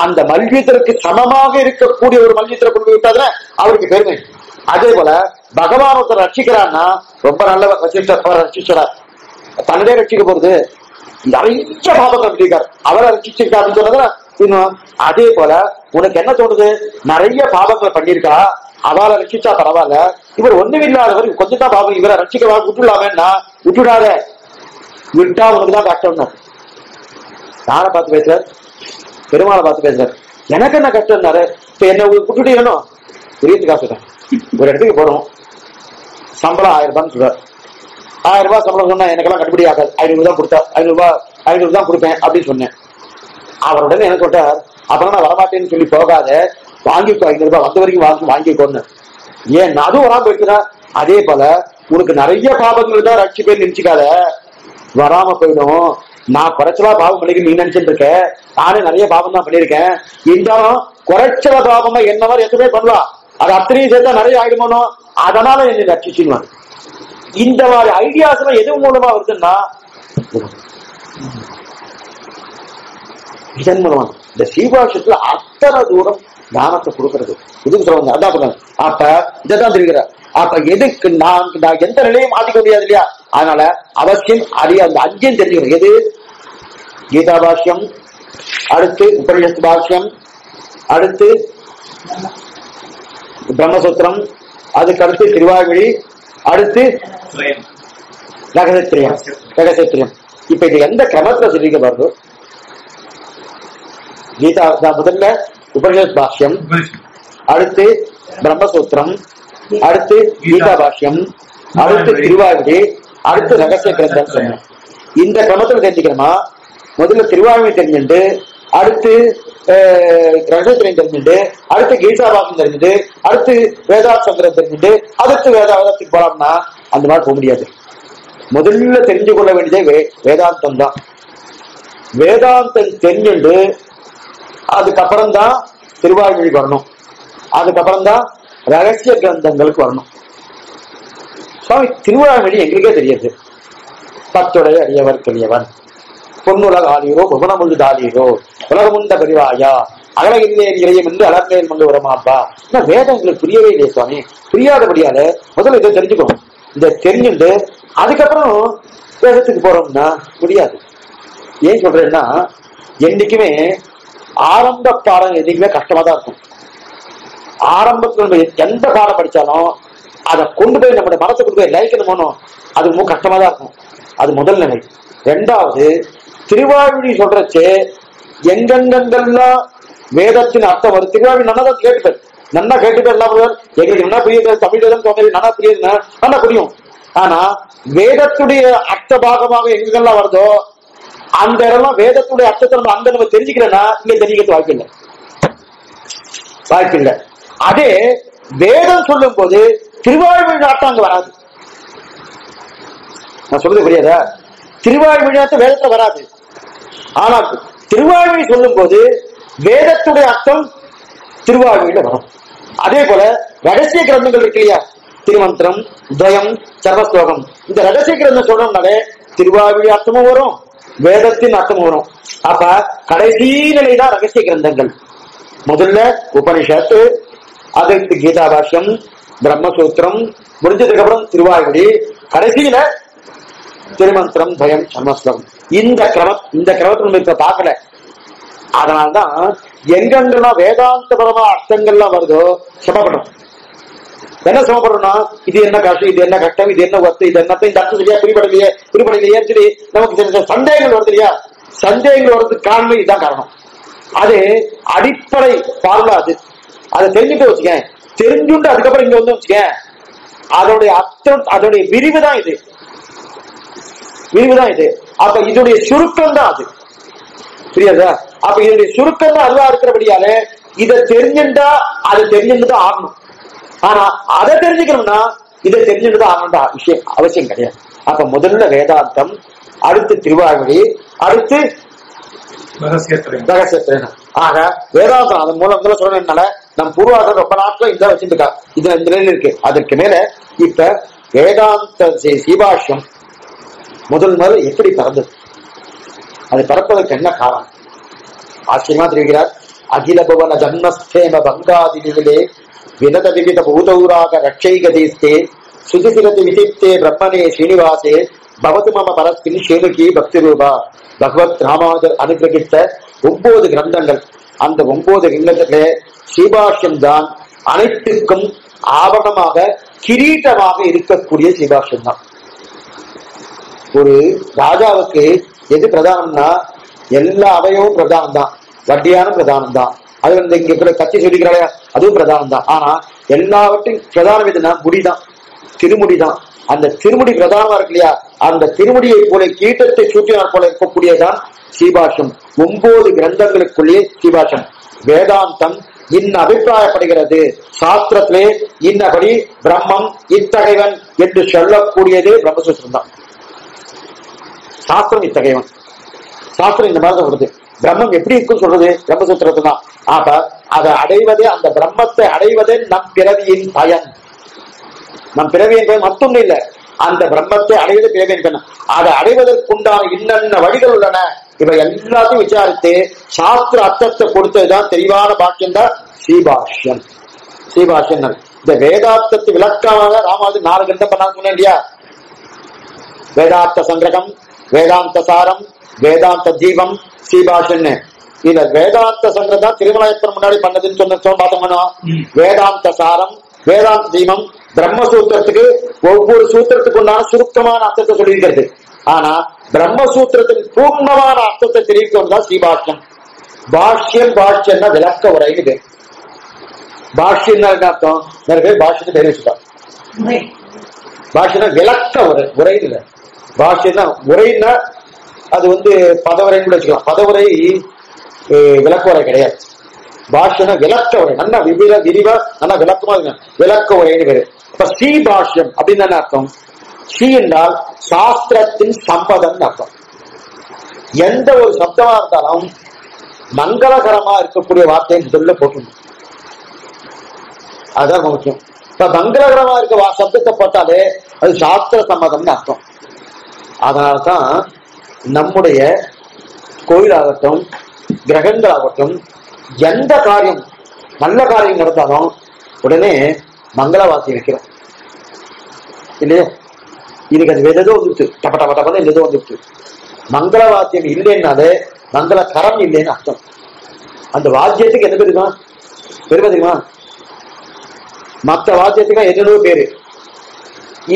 அந்த மல்யுத்தருக்கு சமமாக இருக்கக்கூடிய ஒரு மல்யுத்தரை கொண்டு விட்டாத அவருக்கு பெருமை. அதே போல பகவான் ஒருத்தர் ரட்சிக்கிறான்னா ரொம்ப நல்ல ரட்சிச்சார், தன்னே ரட்சிக்க போறது, நிறைய பாபத்தை விட்டுக்கார், அவரை ரட்சிச்சிருக்காருன்னு சொன்னதுல இன்னும். அதே போல உனக்கு என்ன தோணுது, நிறைய பாபங்களை பண்ணியிருக்கா, அவளை ரட்சிச்சா பரவாயில்ல, இவர் ஒண்ணும் இல்லாதவர் கொஞ்சம் தான் பாபம், இவரை ரட்சிக்க விட்டுலாமேன்னா விட்டுடாத, விட்டா உனக்குதான் கஷ்டம்னா. யாரை பார்த்து பேசுறாரு, பெருமாளை பார்த்து பேசுறாரு. எனக்கு என்ன கஷ்டம்னாரு, இப்ப என்ன விட்டுட்டு இருக்கணும், புரியுது காசு ஒரு இடத்துக்கு போறோம், சம்பளம் 1000 ரூபான்னு சொல்றாரு. 1000 ரூபாய் சம்பளம் சொன்னா எனக்கெல்லாம் கட்டுப்படி ஆகாது, 500 தான் கொடுத்தா, 500 தான் கொடுப்பேன் அப்படின்னு சொன்னேன். அவருடனே என்ன சொல்றாரு, அப்புறம் நான் வரமாட்டேன்னு சொல்லி போகாத, வாங்கிக்கோ 500 ரூபாய், வந்த வரைக்கும் வாங்கிக்கோன்னு. ஏன் அதுவும் வராம போயிடுச்சுன்னா, அதே போல உனக்கு நிறைய பாபங்கள் தான் ரட்சிப்பேன்னு நினைச்சுக்காத, வராம போயிடும். நான் குறைச்சலா பாவம் பண்ணிக்க நீ நினைச்சிட்டு இருக்கேன், நானே நிறைய பாவம் தான் பண்ணிருக்கேன், இருந்தாலும் குறைச்சல பாவமா என்ன மாதிரி எதுவுமே பண்ணலாம், அது அத்தனையும் சேர்த்தா நிறைய ஆயிடுமோ, அதனால என்னை ரட்சிச்சுடுவான். இந்த மாதிரி ஐடியாஸ் எல்லாம் எது மூலமா வருதுன்னா இதன் மூலமா இந்த சீபாஷத்துல அத்தனை தூரம் தானத்தை கொடுக்கறது. இதுக்கு சொல்லுவாங்க, அதான் சொல்லுவாங்க. அப்ப இதான் தெரிவிக்கிறார், அப்ப எதுக்கு நான் எந்த நிலையும் மாற்றிக்க முடியாது இல்லையா, அதனால அவசியம் அறிய அந்த அஞ்சையும் தெரிஞ்சுக்கிறேன். எது கீதா பாஷ்யம், அடுத்து உபனிஷத் பாஷ்யம், அடுத்து பிரம்மசூத்திரம், அதுக்கு அடுத்து திருவாய்மொழி, அடுத்து ரகசியம். இப்ப இது எந்த கிரமத்துல தெரிவிக்க பாருங்க, கீதா தான் முதல்ல, உபனிஷத் பாஷ்யம், அடுத்து பிரம்மசூத்திரம், அடுத்து கீதா பாஷ்யம், அடுத்து திருவாய்மொழி, அடுத்து ரகசிய கிரந்தம் சொன்னோம். இந்த கிரமத்துல தெரிஞ்சுக்கிறோமா, முதல்ல திருவாய்மொழி தெரிஞ்சுண்டு, அடுத்து ரகசியத்திலையும் தெரிஞ்சுண்டு, அடுத்து கீதாபாகம் தெரிஞ்சுண்டு, அடுத்து வேதாசங்கரம் தெரிஞ்சுண்டு, அடுத்து வேதாந்தத்துக்கு போலாம்னா அந்த மாதிரி போக முடியாது. முதல்ல தெரிஞ்சு கொள்ள வேண்டியதே வேதாந்தம் தான். வேதாந்தம் தெரிஞ்சுண்டு அதுக்கப்புறம் தான் திருவாய்மொழிக்கு வரணும், அதுக்கப்புறம் தான் ரகசிய கிரந்தங்களுக்கு வரணும். சுவாமி திருவாய்மொழி எங்களுக்கே தெரியாது, பத்துடைய அறியவர் பெரியவன், பொன்னுலக ஆளியோ புவனமுழு தாளியோ உலகமுண்ட பெரிவாயா அகலகிரிலே இறையம் என்று அலர்நேல் மண்டு உரமாப்பா. ஏன்னா வேதம் எங்களுக்கு புரியவே இல்லையே சுவாமி, புரியாதபடியால முதல்ல இதை தெரிஞ்சுக்கணும். இதை தெரிஞ்சுட்டு அதுக்கப்புறம் வேதத்துக்கு போறோம்னா முடியாது. ஏன் சொல்றேன்னா, என்னைக்குமே ஆரம்ப பாடம் என்னைக்குமே கஷ்டமா தான் இருக்கும். ஆரம்பத்துல நம்ம எந்த பாடம் படிச்சாலும் அதை கொண்டு போய் நம்மளுடைய மனசை கொண்டு போய் லைக்கணும் போனோம், அது ரொம்ப கஷ்டமா தான் இருக்கும். அது முதல் நிலை. ரெண்டாவது, திருவாய்மொழி சொல்றச்சு எங்கெங்கெல்லாம் வேதத்தின் அர்த்தம் வரும், திருவாய்மொழி நல்லா தான் கேட்டுப்பார், நல்லா கேட்டுப்பார், எல்லாம் எங்களுக்கு நல்லா புரியுது, தமிழ்தான் தோணி நல்லா புரியுதுன்னா நல்லா புரியும். ஆனா வேதத்துடைய அர்த்த பாகமாக எங்கெல்லாம் வருதோ அந்த இடம்லாம் வேதத்துடைய அர்த்தத்தை நம்ம அங்க நம்ம தெரிஞ்சுக்கிறேன்னா இங்க தெரிஞ்சுக்கிறது வாய்ப்பில்லை. அதே வேதம் சொல்லும் போது திருவாய்மொழி நாட்டம் அங்க வராது. நான் சொல்றது புரியாதா, திருவாய்மொழி நாட்டம் வேதத்துல வராது. ஆனா திருவாய்மொழி சொல்லும் போது வேதத்துடைய அர்த்தம் திருவாய்மொழியில வரும். அதே போல ரகசிய கிரந்தங்கள் இருக்கு இல்லையா, திருமந்திரம் துவயம் சர்வஸ்லோகம் இந்த ரகசியங்கிறது சொன்னோம்னாலே திருவாவிழி அர்த்தமும் வரும் வேதத்தின் அர்த்தமும் வரும். அப்ப கடைசி நிலைதான் ரகசிய கிரந்தங்கள். முதல்ல உபனிஷத்து, அதுக்கு கீதா பாஷ்யம், பிரம்மசூத்திரம், முடிஞ்சதுக்கு அப்புறம் திருவாவிழி, கடைசியில திருமந்திரம் துவயம் சர்வஸ்லோகம். இந்த கிரமத்தை பார்க்கல. அதனால்தான் எங்கெல்லாம் வேதாந்த பரமா அர்த்தங்கள்லாம் வருதோ சமப்படும். என்ன சமப்படுறோம்னா இது என்ன கஷ்டம், இது என்ன கஷ்டம், இது என்ன ஒத்து, இது என்னத்த, இந்த அர்த்தம் சரியா புரிபடலையே சொல்லி நமக்கு சில சந்தேகங்கள் வருது இல்லையா? சந்தேகங்கள் வர்றதுக்கு காரணம் இதுதான் காரணம். அது அடிப்படை பார்முலா. அது அதை தெரிஞ்சுட்டு வச்சுக்க, தெரிஞ்சுட்டு அதுக்கப்புறம் இங்க வந்து வச்சுக்க, அதோடைய அர்த்தம் அதோடைய விரிவுதான் இது, விரிவுதான் இது. அப்ப இதோடைய சுருக்கம் தான் அது, புரியாதா? அப்ப இதனுடைய சுருக்கம் தான் அதுவா இருக்கிறபடியால இதை தெரிஞ்சுட்டா அதை தெரிஞ்சுட்டுதான் ஆகணும். ஆனா அதை தெரிஞ்சுக்கணும்னா இதை தெரிஞ்சுட்டுதான் ஆகணும்டா விஷயம் அவசியம் கிடையாது. அப்ப முதல்ல வேதாந்தம், அடுத்து திருவாய்மொழி, அடுத்து ரகசியத்திரேனம். ஆக வேதாந்தம் அதன் மூலம் சொல்றதுனால நம் பூர்வாதம் ரொம்ப நாட்களும் இந்த வச்சிருக்கா, இது இந்த நிலையில இருக்கு. அதற்கு மேல இப்ப வேதாந்த சீபாஷ்யம் முதல் முதல் எப்படி பறந்தது, அது பறப்பதற்கு என்ன காரணம்? ஆச்சரியமா தெரிவிக்கிறார். அகில பவன ஜன்மஸ்தேம பங்காதி நிலே வினத விவித பூதௌராக ரட்சை கதீஸ்தே சுதிசிரதி விதித்தே பிரம்மனே ஸ்ரீனிவாசே பவது மம பரஸ்மின் ஷேனுகி பக்தி ரூபா. பகவத் ராமானுஜர் அனுகிரகித்த 9 கிரந்தங்கள், அந்த 9 கிரந்தத்திலே ஸ்ரீபாஷ்யம் தான் அனைத்துக்கும் ஆவணமாக கிரீட்டமாக இருக்கக்கூடிய ஸ்ரீபாஷ்யம் தான். ஒரு ராஜாவுக்கு எது பிரதானம்னா எல்லா அவையவும் பிரதானம் தான், வட்டியான பிரதானம் தான், அது வந்து இங்க கூட கட்சி சொல்லிக்கிறாங்க அதுவும் பிரதானம் தான். ஆனா எல்லாவற்றையும் பிரதானம் எதுனா முடிதான், திருமுடி தான். அந்த திருமுடி பிரதானமா இருக்கு இல்லையா? அந்த திருமுடியை போல கீட்டத்தை சூட்டினார் போல இருக்கக்கூடியதான் சீபாஷம். 9 கிரந்தங்களுக்குள்ளே சீபாஷம் வேதாந்தம் இன்ன அபிப்பிராயப்படுகிறது. சாஸ்திரத்திலே இன்னபடி பிரம்மம் இத்தகைவன் என்று சொல்லக்கூடியதே பிரம்மசூத்திரம் தான். சாஸ்திரம் இத்தகையவன், சாஸ்திரம் இந்த மாதிரி சொல்றது, பிரம்மம் எப்படி இருக்கும் சொல்றது பிரம்மசூத்திரத்து தான். ஆக அதை அடைவதே, அந்த பிரம்மத்தை அடைவதே நம் பிறவியின் பயன். நம் பிறவி என்பது மத்தொன்னு இல்லை, அந்த பிரம்மத்தை அடைவது பிறவி என்பன. அதை அடைவதற்குண்டான இன்னென்ன வழிகள் உள்ளன இவை எல்லாத்தையும் விசாரித்து சாஸ்திர அர்த்தத்தை கொடுத்ததுதான் தெளிவான பாக்கியம் தான் சீபாஷ்யம். சீபாஷ்யம் இந்த வேதார்த்தத்தை விளக்கமாக ராமாவது 4 கிரந்தம் பண்ணான்னு சொன்னேன் இல்லையா? வேதார்த்த சங்கிரகம், வேதாந்த சாரம், வேதாந்த ஜீவம், சீபாஷன். இதுல வேதாந்த சங்கம் தான் திருமலாயத்தின் முன்னாடி பண்ணதுன்னு சொன்னா, வேதாந்த சாரம் வேதாந்த ஜீவம் பிரம்மசூத்திரத்துக்கு ஒவ்வொரு சூத்திரத்துக்கு உண்டான சுருக்கமான அர்த்தத்தை சொல்லியிருக்கிறது. ஆனா பிரம்மசூத்திரத்தின் பூர்ணமான அர்த்தத்தை தெரிவிக்கணும் தான் ஸ்ரீபாஷ்யம். பாஷ்யம் பாஷ்யம்னா விளக்க உரையுது. பாஷ்யம்னா என்ன அர்த்தம்? நிறைய பேர் பாஷ்யத்தை தெரிவிச்சுட்டாங்க. பாஷ்யம்னா விளக்க உரை, உரையுது இல்லை. பாஷ்யம் தான் உரைன்னா அது வந்து பதவுரைன்னு கூட வச்சுக்கலாம். பதவுரை விளக்க உரை கிடையாது. பாஷ்யம்னா விளக்க உரை, நல்லா விரிவா நல்லா விளக்கமா இருக்கும், விளக்க உரைன்னு பேரு. இப்ப ஸ்ரீ பாஷ்யம் அப்படின்னு என்ன அர்த்தம்? ஸ்ரீ என்றால் சாஸ்திரத்தின் சம்பதம்னு அர்த்தம். எந்த ஒரு சப்தமா இருந்தாலும் மங்களகரமா இருக்கக்கூடிய வார்த்தையை முதல்ல போட்டணும், அதுதான் முக்கியம். இப்ப மங்களகரமா இருக்க சப்தத்தை போட்டாலே அது சாஸ்திர சம்மதம்னு அர்த்தம். அதனால்தான் நம்முடைய கோயிலாகட்டும் கிரகங்கள் ஆகட்டும் எந்த காரியம் நல்ல காரியம் நடந்தாலும் உடனே மங்களவாசி வைக்கிறோம் இல்லையா? இதுக்கு அது வேற ஏதோ வந்துட்டு டப்ப டப்ப டப்பா ஏதோ வந்துட்டு. மங்களவாத்தியம் இல்லைன்னாலே மங்களகரம் இல்லைன்னு அர்த்தம். அந்த வாத்தியத்துக்கு எது பெருமா, பெருமை தெரியுமா? மற்ற வாத்தியத்துக்கு எதோ பேரு,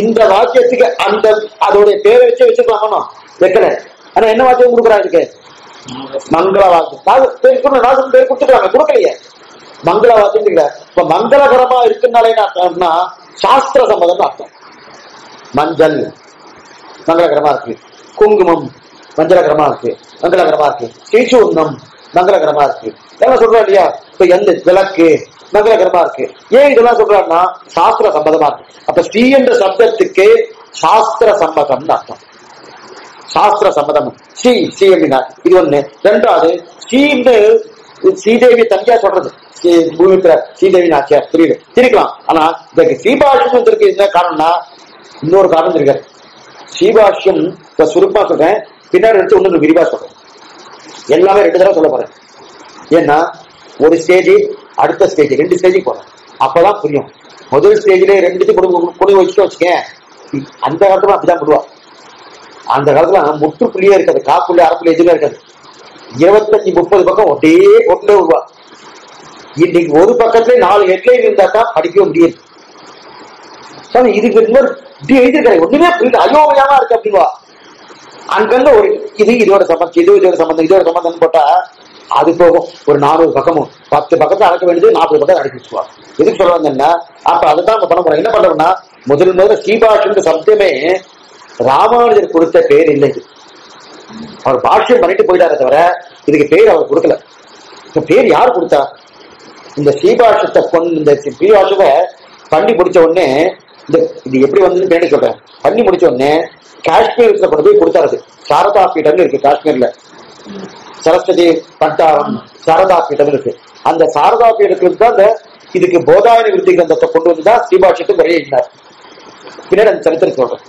இந்த வாக்கியத்துக்கு அந்த அதோடைய பேரை வச்சு வச்சுக்கலாமா? வைக்கல. ஆனா என்ன வாக்கியம் கொடுக்குறாங்க? இதுக்கு மங்கள வாக்கியம் பேர் கொடுத்துக்கிறாங்க, கொடுக்கலையே மங்கள வாக்கியம். இப்ப மங்களகரமா இருக்குனாலே என்ன அர்த்தம்னா சாஸ்திர சம்மதம்னு அர்த்தம். மஞ்சள் மங்களகரமா இருக்கு, குங்குமம் மங்களகரமா இருக்கு, மங்களகரமா இருக்கு, ஸ்ரீசூர்ணம் மங்களகரமா இருக்கு, இதெல்லாம் சொல்றோம் இல்லையா? இப்ப எந்த விளக்கு மங்களகரமா இருக்கு. ஏன் இதெல்லாம் சொல்றாருன்னா சாஸ்திர சம்மதமா இருக்கு. அப்ப ஸ்ரீ என்ற சப்தத்துக்கு சாஸ்திர சம்மதம்னு அர்த்தம். சாஸ்திர சம்மதம் ஸ்ரீ, ஸ்ரீ அப்படின்னா இது ஒண்ணு. ரெண்டாவது ஸ்ரீ சீதேவி தனியா சொல்றது, பூமி சீதேவி நாச்சியார் தெரியுது தெரிக்கலாம். ஆனா இதுக்கு ஸ்ரீபாஷ்யம் வந்திருக்கு. என்ன காரணம்னா இன்னொரு காரணம் இருக்காரு. ஸ்ரீபாஷ்யம் இப்ப சுருப்பா சொல்றேன், பின்னாடி எடுத்து ஒண்ணு விரிவா சொல்றேன். எல்லாமே ரெண்டு தடவை சொல்ல போறேன். ஏன்னா ஒரு ஸ்டேஜ் அடுத்த ஸ்டேஜ் ரெண்டு ஸ்டேஜுக்கு போறேன், அப்பதான் புரியும். முதல் ஸ்டேஜ்ல ரெண்டுத்தையும் கொடுங்க வச்சுட்டு வச்சுக்கேன். அந்த காலத்துல அப்படிதான் போடுவா. அந்த காலத்துல முற்றுப்புள்ளியே இருக்காது, காப்புள்ளி அறப்புள்ளி எதுவுமே இருக்காது. 25-30 பக்கம் ஒட்டே ஒட்டே வருவா. இன்னைக்கு ஒரு பக்கத்துல 4 ஹெட்லைன் இருந்தா தான் படிக்க முடியாது. இதுக்கு இப்படி எழுதியிருக்காரு, ஒண்ணுமே புரியல, அயோமயமா இருக்கு அப்படின்வா. அங்கங்க ஒரு இதோட சம்பந்தம் இதோட சம்பந்தம் போட்டா அது போகும். ஒரு 400 பக்கமும் 10 பக்கத்துல அடக்க வேண்டியது 40 பக்கம் அடக்கி வச்சுக்குவா. எதுக்கு சொல்ல வந்தேன்னா அப்ப அதுதான் நம்ம பண்ண போறோம். என்ன பண்றோம்னா முதல்ல ஸ்ரீபாஷ்யம் சப்தமே ராமானுஜர் கொடுத்த பேர் இல்லை. அவர் பாஷ்யம் பண்ணிட்டு போயிட்டார தவிர இதுக்கு பேர் அவர் கொடுக்கல. பேர் யார் கொடுத்தா? இந்த ஸ்ரீபாஷ்யத்தை இந்த ஸ்ரீபாஷ்யத்தை பண்ணி முடிச்ச உடனே இது எப்படி வந்து பேரை சொல்றேன். பண்ணி முடிச்ச உடனே காஷ்மீரத்துல கொண்டு போய் கொடுத்தாரு. சாரதா பீடம்னு இருக்கு காஷ்மீர்ல, சரஸ்வதி பண்டாரம் சாரதா பீடம் இருக்கு. அந்த சாரதா பீடத்துக்கு தான் இதுக்கு போதாயன விருத்தி கிரந்தத்தை கொண்டு வந்துதான் ஸ்ரீபாஷ்யத்துக்கு வழி எழுதினார். பின்னாடி அந்த சரித்திரம் சொல்றேன்.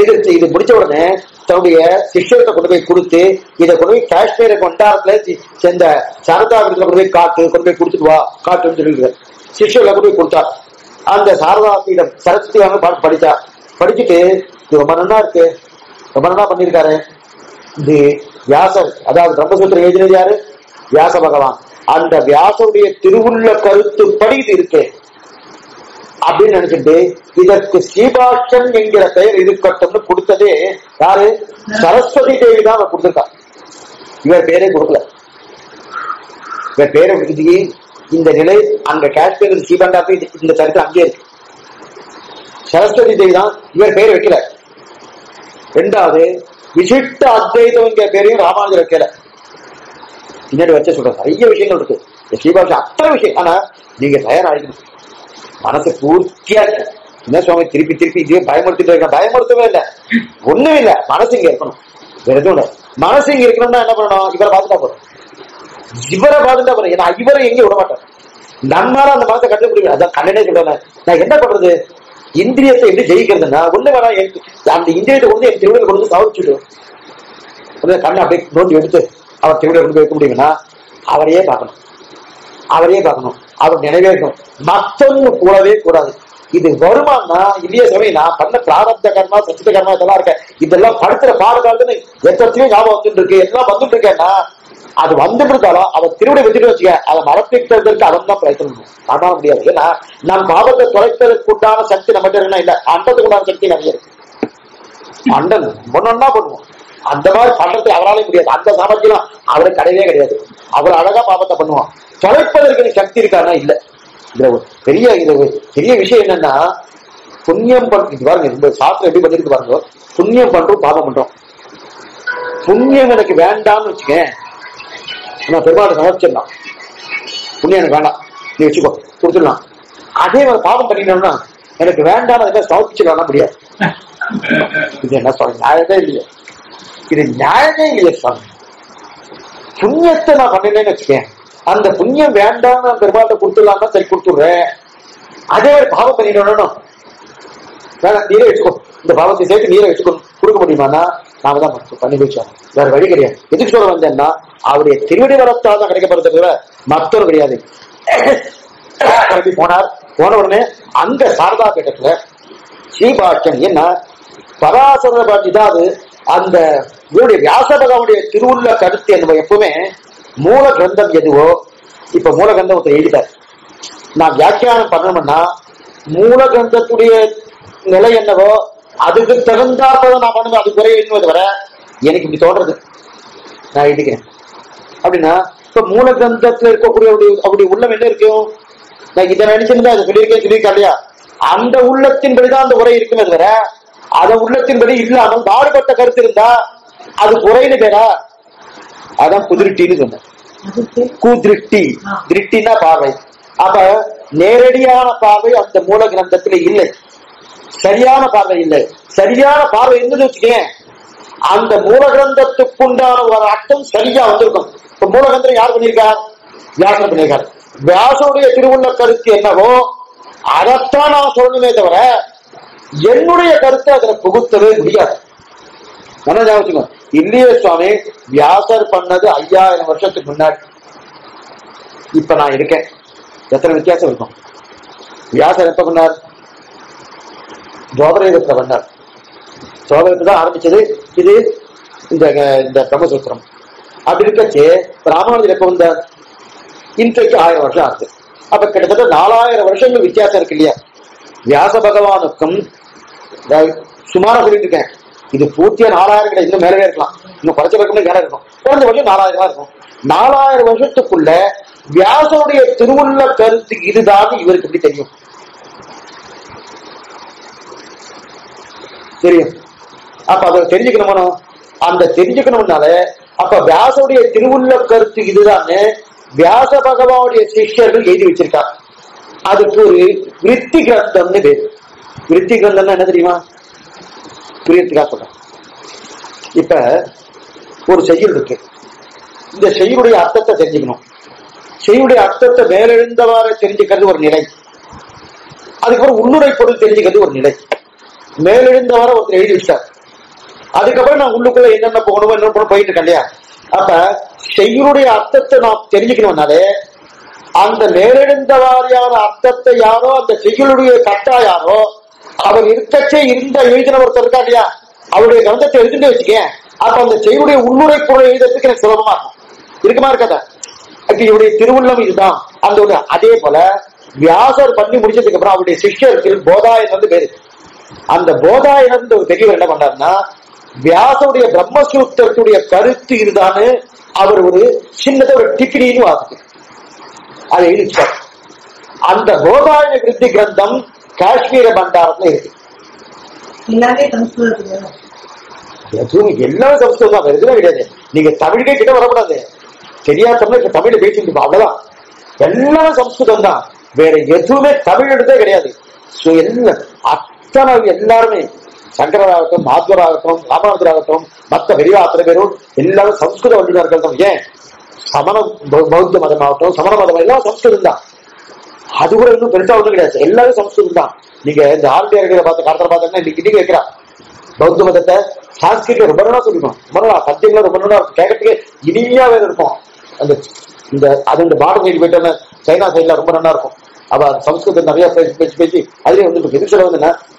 எதிர்த்து இது முடிச்ச உடனே தன்னுடைய சிஷ்யத்தை கொண்டு போய் கொடுத்து இதை கொண்டு போய் காஷ்மீர கொண்டாரத்துல சேர்ந்த சாரதா பீடத்துல கொண்டு போய் கொண்டு போய் கொடுத்துட்டு வா காட்டுன்னு சொல்லியிருக்காரு. சிஷ்யர்களை கொண்டு போய் கொடுத்தா அந்த சாரதா பீடம் சரஸ்வதியாக படிச்சா. படிச்சுட்டு இது ரொம்ப நல்லா இருக்கு, ரொம்ப நல்லா பண்ணியிருக்காரு. இது வியாசர், அதாவது பிரம்மசூத்திரம் எழுதினது யாரு? வியாச பகவான். அந்த வியாசருடைய திருவுள்ள கருத்துப்படி இது இருக்கு அப்படின்னு நினைச்சிட்டு இதற்கு ஸ்ரீபாஷ்யம் என்கிற பெயர் இருக்கட்டும்னு கொடுத்ததே யாரு? சரஸ்வதி தேவி தான் அவர் கொடுத்திருக்கா. இவர் பேரே கொடுக்கல. இவர் பேரை கொடுத்து இந்த நிலை அங்க காஷ்மீர் ஸ்ரீபண்டாக்கு இந்த சரித்திரம் அங்கே இருக்கு. சரஸ்வதி தேவி தான், இவர் பேரை வைக்கல. ரெண்டாவது விசிஷ்ட அத்வைதம்ங்கிற பேரையும் ராமானுஜர் வைக்கல. பின்னாடி வச்ச சொல்ற நிறைய விஷயங்கள் இருக்கு ஸ்ரீபாஷ்யம், அத்தனை விஷயம். ஆனா நீங்க தயாராகணும், மனசு பூர்த்தியா இருக்கு. என்ன சுவாமி திருப்பி திருப்பி இதுவே பயமுறுத்திட்டு இருக்க? பயமுறுத்தவே இல்லை, ஒண்ணும் இல்லை. மனசு இங்க இருக்கணும், வேற எதுவும் இல்லை. மனசு இங்க இருக்கணும்னா என்ன பண்ணணும்? இவரை பார்த்துட்டா போறோம், இவரை பார்த்துட்டா போறோம். ஏன்னா இவரை எங்கேயும் விட மாட்டேன். நம்மளால அந்த மனத்தை கட்டுப்பிடிக்கணும். அதான் கண்ணனே சொல்றேன், நான் என்ன பண்றது? இந்திரியத்தை எப்படி ஜெயிக்கிறதுன்னா ஒண்ணு வேணா, அந்த இந்திரியத்தை கொண்டு என் திருவிழா கொண்டு சவரிச்சுட்டு கண்ணை அப்படியே நோண்டி எடுத்து அவர் திருவிழா கொண்டு வைக்க முடியும்னா அவரையே பார்க்கணும், அவரையே பார்க்கணும், அவர் நினைவேற்கணும். மத்தொன்னு கூடவே கூடாது. இது வருமானா இல்லையே சமயம் நான் பண்ண பிராரப்த கர்மா சச்சித கர்மா இதெல்லாம் இருக்கேன், இதெல்லாம் படுத்துற பாடுகாலத்துன்னு எத்தனையும் ஞாபகம் வந்துட்டு இருக்கு, எல்லாம் வந்துட்டு இருக்கேன்னா அது வந்துட்டு இருந்தாலும் அவர் திருவிடை வச்சுட்டு வச்சுக்க அதை மரப்பிக்கிறதுக்கு அவன் தான் பிரயத்தனம் பண்ணால் முடியாது. ஏன்னா நம் பாபத்தை தொலைப்பதற்கு உண்டான சக்தி நம்மகிட்ட இருக்குன்னா இல்லை, அண்டத்துக்கு உண்டான சக்தி நிறைய இருக்கு. அண்டன் ஒன்னொன்னா பண்ணுவோம், அந்த மாதிரி பண்றதுக்கு அவராலே முடியாது. அந்த சாமர்த்தியம் அவருக்கு கிடையவே கிடையாது. அவர் அழகா பாபத்தை பண்ணுவான். தொலைப்பதற்கு சக்தி இருக்காருன்னா இல்லை. இதுல ஒரு பெரிய பெரிய விஷயம் என்னன்னா புண்ணியம் பண்றது பாருங்க, இந்த சாஸ்திரம் எப்படி பண்ணிருக்கு பாருங்க. புண்ணியம் பண்றோம், பாபம் பண்றோம். புண்ணியம் எனக்கு வேண்டாம்னு வச்சுக்க, பெருமாள் சமர்ச்சிடலாம், புண்ணியம் எனக்கு வேண்டாம் நீ வச்சுக்கோ கொடுத்துடலாம். அதே மாதிரி பாபம் பண்ணிக்கணும்னா எனக்கு வேண்டாம் அதுக்காக சமர்ப்பிச்சிடலாம் முடியாது. இது என்ன சொல்ல நியாயமே இல்லையா? இது நியாயமே இல்லையா சாமி? புண்ணியத்தை நான் பண்ணினேன்னு வச்சுக்கேன், அந்த புண்ணியம் வேண்டாம் நான் பெருமாள்கிட்ட கொடுத்துடலாம்னா சரி கொடுத்துடுறேன். அதே மாதிரி பாவம் பண்ணிடணும், வேணாம் நீரை வச்சுக்கோ, இந்த பாவத்தை சேர்த்து நீரை வச்சுக்கோ கொடுக்க முடியுமானா நாம தான் பண்ணி வச்சோம், வேற வழி கிடையாது. எதுக்கு சொல்ல வந்தேன்னா அவருடைய திருவிடை வரத்தால் தான் கிடைக்கப்படுறத தவிர மற்றொரு கிடையாது. கிளம்பி போனார். போன உடனே அங்க சாரதா பீடத்துல ஸ்ரீபாஷ்யம் என்ன பராசர பாட்டி தான் அது. அந்த இவருடைய வியாச பகவானுடைய திருவுள்ள கருத்து என்பது எப்பவுமே மூல கிரந்தம் எதுவோ, இப்ப மூல கிரந்தம் ஒருத்தர் எழுதிட்டார், நான் வியாக்கியானம் பண்ணணும்னா மூல கிரந்தத்துடைய நிலை என்னவோ அதுக்கு தகுந்தாற்பதை நான் பண்ணுவேன். அது குறைய எழுதுவது வர எனக்கு இப்படி தோன்றது நான் எழுதிக்கிறேன் அப்படின்னா இப்ப மூல கிரந்தத்துல இருக்கக்கூடிய அப்படி உள்ளம் என்ன இருக்கும்? நான் இதை நினைச்சிருந்தா அதை சொல்லியிருக்கேன், சொல்லியிருக்கேன் இல்லையா? அந்த உள்ளத்தின்படிதான் அந்த உரை இருக்குமே தவிர அதை உள்ளத்தின்படி இல்லாமல் பாடுபட்ட கருத்து இருந்தா அது குறைன்னு பேரா? அதான் குதிருட்டின்னு சொன்னேன். குதிருட்டி திருட்டின்னா பார்வை. அப்ப நேரடியான பார்வை அந்த மூல கிரந்தத்துல இல்லை, சரியான பார்வை இல்லை. சரியான பார்வை இருந்தது வச்சுக்கேன், அந்த மூல கிரந்தத்துக்குண்டான ஒரு அர்த்தம் சரியா வந்திருக்கும். இப்ப மூல கிரந்தம் யார் பண்ணியிருக்கார்? வியாசர் பண்ணியிருக்காரு. व्यासोड़े तिरुवुल्ल करुत्तु एन्नवो अदत्तान नान सोल्लुवेने तविर एन्नुडैय करुत्तु अदर पुगुत्तवे मुडियादु मनोज आवच्चुकों इल्लिये स्वामी व्यासर पन्नदु 5000 वर्षत्तुक्कु मुन्नाडि इप्पु नान इरुक्केन एत्तन वित्यासम इरुक्कुम व्यासर एप्पु पन्नारु द्वापर युगत्तुल पन्नारु द्वापर तान आरंबिच्चदु इदु इंद ब्रह्मसूत्रम अभी रामानुजर एप्पु वंदारु இன்றைக்கு 1000 வருஷம் ஆச்சு. அப்ப கிட்டத்தட்ட 4000 வருஷங்கள் வித்தியாசம் இருக்கு இல்லையா? வியாச பகவானுக்கும் சுமாரா சொல்லிட்டு இருக்கேன், இது பூர்த்தியா 4000 கிட்ட இன்னும் மேலவே இருக்கலாம், இன்னும் குறைச்ச பக்கமே வேற இருக்கும், குறைஞ்ச பட்சம் 4000 இருக்கும். 4000 வருஷத்துக்குள்ள வியாசனுடைய திருவுள்ள கருத்து இதுதான் இவருக்கு எப்படி தெரியும்? தெரியும். அப்ப அதை தெரிஞ்சுக்கணுமோ? அந்த தெரிஞ்சுக்கணும்னால அப்ப வியாசனுடைய திருவுள்ள கருத்து இதுதான்னு व्यास भगवान शिष्य वृत्ति ग्रंथम वृत्ति ग्रंथम इयुड़े अर्थते अर्थते मेलवारी और नीले अद्वर उन्नक और नीले मेलवार अदक ना उन्नकोलिया अयुड़े अर्थते नाम तेजकणाले अंदर अर्थते यारो अयुड़े कटा यारो एलिया ग्रंथते वे अंदर उन्नक सुलभमा इवड़े तिरुवल्लम अंदर व्यासर पड़ी मुड़चद शिष्य बोधायन अंद बोधायन पड़ा व्यासोड़े ब्रह्मसूत्र करते अंद बोधायन वृद्धि ग्रंथम काश्मीर भंडार संस्कृत तमिल कट वरपड़ा तमिल संस्कृत वेरे तमिल कमे शंकर माधवर रामानुजर मत पर संस्कृत वल्लुनर्गल समण बौद्ध मदम समण मदम संस्कृत अदूर इन क्या संस्कृत पाता बौद्ध मदते संस्कृत रोम ना रोमना सत्य रोम ना कैकटे इनिया अंदर बाडर सैड चाइना सैडल रोम ना संस्कृत नया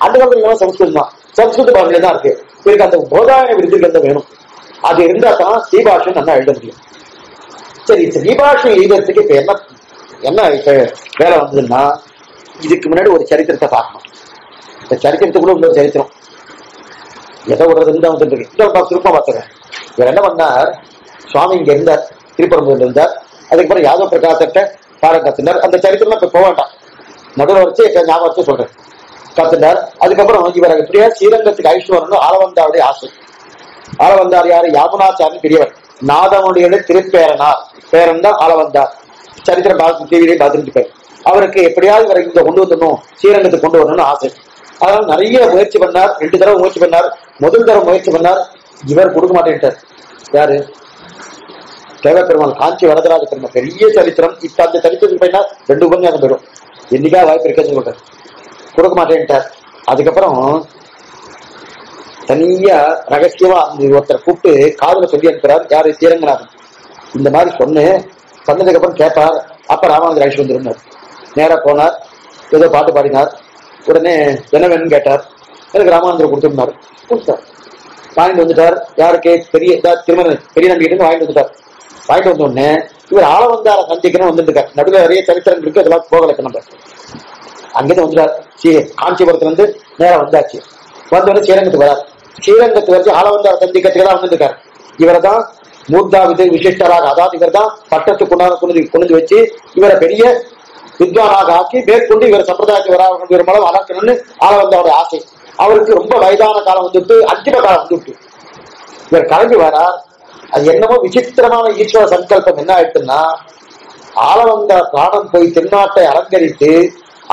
अंदर संस्कृत संस्कृत भाषा बोधायन वृद्धि ग्रंथम अदा श्री भाष्यम ना सर श्री भाष्यम वेले वंदुन्ना इदुक्कु मुन्नाडि ओरु चरित्रत्तै पार्क्कणुम चरित्रत्तुक्कुल्ल उन्नोरु चरित्रम एदो ओडुरदुन्नु वंदिरुक्कु इंदा पाक्कु सुरुमा पार्थेन इवर एन्न पण्णार स्वामी इंगे इरुंदार तिरुपरम्बूर इरुंदार अदुक्कु अपुறம் यादव प्रकाशत्तै பாரகத்தினார் அந்த சரித்திரம்ல போக வேண்டாம் நடுவுல வச்சு ஞாபகம் சொல்றேன் கத்தினார். அதுக்கப்புறம் இவர எப்படியா ஸ்ரீரங்கத்துக்கு ஐஸ்வரனும் ஆலவந்தாருடைய ஆசை. ஆலவந்தார் யாரு? யாமுனாச்சாரின் பெரியவர், நாதமுடைய திருப்பேரனார், பேரன் தான் ஆலவந்தார். சரித்திரம் பார்த்து டிவிலே பார்த்துட்டு பேர் அவருக்கு எப்படியாவது இவரை இங்க கொண்டு வந்துடணும், ஸ்ரீரங்கத்துக்கு கொண்டு வரணும்னு ஆசை. அதனால நிறைய முயற்சி பண்ணார், 2 தடவை முயற்சி பண்ணார். முதல் தடவை முயற்சி பண்ணார், இவர் கொடுக்க மாட்டேன்ட்டார். யாரு? தேவபெருமாள் காஞ்சி வரதராஜ பெருமாள் பெரிய சரித்திரம். இப்ப அந்த சரித்திரத்துக்கு போயினா 2 உபன்யாசம் போயிடும், என்னைக்கா வாய்ப்பு இருக்கேன்னு சொல்றாரு, கொடுக்க மாட்டேன்ட்டார். அதுக்கப்புறம் தனியா ரகசியமா ஒருத்தரை கூப்பிட்டு காதுல சொல்லி அனுப்புறாரு. யாரு? ஸ்ரீரங்கநாதன். இந்த மாதிரி சொன்னு சொன்னதுக்கு அப்புறம் கேட்டார். அப்ப ராமானுஜர் ஐஸ் வந்துருந்தார், நேரா போனார், ஏதோ பாட்டு பாடினார். உடனே என்ன வேணும்னு கேட்டார். எனக்கு ராமானுஜர் கொடுத்துருந்தாரு, கொடுத்தார். வாங்கிட்டு வந்துட்டார். யாருக்கு? பெரிய திருமணம் பெரிய நம்பிக்கிட்டு வாங்கிட்டு வந்துட்டார். வாங்கிட்டு வந்தோடனே இவர் ஆலவந்தார சந்திக்கணும் வந்துருக்காரு. நடுவில் நிறைய சரித்திரம் இருக்கு, அதெல்லாம் போகல நம்ம. அங்கேருந்து வந்துட்டார், காஞ்சிபுரத்துல இருந்து நேரம் வந்தாச்சு. வந்தோடனே ஸ்ரீரங்கத்துக்கு வரார். ஸ்ரீரங்கத்துக்கு வச்சு ஆலவந்தார சந்திக்கிறதுக்கு தான் வந்துருக்காரு. இவரை தான் மூர்தாவித விசிஷ்டராக, அதாவது இவர் தான் பட்டத்துக்குண்டான கொண்டு வச்சு இவரை பெரிய வித்வானாக ஆக்கி மேற்கொண்டு இவர் சம்பிரதாயத்துக்கு வராங்க பெரும்பாலும் வளர்க்கணும்னு ஆலவந்தாரோட ஆசை. அவருக்கு ரொம்ப வயதான காலம் வந்துட்டு, அந்திம காலம் வந்துட்டு இவர் கிளம்பி வரார். அது என்னமோ விசித்திரமான ஈஸ்வர சங்கல்பம் என்ன ஆயிட்டுன்னா, ஆலவந்தார் பிராணம் போய் திருநாட்டை அலங்கரித்து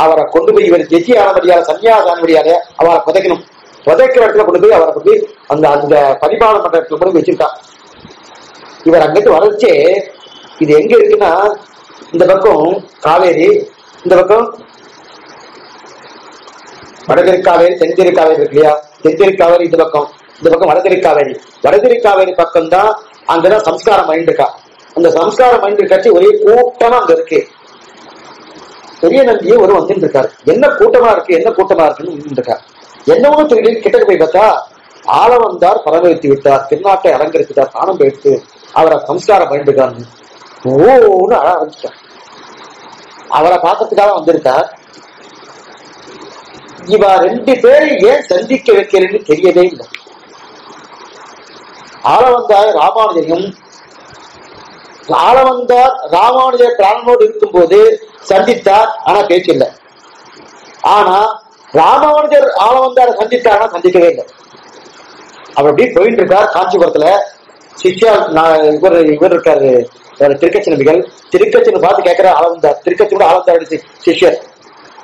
அவரை கொண்டு போய் இவர் ஜெஜி ஆனபடியால சன்னியாசானபடியால அவரை புதைக்கணும். புதைக்கிற இடத்துல கொண்டு போய் அவரை கொண்டு அந்த அந்த பரிபாலன மண்டபத்துல கொண்டு வச்சிருக்கான். இவர் அங்கிட்டு வளர்ச்சே இது எங்க இருக்குன்னா இந்த பக்கம் காவேரி, இந்த பக்கம் வடதிருக்காவேரி, தென்திருக்காவேரி இருக்கு இல்லையா, தென்திருக்காவேரி இந்த பக்கம், இந்த பக்கம் வடதிருக்காவேரி. வடதிருக்காவேரி பக்கம் தான் அங்கதான் சம்ஸ்காரம் மைண்டிருக்கா. அந்த சம்ஸ்காரம் மைண்டிருக்காச்சு ஒரே கூட்டமா அங்க இருக்கு. பெரிய நந்தியே ஒரு வந்துட்டு இருக்காரு, என்ன கூட்டமா இருக்கு, என்ன கூட்டமா இருக்குன்னு இருக்காரு. என்ன ஒண்ணு திருடி கிட்டக்கு போய் பார்த்தா ஆளவந்தார் பரமேற்றி விட்டார், திருநாட்டை அலங்கரித்தார், தானம் எடுத்து அவரை சம்ஸ்காரம் மைண்டிருக்காரு. ஓன்னு அழ ஆரம்பிச்சிட்டார். அவரை பார்க்கறதுக்காக வந்திருக்கார். இவ ரெண்டு பேரும் ஏன் சந்திக்க வைக்கிறேன்னு தெரியவே இல்லை. ஆளவந்தார் ராமானுஜரும், ஆளவந்தார் ராமானுஜர் பிராணனோடு இருக்கும் போது சந்தித்தார், ஆனா பேச்சில்லை. ஆனா ராமானுஜர் ஆளவந்தாரை சந்தித்தார், சந்திக்கவே இல்லை. அவர் அப்படி போயிட்டு இருக்கார். காஞ்சிபுரத்துல சிஷ்யா இவர் இவர் இருக்காரு திருக்கச்சி நம்பிகள். திருக்கச்சினை பார்த்து கேட்கிற ஆளவந்தார், திருக்கச்சினோட ஆளவந்தாருடைய சிஷ்யர்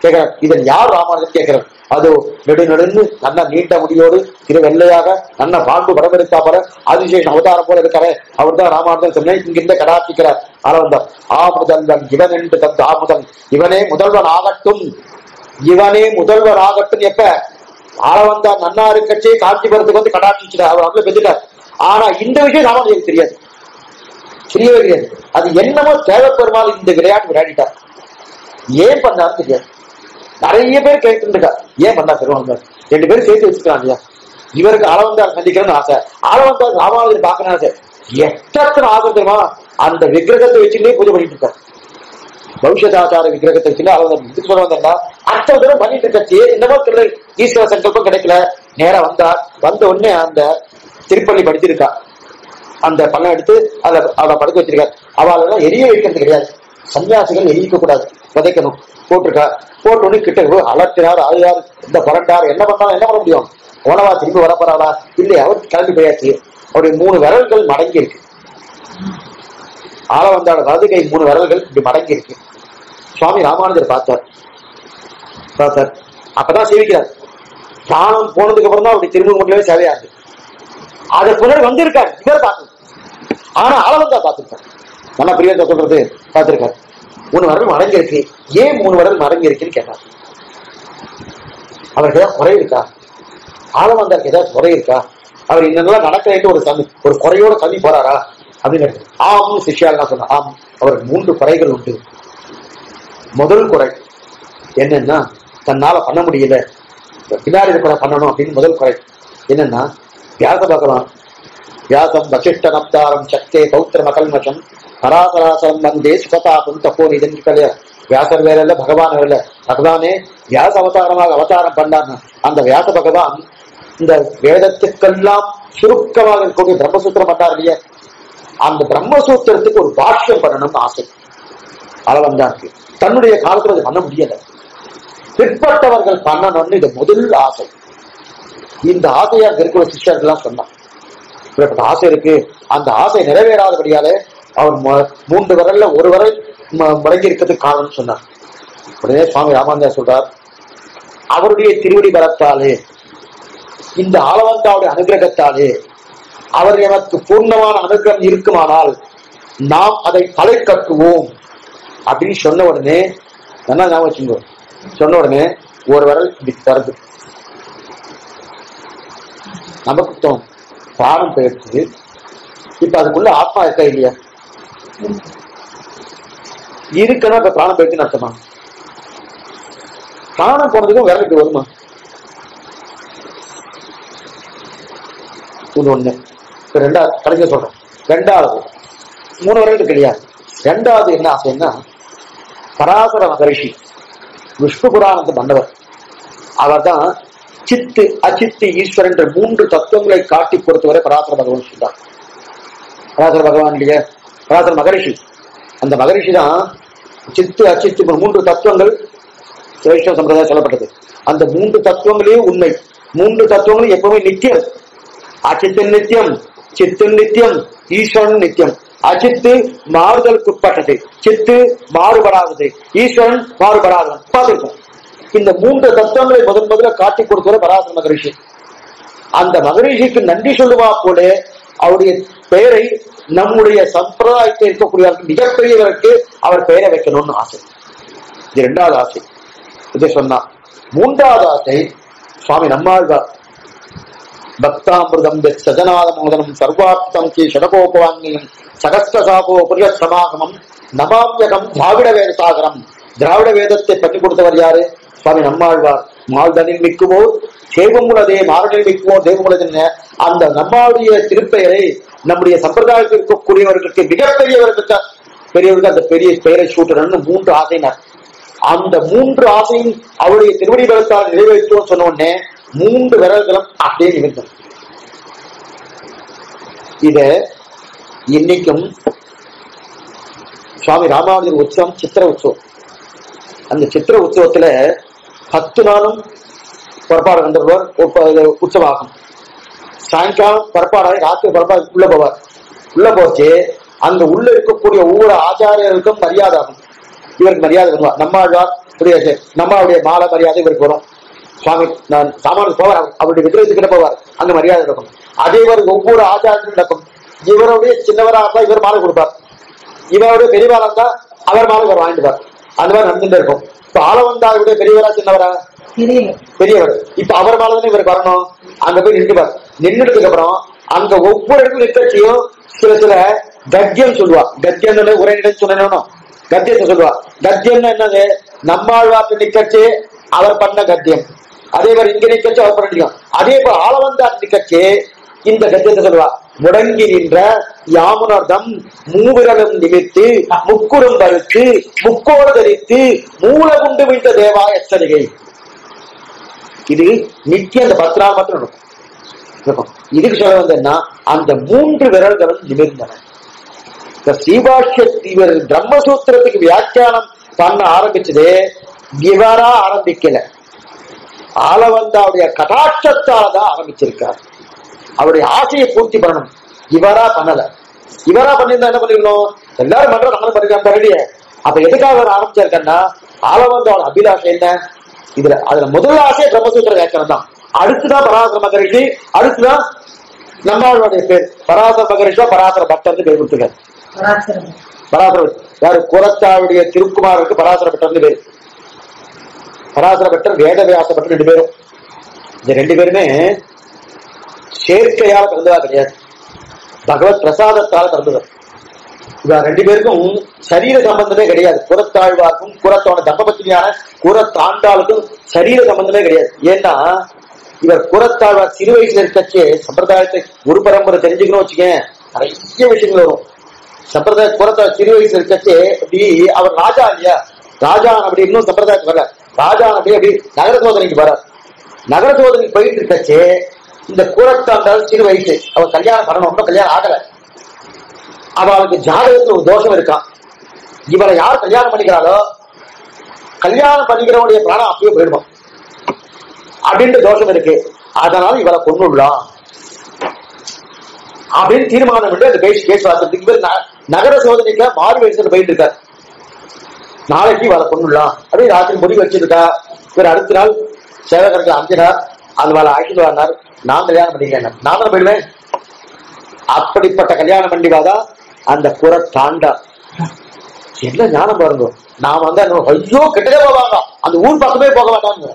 கேட்கிறார், இதன் யார் ராமானுஜர் கேட்கிறார். அதோ நெடுநெடுன்னு நல்ல நீண்ட முடியோடு திரு வெள்ளையாக நல்ல வாழ்வு வரவெடுத்தா போல ஆதிசேஷன் அவதாரம் போல இருக்காரு, அவர் தான் ராமானுஜர் சொன்னேன். இங்கிருந்து கடாப்பிக்கிறார் ஆளவந்தார். ஆமுதல்வன் இவன் என்று தந்த ஆமுதன், இவனே முதல்வன் ஆகட்டும், இவனே முதல்வர் ஆகட்டும். எப்ப ஆளவந்தார் நன்னா இருக்கட்சி காஞ்சிபுரத்துக்கு வந்து கடாட்சிக்கிறார், அவர் அப்படியே பெற்றுட்டார். ஆனா இந்த விஷயம் ராமானுஜருக்கு தெரியாது, தெரியவே தெரியாது. அது என்னமோ தேவைப்பெருமாள் இந்த விளையாட்டு விளையாடிட்டார். ஏன் பண்ணாருன்னு தெரியாது. நிறைய பேர் கேட்டுருக்கா, ஏன் பண்ணா பெருமாள், ரெண்டு பேரும் சேர்த்து வச்சுக்கலாம் இல்லையா. இவருக்கு ஆளவந்தார் சந்திக்கணும்னு ஆசை, ஆளவந்தார் ராமாவதி பாக்கணும் ஆசை. எத்தனை ஆசை தெரியுமா, அந்த விக்கிரகத்தை வச்சுக்கிட்டே பூஜை பண்ணிட்டு இருக்காரு. பௌஷதாச்சார விக்கிரகத்தை வச்சுட்டு ஆளவந்தார் இதுக்கு சொல்ல வந்தா அத்தனை தூரம் பண்ணிட்டு இருக்காச்சு. என்னமோ தெரியல, ஈஸ்வர சங்கல்பம் கிடைக்கல. நேரம் வந்தார். வந்த உடனே அந்த திருப்பள்ளி படிச்சிருக்கா, அந்த பணம் எடுத்து அதை அவளை படுக்க வச்சிருக்காரு. அவளெல்லாம் எரிய வைக்கிறது கிடையாது, சன்னியாசிகள் எரிக்க கூடாது, விதைக்கணும் போட்டிருக்கா. போட்டோன்னு கிட்ட அலர்த்தினார், அழுதார், இந்த புரண்டார். என்ன பண்ணாலும் என்ன பண்ண முடியும், உணவா திரும்பி வரப்போறாளா இல்லையா. அவர் கிளம்பி போயாச்சு. அவருடைய 3 விரல்கள் மடங்கி இருக்கு. ஆளவந்தார் வலதுகை 3 விரல்கள் இப்படி மடங்கி இருக்கு. சுவாமி ராமானுஜர் பார்த்தார். அப்பதான் சேவிக்கிறார். தானம் போனதுக்கு அப்புறம் தான் அப்படி திரும்ப முடியவே சேவையா இருக்கு. அதற்கு முன்னாடி வந்திருக்காரு இவர் பார்க்கணும். ஆனா ஆளவந்தார் பார்த்திருக்காரு. நல்லா பிரியத்தை சொல்றது பார்த்திருக்காரு. 3 வரல் மடங்கிருக்கு. ஏன் 3 வரல் மடங்கி இருக்குன்னு கேட்டார். அவருக்கு ஏதாவது குறை இருக்கா, ஆளவந்தாருக்கு ஏதாவது குறை இருக்கா, அவர் இன்னெல்லாம் நடக்கிறேன்னு ஒரு குறையோட கம்மி போறாரா அப்படின்னு. ஆம் சிஷியால் சொன்ன. ஆம், அவருக்கு 3 குறைகள் உண்டு. முதல் குறை என்னன்னா, தன்னால பண்ண முடியல, பின்னாடி இருக்கிற பண்ணணும் அப்படின்னு முதல் குறை. என்னன்னா வியாச பகவான், வியாசம் வசிஷ்ட நப்தாரம் சக்தே பௌத்திர மகல்மஷம் பராசராசம் வந்தே சுகதாபம் தப்போர். இதுன்னு கிடையாது, வியாசர் வேற இல்ல, பகவான் வேற இல்ல, பகவானே வியாச அவதாரமாக அவதாரம் பண்ணாங்க. அந்த வியாச பகவான் இந்த வேதத்துக்கெல்லாம் சுருக்கமாக இருக்கக்கூடிய பிரம்மசூத்திரம் பண்ணார் இல்லையா, அந்த பிரம்மசூத்திரத்துக்கு ஒரு பாஷ்யம் பண்ணணும்னு ஆசை அளவந்தாருக்கு. தன்னுடைய காலத்துல அது பண்ண முடியல, பிற்பட்டவர்கள் பண்ணணும்னு இது முதல் ஆசை. இந்த ஆசையா இருக்கிற சிஷ்யர்கள்லாம் சொன்னான். இப்படிப்பட்ட ஆசை இருக்கு. அந்த ஆசை நிறைவேறாதபடியாலே அவர் 3 விரல்ல 1 விரல் முடங்கி இருக்கிறதுக்கு காரணம் சொன்னார். உடனே சுவாமி ராமானுஜர் சொல்றார், அவருடைய திருவடி பலத்தாலே, இந்த ஆளவந்தாருடைய அனுகிரகத்தாலே அவர் எனக்கு பூர்ணமான அனுகிரகம் இருக்குமானால் நாம் அதை தலை கட்டுவோம் அப்படின்னு சொன்ன உடனே, நல்லா ஞாபகம் வச்சுக்கோ, சொன்ன உடனே 1 விரல் இப்படி தருது. நமக்கு பாடம் பெயர்த்து இப்ப அதுக்குள்ள ஆத்மா இருக்கா இல்லையா, இருக்கணும். இப்ப பிராணம் போயிட்டு நடத்தமா, பிராணம் போனதுக்கும் விரலுக்கு வருமா, ஒண்ணு. இப்ப ரெண்டாவது கடைசியா சொல்றேன். ரெண்டாவது 3 விரலுக்கு கிடையாது. ரெண்டாவது என்ன ஆசைன்னா, பராசர மகரிஷி விஷ்ணு புராணத்தை மன்னவர், அவர் தான் சித்து அச்சித்து ஈஸ்வரன் என்ற 3 தத்துவங்களை காட்டி பொறுத்தவரை பராசர பகவான் சொல்றார். பராசர பகவான் இல்லையா, பராசர மகரிஷி. அந்த மகரிஷி தான் சித்து அச்சித்து 3 தத்துவங்கள் வைஷ்ணவ சம்பிரதாயம் சொல்லப்பட்டது. அந்த 3 தத்துவங்களையும் உண்மை, 3 தத்துவங்களும் எப்பவுமே நித்தியம். அச்சித்தன் நித்தியம், சித்தன் நித்தியம், ஈஸ்வரன் நித்தியம். அச்சித்து மாறுதலுக்கு உட்பட்டது, சித்து மாறுபடாதது, ஈஸ்வரன் மாறுபடாதது. பார்த்திருக்கோம். இந்த 3 தத்துவங்களை முதன் முதல்ல காட்டி கொடுத்தவர் பராசர மகரிஷி. அந்த மகரிஷிக்கு நன்றி சொல்லுவா போல அவருடைய பெயரை நம்முடைய சம்பிரதாயத்தில் இருக்கக்கூடியவர்கள் மிகப்பெரியவருக்கு அவர் பெயரை வைக்கணும்னு ஆசை. இது இரண்டாவது ஆசை. இதை சொன்னா மூன்றாவது ஆசை சுவாமி நம்மாழ்வார் பக்தாமிருதம் சஜநாத மோதனம் சர்வார்த்தம் கி ஷடகோபவாங்கியம் சகஸ்தாபோ புரிய சமாகமம் நமாமியகம் திராவிட வேத சாகரம். திராவிட வேதத்தை பற்றி கொடுத்தவர் யாரு? சுவாமி நம்மாழ்வார். மால்தனில் மிக்குவோர் தெய்வமுலதே மாரனில் மிக்குவோர் தெய்வமுலது. அந்த நம்மளுடைய திருப்பெயரை நம்முடைய சம்பிரதாயத்தில் இருக்கக்கூடியவர்களுக்கு மிகப்பெரியவர்களுக்கு பெரியவர்கள் அந்த பெரிய பெயரை சூட்டணும்னு மூன்று ஆசைனார். அந்த மூன்று ஆசையும் அவருடைய திருவடி விரத்தால் நிறைவேற்றுவோம் சொன்ன உடனே மூன்று விரல்களும் அப்படியே நிமித்தம். இத இன்னைக்கும் சுவாமி ராமானுஜர் உற்சவம் சித்திர உற்சவம். அந்த சித்திர உற்சவத்துல 10 நாளும் புறப்பாடு கண்டவர் உற்சவம் ஆகும். சாயங்காலம் புறப்பாடாக ராத்திரி புறப்பாடு உள்ள போவார். உள்ள போச்சு அங்க உள்ள இருக்கக்கூடிய ஒவ்வொரு ஆச்சாரியர்களுக்கும் மரியாதை ஆகும். இவருக்கு மரியாதை வருவார். நம்மாழ்வார் நம்மளுடைய மாலை மரியாதை இவருக்கு வரும். சுவாமி நான் சாமானுக்கு போவார், அவருடைய விக்கிரகத்துக்கிட்ட போவார், அங்க மரியாதை நடக்கும். அதே இவருக்கு ஒவ்வொரு ஆச்சாரியும் நடக்கும். இவருடைய சின்னவராக இருந்தா இவர் மாலை கொடுப்பார், இவருடைய பெரியவராக இருந்தா அவர் மாலை இவர் வாங்கிடுவார். அந்த மாதிரி நடந்துட்டு இருக்கும். இப்ப ஆள வந்தா இவருடைய பெரியவரா சின்னவரா? பெரியவர். இப்ப அவர் மேல தானே இவருக்கு வரணும். அங்க போய் நின்றுவார். நின்றுட்டதுக்கு அப்புறம் அங்க ஒவ்வொரு இடத்துல நிற்கட்சியும் சில சில கத்தியம் சொல்லுவா. கத்தியம் உரை சொல்லணும். கத்தியத்தை சொல்லுவா. கத்தியம்னா என்னது? நம்மாழ்வார்த்த நிற்கட்சி அவர் பண்ண கத்தியம். அதே மாதிரி இங்க நிற்கட்சி அவர் பண்ணிக்கலாம். அதே போல ஆள வந்தார் நிற்கட்சி இந்த கத்தியத்தை சொல்லுவா. முடங்கி நின்ற யாமுனர்தம் மூவிரலும் நிமித்து முக்குறும் பருத்து முக்கோடு தரித்து மூல குண்டு விட்ட தேவா எச்சரிகை. இது நித்திய அந்த 10 நாள் மட்டும் நடக்கும். இதுக்கு சொல்ல வந்தேன்னா அந்த 3 விரல்களும் நிமிர்ந்தன. இந்த ஸ்ரீபாஷ்யர் பிரம்மசூத்திரத்துக்கு வியாக்கியானம் பண்ண ஆரம்பிச்சதே இவரா ஆரம்பிக்கல, ஆளவந்தாவுடைய கடாட்சத்தால் தான் ஆரம்பிச்சிருக்கார். அவருடைய ஆசையை பூர்த்தி பண்ணணும். இவரா பண்ணல. இவரா பண்ணிருந்தா என்ன பண்ணிருக்கணும்? எல்லாரும் பண்ற நம்மளும் பண்ணிருக்காங்க ரெடியே. அப்ப எதுக்காக ஆரம்பிச்சிருக்கன்னா ஆளவந்தாவோட அபிலாஷம் என்ன? இதுல அதுல முதல் ஆசையை பிரம்மசூத்திர வியாக்கியானம் தான். அடுத்துதான் பராசர மகரிஷி, அடுத்துதான் நம்மளுடைய பேர். பராசர மகரிஷா பராசர பட்டர்ந்து பேர் கொடுத்துருக்காரு. பராசர யாரு? குரத்தாவுடைய திருக்குமாருக்கு பராசர பட்டர்ந்து பேர். பராசர பட்டர் வேதவியாச பட்டர் 2 பேரும். இந்த 2 பேருமே சேர்க்கையால பிறந்ததா கிடையாது, பகவத் பிரசாதத்தால பிறந்தவர். இவ 2 பேருக்கும் சரீர சம்பந்தமே கிடையாது. குரத்தாழ்வாருக்கும் குரத்தோட தம்பபத்தினியான குரத்தாண்டாளுக்கும் சரீர சம்பந்தமே கிடையாது. ஏன்னா இவர் குரத்தாழ்வார் சிறு வயசுல இருக்கச்சே சம்பிரதாயத்தை ஒரு பரம்பரை தெரிஞ்சுக்கணும் வச்சுக்கேன், நிறைய விஷயங்கள் வரும். சம்பிரதாய குரத்தாழ் சிறு வயசுல இருக்கச்சே அப்படி அவர் ராஜா இல்லையா? ராஜா அப்படி இன்னும் சம்பிரதாயத்துக்கு வர ராஜா அப்படி அப்படி நகர சோதனைக்கு வர நகர சோதனைக்கு போயிட்டு இருக்கச்சே இந்த கூரத்தாண்டால் சிறு வயசு அவன் கல்யாணம் பண்ணணும். ரொம்ப கல்யாணம் ஆகல. அவளுக்கு ஜாதகத்துல ஒரு தோஷம் இருக்கான். இவரை யார் கல்யாணம் பண்ணிக்கிறாளோ கல்யாணம் பண்ணிக்கிறவனுடைய பிராணம் அப்படியே போயிடுவான் அப்படின்ற தோஷம் இருக்கு. அதனால இவரை கொண்டுள்ளான் அப்படின்னு தீர்மானம் பண்ணி அந்த பேசி பேசுவாங்க. நகர சோதனைக்கு மாறு வயசுல போயிட்டு இருக்காரு. நாளைக்கு இவரை கொண்டுள்ளான் அப்படின்னு ராத்திரி முடிவு வச்சிருக்கா. இவர் அடுத்த நாள் சேவகருக்கு அஞ்சினார். அந்த வேலை ஆக்கிட்டு வந்தார். நான் கல்யாணம் பண்ணிக்கிறேன், நான் தானே போயிடுவேன். அப்படிப்பட்ட கல்யாணம் பண்ணிவாதான் அந்த குரத்தாண்டா. என்ன ஞானம் பாருங்க. நாம வந்து ஐயோ கெட்டதே போவாங்க, அந்த ஊர் பக்கமே போக வேண்டாங்க,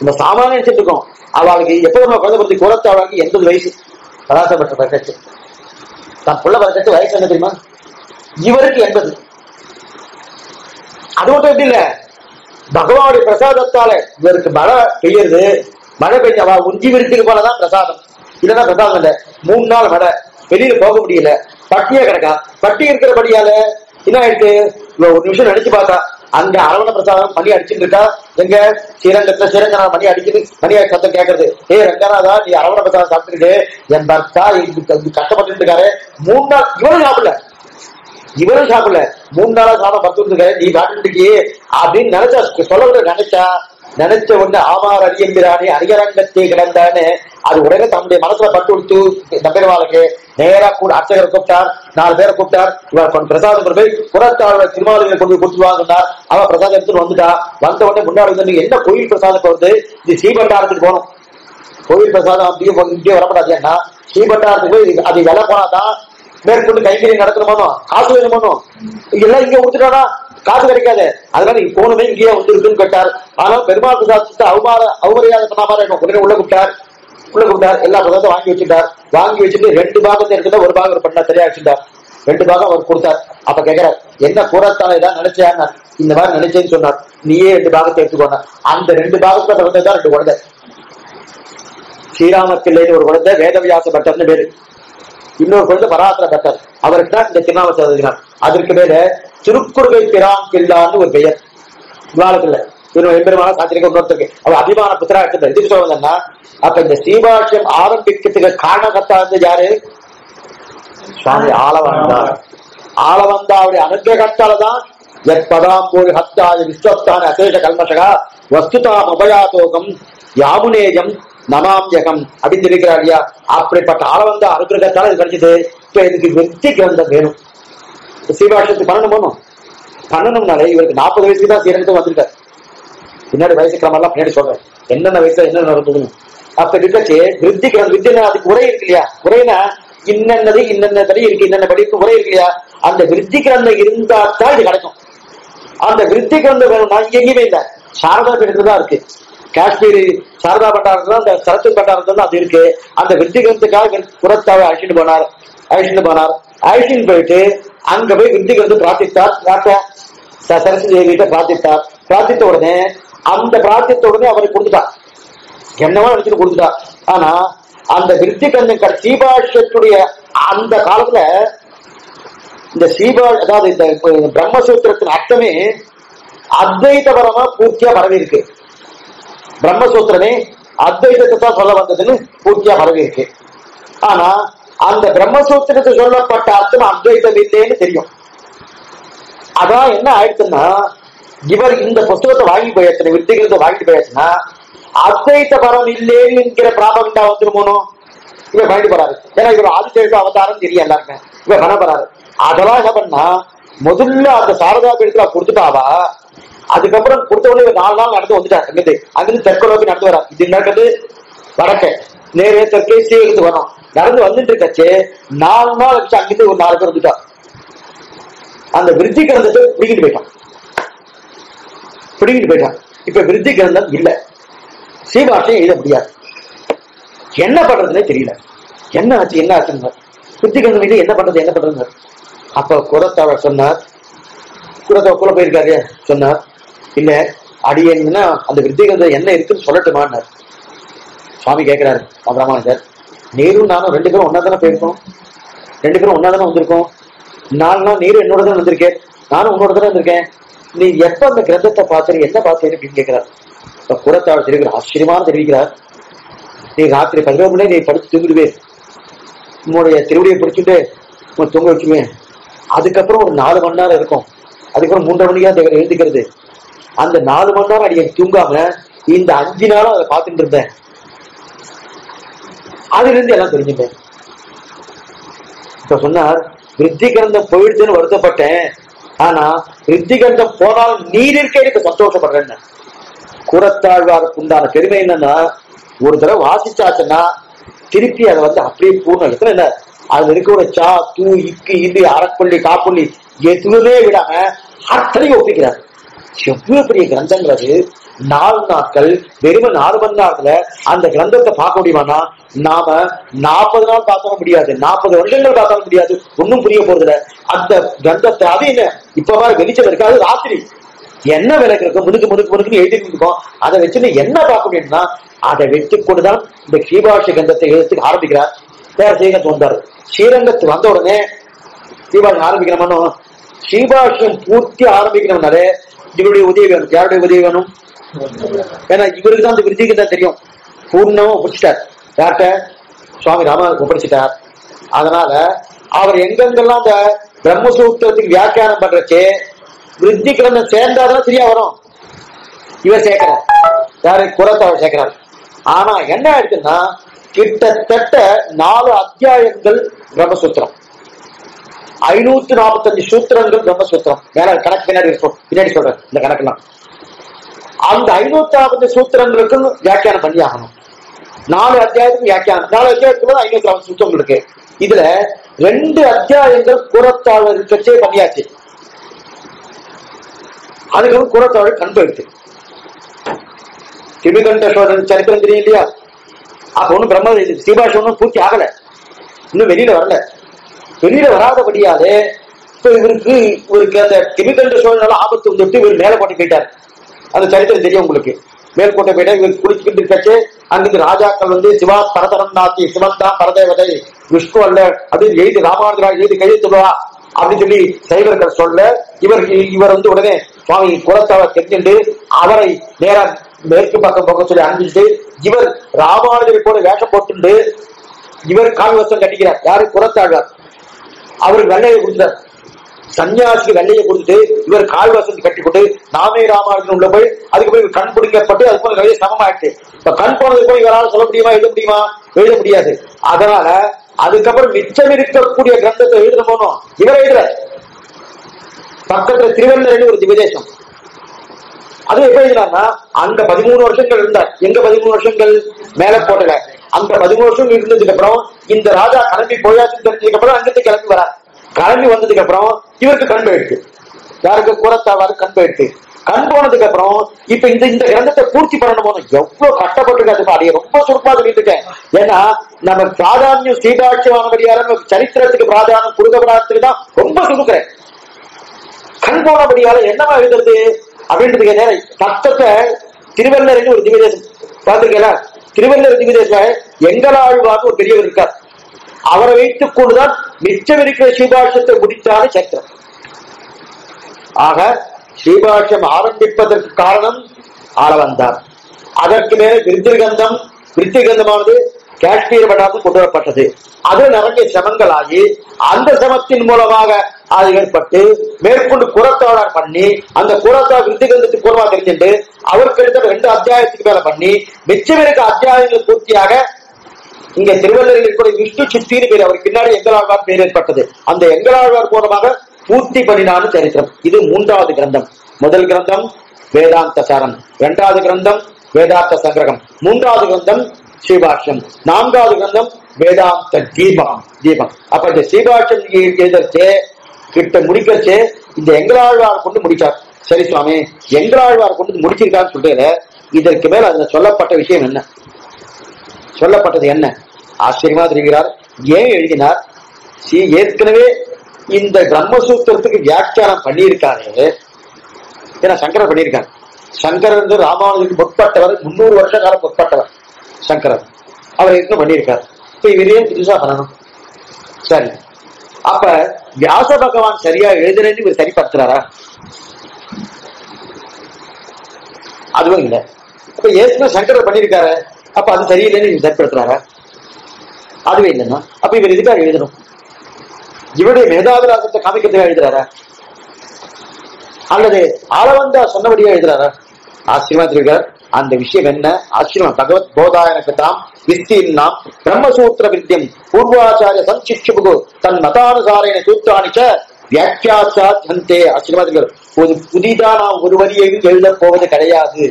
நம்ம சாமானிய நினைச்சிருக்கோம். அவளுக்கு எப்போ நம்ம குழந்தை பற்றி குரத்தாவாளுக்கு 80 வயசு பராசப்பட்ட பறக்கச்சு தான் புள்ள பறக்கச்சு. வயசு என்ன தெரியுமா? இவருக்கு 80. அது மட்டும் எப்படி இல்லை, பகவானுடைய பிரசாதத்தால இவருக்கு மழை பெய்யுது. மழை பெய்ஞ்ச அவ உஞ்சி விருத்துக்கு போலதான் பிரசாதம். இல்லைன்னா பிரசாதம் இல்லை. 3 நாள் மழை, வெளியில போக முடியல, பட்டியா கிடக்கா. பட்டி இருக்கிறபடியால என்ன ஆயிடுச்சு? 1 நிமிஷம் நினைச்சு பார்த்தா அங்க அரவண பிரசாதம் பண்ணி அடிச்சுட்டு இருக்கா. எங்க ஸ்ரீரங்கத்துல ஸ்ரீரங்கனா மணி அடிக்குது, மணியா சத்தம் கேட்கறது. ஏ ரங்கநாதா, நீ அரவண பிரசாதம் சாப்பிட்டுக்கிட்டு என் பர்த்தா கஷ்டப்பட்டு இருக்காரு. 3 நாள் இவரும் சாப்பிடல, இவரும் சாப்பிடல. 3 நாளா சாப்பிட பத்து இருக்காரு, நீ சாப்பிட்டு அப்படின்னு நினைச்சா சொல்ல நினைச்சா நினைச்ச ஒண்ணு ஆமார் அடியம்பிரானே அரியரங்கத்தை கிடந்தானே அது உடனே தன்னுடைய மனசுல பட்டு கொடுத்து நம்பெருவாளுக்கு நேரா கூட அர்ச்சகரை கூப்பிட்டார். 4 பேரை கூப்பிட்டார். இவர் பிரசாதம் கொண்டு போய் புறத்தாளர் திருமாவளி கொண்டு போய் கொடுத்துருவாங்கன்னார். அவன் பிரசாதம் எடுத்துட்டு வந்துட்டா. வந்த உடனே முன்னாடி வந்து என்ன கோயில் பிரசாதத்தை வந்து இது ஸ்ரீபண்டாரத்துக்கு போகணும். கோயில் பிரசாதம் அப்படியே இப்படியே வரப்படாது. ஏன்னா ஸ்ரீபண்டாரத்துக்கு போய் அது விலை போனாதான் மேற்கொண்டு கைங்கறி நடக்கணுமானோ காசு வேணுமானோ இதெல்லாம் இங்க கொடுத்துட்டானா காசு கிடைக்காது. அதனால நீ போனதே இங்கேயே வந்துருக்குன்னு கேட்டார். ஆனா பெருமாள் பிரசாதத்தை அவமரியாதை பண்ணாம உடனே உள்ள கூப்பிட்டார். உள்ள கூப்பிட்டார், எல்லா பிரசாதத்தையும் வாங்கி வச்சுட்டார். வாங்கி வச்சுட்டு ரெண்டு பாகத்தை எடுத்துட்டா ஒரு பாகம் பண்ணா சரியா வச்சுட்டார். ரெண்டு பாகம் அவர் கொடுத்தார். அப்ப கேட்கிறார், என்ன கூறத்தான ஏதாவது நினைச்சேன்னா இந்த மாதிரி நினைச்சேன்னு சொன்னார். நீயே ரெண்டு பாகத்தை எடுத்துக்கோனா அந்த ரெண்டு பாகத்துல பிறந்ததுதான் ரெண்டு குழந்தை. ஸ்ரீராம பிள்ளைன்னு ஒரு குழந்தை வேதவியாச பட்டர்னு பேரு, இன்னொரு குழந்தை பராசர பட்டர். அவருக்கு தான் இந்த திருநாமத்தை எழுதினார். அதற்கு மேல திருக்குறுகை பிரான் பிள்ளான்னு ஒரு பெயர் இவாளுக்குள்ள இவன் எம்பெருமான காத்திரிக்க இன்னொருத்தருக்கு அவர் அபிமான புத்திரா எடுத்து எதுக்கு சொல்லுங்கன்னா அப்ப இந்த ஸ்ரீபாஷ்யம் ஆரம்பிக்கிறதுக்கு காரணகத்தா இருந்து யாரு? சுவாமி ஆளவந்தார். ஆளவந்தாவுடைய அனுகிரகத்தாலதான் விஸ்வஸ்தான அசேஷ கல்மஷகா வஸ்துதாம் உபயாதோகம் யாமுனேயம் நமாம்யகம் அப்படின்னு இருக்கிறார். அப்படிப்பட்ட ஆளவந்த அனுகிரகத்தால இது கிடைச்சது. இப்ப இதுக்கு வெற்றி கிரந்தம் வேணும். சீபாஷத்துக்கு பண்ணணும்னாலே இவருக்கு 40 வயசுக்கு தான் சீரனுக்கு வந்திருக்காரு. பின்னாடி வயசுக்கிறமெல்லாம் பின்னாடி சொல்றேன் என்னென்ன வயசுல என்னென்ன நடந்ததுன்னு. அப்ப இருக்காச்சு விருத்தி கிரந்தம். வித்தியா அதுக்கு உரை இருக்கு இல்லையா? உரைனா இன்னது இன்னென்ன படி இருக்கு, இன்னென்ன படிப்பு முறை இருக்கு இல்லையா? அந்த விருத்தி கிரந்தம் இருந்தா தான் இது கிடைக்கும். அந்த விருத்தி கிரந்தம் வேணும்னா எங்கேயுமே இல்லை, சாரதா பீடத்துலதான் இருக்கு. காஷ்மீர் சாரதா பண்டாரத்துல அந்த சரஸ்வதி பண்டாரத்துல அது இருக்கு. அந்த விருத்தி கிரந்தத்துக்காக புறத்தாவை அழிச்சுட்டு போயிட்டு அங்க போய் விருத்தி கிரந்தம் சரஸ்வதி தேவியிட்ட பிரார்த்தித்தார். பிரார்த்தித்த உடனே அந்த பிரார்த்தித்த உடனே அவரை கொடுத்துட்டா என்னவா நினைச்சுட்டு கொடுத்துட்டா. ஆனா அந்த விருத்தி கிரந்தம் சீபாஷ்யத்துடைய அந்த காலத்துல இந்த அதாவது இந்த பிரம்மசூத்திரத்தின் அர்த்தமே அத்வைதபரமா பூர்த்தியா பரவி இருக்கு. பிரம்மசூத்திரமே அத்வைதத்தை தான் சொல்ல வந்ததுன்னு பூர்த்தியா பரவி இருக்கு. ஆனா அந்த பிரம்மசூத்திரத்தை சொல்லப்பட்ட அர்த்தம் அத்வைதம் இல்லைன்னு தெரியும். அதான் என்ன ஆயிடுச்சுன்னா இவர் இந்த புத்தகத்தை வாங்கி போயாச்சு, விருத்தி கிரந்தத்தை வாங்கிட்டு போயாச்சுன்னா அத்வைத்த பரம் இல்லேன்னு என்கிற பிராபண்டா வந்துருமோனோ இவர் பயந்து போறாரு. ஏன்னா இவர் ஆதிசேஷ அவதாரம் தெரியும் எல்லாருமே. இவர் பண்ணப்படுறாரு. அதெல்லாம் என்ன பண்ணா முதல்ல அந்த சாரதா பீடத்துல கொடுத்துட்டாவா. அதுக்கப்புறம் கொடுத்தவொடனே இவர் 4 நாள் நடந்து வந்துட்டார். அங்கிருந்து அங்கிருந்து தெற்கு நோக்கி நடந்து வர்றாரு. இது நடக்கிறது வடக்க நேரே தெற்கே சீக்கிரத்து வரணும். நடந்து வந்துட்டு இருக்காச்சு 4 நாள் வச்சு அங்கிருந்து ஒரு 4 பேர் வந்துட்டார். அந்த விருத்தி கிரந்தத்தை பிடிக்கிட்டு போயிட்டான். இப்ப விருத்தி கிரந்தம் இல்லை, சீபாஷையும் எழுத முடியாது. என்ன பண்றதுன்னே தெரியல. என்ன ஆச்சு புத்திகந்தம் என்ன பண்றது. அப்ப குரத்தாவர் சொன்னார், குரத்தாவ கூட போயிருக்காரு சொன்னார், இல்ல அடியேன்னா அந்த விருத்திகந்தம் என்ன இருக்குன்னு சொல்லட்டுமான்னார். சுவாமி கேட்கிறாரு, ராமானுஜர் நீரும் நானும் 2 பேரும் ஒன்னாதானே போயிருக்கோம், 2 பேரும் ஒன்னாதானே வந்திருக்கோம். 4 நாள் நீரும் என்னோட தானே வந்திருக்கேன், நானும் உன்னோட தானே வந்திருக்கேன். நீ எப்ப அந்த கிரந்தத்தை பார்த்து என்ன பார்த்து அப்படின்னு கேட்கிறார். குரத்தாளர் தெரிவிக்கிறார், ஆச்சரியமான தெரிவிக்கிறார். நீ ராத்திரி 11 மணி நீ படிச்சு தூங்கிடுவேன், உன்னுடைய திருவடியை பிடிச்சிட்டு தூங்க வச்சுவேன். அதுக்கப்புறம் ஒரு 4 மணி நேரம் இருக்கும், அதுக்கப்புறம் 3:30 மணிக்கா எழுந்துக்கிறது. அந்த 4 மணி நேரம் அடியை தூங்காம இந்த 5 நாளும் அதை பார்த்துட்டு இருந்தேன். அதுல இருந்து எல்லாம் தெரிஞ்சுட்டேன். இப்ப சொன்னார், விருத்தி கிரந்தம் போயிடுதுன்னு வருத்தப்பட்டேன், ஆனா விருத்தி கிரந்தம் போனாலும் நீர் இருக்கே எனக்கு சந்தோஷப்படுறேன்னு. கூரத்தாழ்வாருக்கு உண்டான பெருமை என்னன்னா ஒரு தடவை வாசிச்சாச்சுன்னா திருப்பி அதை வந்து அப்படியே பூர்ணம் எத்தனை இல்லை அதுல இருக்க ஒரு சா தூ இக்கு இது அறப்புள்ளி காப்புள்ளி எதுவுமே விடாம அத்தனையும் ஒப்பிக்கிறார். எவ்வளவு பெரிய கிரந்தங்கிறது. 4 நாட்கள் வெறும் 4 மணி நேரத்துல அந்த கிரந்தத்தை பார்க்க முடியுமானா நாம 40 நாள் பார்த்தாலும் முடியாது, 40 வருடங்கள் பார்த்தாலும் முடியாது. ஒன்னும் புரிய போறது இல்லை அந்த கிரந்தத்தை. அது என்ன இப்ப மாதிரி வெளிச்சம் இருக்காது. ராத்திரி என்ன விலைக்கு இருக்கும் முழுக்கு எழுதிட்டு இருக்கோம். அதை வச்சுன்னு என்ன பார்க்க முடியும்னா அதை வைத்துக்கொண்டுதான் இந்த ஸ்ரீபாஷ்ய கிரந்தத்தை எழுதுறதுக்கு ஆரம்பிக்கிறார். வேற ஸ்ரீரங்கத்து வந்தாரு. ஸ்ரீரங்கத்து வந்த உடனே ஸ்ரீபாஷ்யம் ஆரம்பிக்கிறோம்னு ஸ்ரீபாஷ்யம் பூர்த்தி ஆரம்பிக்கிறோம்னாலே இவருடைய உதவி வேணும். யாருடைய உதவி வேணும்? ஏன்னா இவருக்கு தான் அந்த விருத்திக்கு தான் தெரியும். பூர்ணமா ஒப்பிடிச்சிட்டார். யார்கிட்ட? சுவாமி ராமனுக்கு ஒப்பிடிச்சிட்டார். அதனால அவர் எங்கெங்கெல்லாம் அந்த பிரம்மசூத்திரத்துக்கு வியாக்கியானம் பண்றச்சே விருத்தி கிரந்தம் சேர்ந்தாதான் சரியா வரும். இவர் சேர்க்கிறார். யாரு? குரத்தாவர் சேர்க்கிறார். ஆனா என்ன ஆயிடுச்சுன்னா கிட்டத்தட்ட 4 அத்தியாயங்கள் பிரம்மசூத்திரம், 545 சூத்திரங்கள் பிரம்மசூத்திரம். வேற கணக்கு பின்னாடி சொல்றேன். இந்த கணக்கெல்லாம் அந்த 545 சூத்திரங்களுக்கும் வியாக்கியானம் பண்ணி ஆகணும். 4 அத்தியாயத்துக்கு வியாக்கியானம் 4 அத்தியாயத்துக்குள்ள 550 சூத்திரம் இருக்கு. இதுல ரெண்டு அத்தியாயங்கள் புறத்தாளர்கள் கட்சியை பண்ணியாச்சு. அதுக்கப்புறம் புறத்தாளர் கண்பெடுத்து திமிகண்டேஸ்வரன் சரித்திரம் தெரியும் இல்லையா? அப்ப ஒன்னும் பிரம்ம ஸ்ரீபாஷம் ஒன்னும் பூர்த்தி ஆகல, இன்னும் வெளியில வரல. வெளியில வராதபடியாலே இப்ப இவருக்கு இவருக்கு அந்த திமிகண்ட சோழனால ஆபத்து வந்துட்டு இவர் மேலக்கோட்டை போயிட்டார். அந்த சரித்திரம் தெரியும் உங்களுக்கு. மேல்கோட்டை போயிட்டார். இவர் குளிச்சுக்கிட்டு இருக்காச்சு. அங்கிருந்து ராஜாக்கள் வந்து சிவா பரதரந்தாத்தி சிவந்தா பரதேவதை விஷ்ணு அல்ல அப்படின்னு எழுதி ராமானுஜரா எழுதி கையெழுத்துவா அப்படின்னு சொல்லி சைவர்கள் சொல்ல இவர் வந்து உடனே சுவாமி குலத்தாவை தெரிஞ்சுட்டு அவரை நேரா மேற்கு பக்கம் போக சொல்லி அனுப்பிட்டு இவர் ராமானுஜர் கூட வேஷம் போட்டு இவர் கால்வசம் கட்டிக்கிறார். யாரு? குலத்தாழ்வார். அவருக்கு வெள்ளையை கொடுத்தார். சன்னியாசிக்கு வெள்ளையை கொடுத்துட்டு இவர் கால்வசம் கட்டி போட்டு நாமே ராமானுஜன் உள்ள போய் அதுக்கு போய் கண் பிடிக்கப்பட்டு அது போல நிறைய சமமாயிட்டு இப்ப கண் போனது போய் இவரால் சொல்ல முடியுமா? எழுத முடியுமா? எழுத முடியாது. அதனால அதுக்கப்புறம் மிச்சம் இருக்கக்கூடிய கிரந்தத்தை எழுத போனோம். இவர் எழுதுற பக்கத்துல திருவள்ளுவர் ஒரு திவதேசம் அது எப்ப எழுதினா அந்த 13 வருஷங்கள் இருந்தார். எங்க 13 வருஷங்கள்? மேலக்கோட்டையில அந்த 13 வருஷம் இருந்ததுக்கு அப்புறம் இந்த ராஜா கிளம்பி போயாச்சுன்னு தெரிஞ்சதுக்கு அப்புறம் அங்கிருந்து கிளம்பி வர கிளம்பி வந்ததுக்கு அப்புறம் இவருக்கு கண் போயிடுச்சு. யாருக்கு? கூறத்தாவாரு கண் போயிடுச்சு. கண் போனதுக்கு அப்புறம் இப்ப இந்த இந்த கிரந்தத்தை பூர்த்தி பண்ணணும் போதும் எவ்வளவு கஷ்டப்பட்டுருக்காது. அடைய ரொம்ப சுருப்பா சொல்லிட்டு இருக்கேன். ஏன்னா நம்ம பிராதான்யம் ஸ்ரீபாஷ்யமானபடியார சரித்திரத்துக்கு பிராதானம் புருகபுராணத்துக்கு தான் ரொம்ப சுருக்கிறேன். கண் போனபடியால என்னவா எழுதுறது அப்படின்றதுக்கு நேரம் தத்தத்தை திருவள்ளுவர் ஒரு திவ்யதேசம் பார்த்திருக்கீங்களா? திருவள்ளுவர் திவ்யதேசம் எங்களாழ்வாக ஒரு பெரியவர் இருக்கார். அவரை வைத்துக் கொண்டுதான் மிச்சம் இருக்கிற ஸ்ரீபாஷ்யத்தை முடித்தான சத்திரம். ஆக ஸ்ரீபாஷ்யம் ஆரம்பிப்பதற்கு காரணம் ஆளவந்தார். அதற்கு மேல விருத்திகந்தம், விருத்திகந்தமானது காஷ்மீர் பட்டாளத்தில் கொண்டு வரப்பட்டது. அது நிறைய சிரமங்கள் ஆகி அந்த சிரமத்தின் மூலமாக அது ஏற்பட்டு மேற்கொண்டு குறத்தாளர் பண்ணி அந்த குறத்தாளர் விருத்திகந்தத்துக்கு கூறமா தெரிஞ்சுட்டு அவருக்கு எடுத்த 2 அத்தியாயத்துக்கு மேல பண்ணி மிச்சம் இருக்க அத்தியாயங்கள் பூர்த்தியாக இங்க திருவள்ளுவரில் இருக்கக்கூடிய விஷ்ணு சித்தின்னு பேர் அவருக்கு பின்னாடி எங்களாழ்வார் பேர் ஏற்பட்டது. அந்த எங்களாழ்வார் மூலமாக பூர்த்தி பண்ணினான்னு சரித்திரம். இது 3வது கிரந்தம். முதல் கிரந்தம் வேதாந்த சாரம், 2வது கிரந்தம் வேதாந்த சங்கிரகம், 3வது கிரந்தம் ஸ்ரீபாஷ்யம், 4வது கிரந்தம் வேதாந்த தீபம். தீபம் அப்ப இந்த ஸ்ரீபாஷ்யம் எழுதச்சே கிட்ட முடிக்கச்சே இந்த எங்களாழ்வார் கொண்டு முடிச்சார். சரி சுவாமி, எங்களாழ்வார் கொண்டு முடிச்சிருக்கான்னு சொல்றதுல இதற்கு மேல அதுல சொல்லப்பட்ட விஷயம் என்ன? சொல்லப்பட்டது என்ன? ஆச்சரியமா தெரிகிறார். ஏன் எழுதினார்? ஏற்கனவே இந்த பிரம்மசூத்திரத்துக்கு வியாக்கியானம் பண்ணியிருக்காரு. ஏன்னா சங்கரர் பண்ணியிருக்காரு. சங்கரர் ராமானுஜருக்கு முற்பட்டவர், 300 வருஷ காலம் முற்பட்டவர் சங்கரர். அவர் ஏற்கனவே பண்ணியிருக்காரு. இப்ப இவரே புதுசா பண்ணணும். சரி, அப்ப வியாச பகவான் சரியா எழுதுறேன்னு இவர் சரிபார்க்கிறாரா? அதுவும் இல்லை. இப்ப ஏற்கனவே சங்கரர் பண்ணியிருக்காரு, அப்ப அது சரியில்லைன்னு சரிப்படுத்துறாரா? அதுவே இல்லைன்னா அப்ப இவர் இதுக்காக எழுதணும். இவருடைய மேதாவிலாசத்தை காமிக்கிறதுக்காக எழுதுறாரா? அல்லது ஆளவந்தா சொன்னபடியா எழுதுறாரா? ஆச்சரியமா தெரிவிக்கிறார். அந்த விஷயம் என்ன? ஆச்சரியம். பகவத் போதாயனக்கு தாம் விஸ்தீன்னா பிரம்மசூத்திர வித்தியம் பூர்வாச்சாரிய சம்சிக்ஷுபு தன் மதானுசாரேன சூத்திராணிச்ச வியாக்கியாச்சே. ஆச்சரியமா தெரிவிக்கிறார். ஒரு புதிதா நாம் ஒரு வரியையும் எழுத போவது கிடையாது.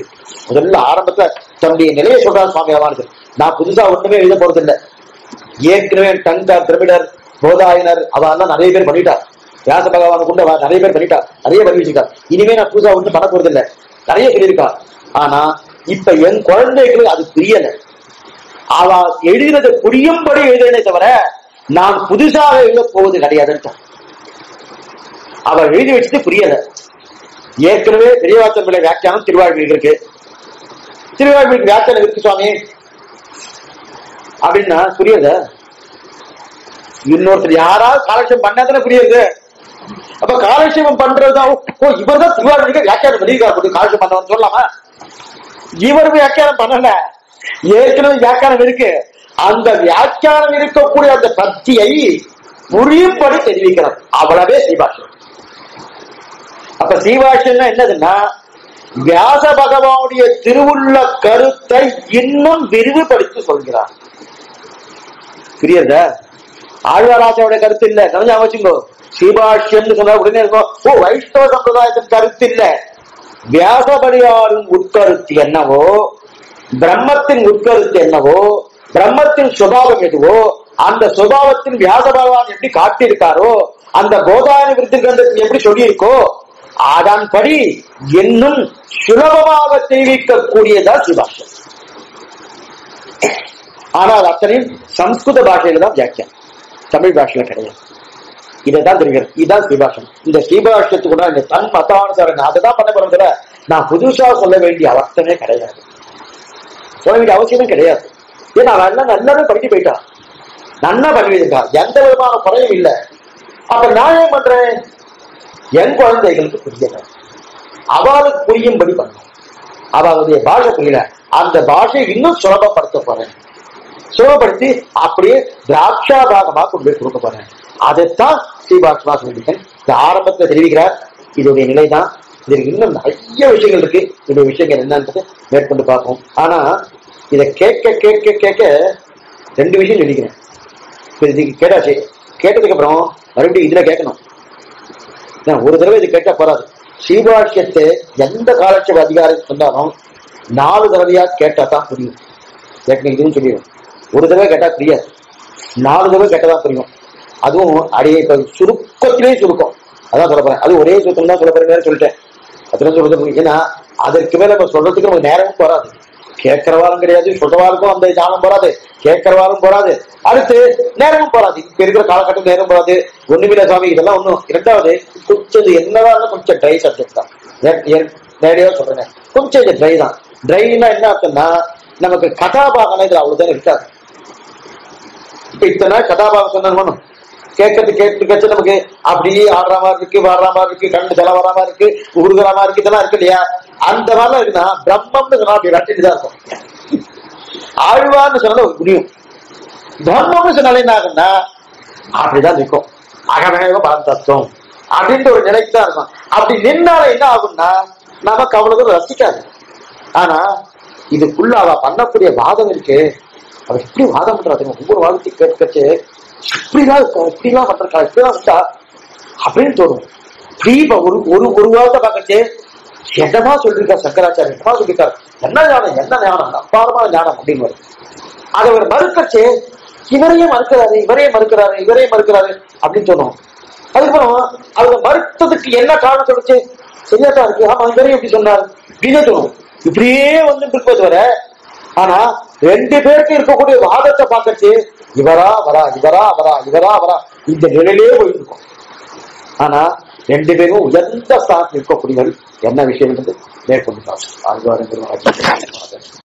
முதல்ல ஆரம்பத்துல தன்னுடைய நிலையை சொல்றாரு சுவாமி ராமானுஜர். நான் புதுசா ஒண்ணுமே எழுத போறது இல்லை. ஏற்கனவே டங்கர், திரவிடர், போதாயினர் அவெல்லாம் நிறைய பேர் பண்ணிட்டார். வியாச பகவானு கொண்டு நிறைய பேர் பண்ணிட்டார், நிறைய பண்ணி வச்சிருக்கார். இனிமே நான் புதுசா ஒண்ணு பண்ண போறது இல்லை, நிறைய சொல்லியிருக்கார். ஆனா இப்ப என் குழந்தைகளுக்கு அது புரியல. அவ எழுதினது புரியும்படி எழுதுனே தவிர நான் புதுசாக எழுத போவது கிடையாதுன்னு அவ எழுதி வச்சது புரியல. ஏற்கனவே பெரியவாசன் பிள்ளை வியாக்கியானம் திருவாழ்வில் இருக்கு. திருவாழ்வில் வியாக்கியானம் இருக்கு சுவாமி அப்படின்னா புரியுது. இன்னொருத்தர் யாராவது காலட்சேபம் பண்ணாதானே புரியுது. அப்ப காலட்சேபம் பண்றதுதான். இவர் தான் திருவாழ்வுக்கு வியாக்கியானம் பண்ணியிருக்காரு. காலட்சேபம் பண்ணவன்னு சொல்லலாமா? இவர் வியாக்கியானம் பண்ணல. ஏற்கனவே வியாக்கியானம் இருக்கு. அந்த வியாக்கியானம் இருக்கக்கூடிய அந்த பத்தியை புரியும்படி தெரிவிக்கிறார். அவ்வளவே ஸ்ரீபாஷ்யம். அப்ப ஸ்ரீபாஷ்யம்னா என்னதுன்னா வியாச பகவானுடைய திருவுள்ள கருத்தை இன்னும் விரிவுபடுத்தி சொல்கிறார். புரியுதா? ஆழ்வாராஜாவுடைய கருத்து இல்ல. நினைஞ்சா வச்சுங்கோ, ஸ்ரீபாஷ்யம் சொன்னா உடனே இருக்கோ ஓ வைஷ்ணவ சம்பிரதாயத்தின் கருத்து இல்ல. வியாசபடியாரின் உட்கருத்து என்னவோ, பிரம்மத்தின் உட்கருத்து என்னவோ, பிரம்மத்தின் சுபாவம் எதுவோ அந்த சுபாவத்தில் வியாச பகவான் எப்படி காட்டியிருக்காரோ அந்த போதான விருத்தி கிரந்தத்தில் எப்படி சொல்லியிருக்கோ அதன்படி இன்னும் சுலபமாக தெரிவிக்கக்கூடியதா ஸ்ரீபாஷ்யம். ஆனால் அத்தனையும் சம்ஸ்கிருத பாஷையில தான் வியாக்கியம், தமிழ் பாஷையில கிடையாது. இதைதான் தெரிகிறது, இதுதான் ஸ்ரீபாஷ்யம். இந்த ஸ்ரீபாஷ்யத்துக்குள்ள இந்த தன் மதானுசாரன் அதைதான் பண்ண போறதுல நான் புதுசா சொல்ல வேண்டிய அவசியமே கிடையாது, சொல்ல வேண்டிய அவசியமே கிடையாது. ஏன்னா அதெல்லாம் நல்லாவே படிக்க போயிட்டான், நல்லா பண்ணிருக்கா, எந்த விதமான குறையும் இல்லை. அப்ப நான் என்ன பண்றேன், என் குழந்தைகளுக்கு புரியல, அவளுக்கு புரியும்படி பண்ண, அவளுடைய பாஷை புரியல, அந்த பாஷை இன்னும் சுலபப்படுத்த போறேன், சுலபப்படுத்தி அப்படியே திராட்சா பாகமாக கொண்டு போய் கொடுக்க போறேன். அதைத்தான் ஸ்ரீபாஷ்மா சொல்லியிருக்கேன். இந்த ஆரம்பத்தை தெரிவிக்கிறார். இதோடைய நிலைதான். இதற்கு இன்னும் நிறைய விஷயங்கள் இருக்கு. இதோடைய விஷயங்கள் என்னன்றது மேற்கொண்டு பார்ப்போம். ஆனா இதை கேட்க கேட்க கேட்க ரெண்டு விஷயம் சொல்லிக்கிறேன். இதுக்கு கேட்டாச்சு, கேட்டதுக்கு அப்புறம் மறுபடியும் இதுல கேட்கணும். ஒரு தடவை இது கேட்டா போறாது. ஸ்ரீபாஷ்யத்தை எந்த காலட்சேப அதிகாரி சொன்னாலும் 4 தடவையா கேட்டா தான் புரியும். இதுன்னு சொல்லிடும், ஒரு தடவை கேட்டா புரியாது, 4 தடவை கேட்டதான் புரியும். அதுவும் அடைய இப்ப சுருக்கத்திலேயே சுருக்கம் அதான் சொல்ல போறேன். அது ஒரே சுருக்கம் தான் சொல்ல போறேன் சொல்லிட்டேன். அதுல சொல்றது ஏன்னா அதற்கு மேல நம்ம சொல்றதுக்கு நமக்கு நேரமும் போறாது, கேட்கிறவாலும் கிடையாது, சொல்றவாருக்கும் அந்த ஞானம் போறாது, கேட்கிறவாரும் போறாது, அடுத்து நேரமும் போறாது. இப்ப இருக்கிற காலகட்டம் நேரம் போறாது, ஒண்ணுமில்ல சாமி இதெல்லாம் ஒண்ணும். இரண்டாவது குச்சது என்னதான் கொஞ்சம் ட்ரை சப்ஜெக்ட் தான், நேரடியாக சொல்றேன், கொஞ்சம் இது ட்ரை தான். ட்ரைனா என்ன ஆகுதுன்னா நமக்கு கதாபாகனா இதுல அவ்வளவுதான் இருக்காது. இப்ப இத்தனை கதாபாகம் சொன்னாலும் கேட்கறது கேட்டு நமக்கு அப்படியே ஆடுற மாதிரி இருக்கு, வாடுற மாதிரி இருக்கு, கண்ணு தலை வர மாதிரி இருக்கு, உருகுற மாதிரி இருக்கு, இதெல்லாம் இருக்கு இல்லையா? அந்த மாதிரிலாம் இருக்குன்னா பிரம்மம்னு சொன்னா அப்படி விளையாட்டுதான் இருக்கும். ஆழ்வார்னு சொன்னாலும் முடியும், தர்மம்னு சொன்னாலே என்ன ஆகுன்னா அப்படிதான் இருக்கும். அகமேக பரம் தத்துவம் அப்படின்ற ஒரு நிலைக்கு தான் இருக்கும். அப்படி நின்னால என்ன ஆகும்னா நமக்கு அவ்வளவு ரசிக்காது. ஆனா இதுக்குள்ள அவ பண்ணக்கூடிய வாதம் இருக்கு, அவ எப்படி வாதம் பண்றாங்க, ஒவ்வொரு வாதத்தையும் கேட்கச்சு இப்படிதான் இருக்கும், இப்படிலாம் பண்றா, இப்படிதான் இருக்கா அப்படின்னு தோணும். இப்படி ஒரு வாரத்தை பார்க்கச்சு என்னமா சொல்லிருக்காரு சங்கராச்சாரிய, என்னமா சொல்லிருக்காரு, என்ன ஞானம் அப்பாரமான ஞானம் அப்படின்னு வரும். அதை ஒரு மறுக்கச்சு இவரையே மறுக்கிறாரு அப்படின்னு சொன்னோம். அதுக்கப்புறம் அவங்க மறுத்ததுக்கு என்ன காரணம் சொல்லிச்சு, சரியாதான் இருக்கு, ஆமா இவரையும் எப்படி சொன்னாரு அப்படின்னு தோணும். இப்படியே வந்து இருப்பது வர. ஆனா 2 பேருக்கு இருக்கக்கூடிய வாதத்தை பார்க்கச்சு இவரா அவரா இந்த நிலையிலேயே போயிட்டு இருக்கும். ஆனா 2 பேரும் உயர்ந்த சார்பில் இருக்கக்கூடியவர்கள் என்ன விஷயம் என்பது மேற்கொண்டு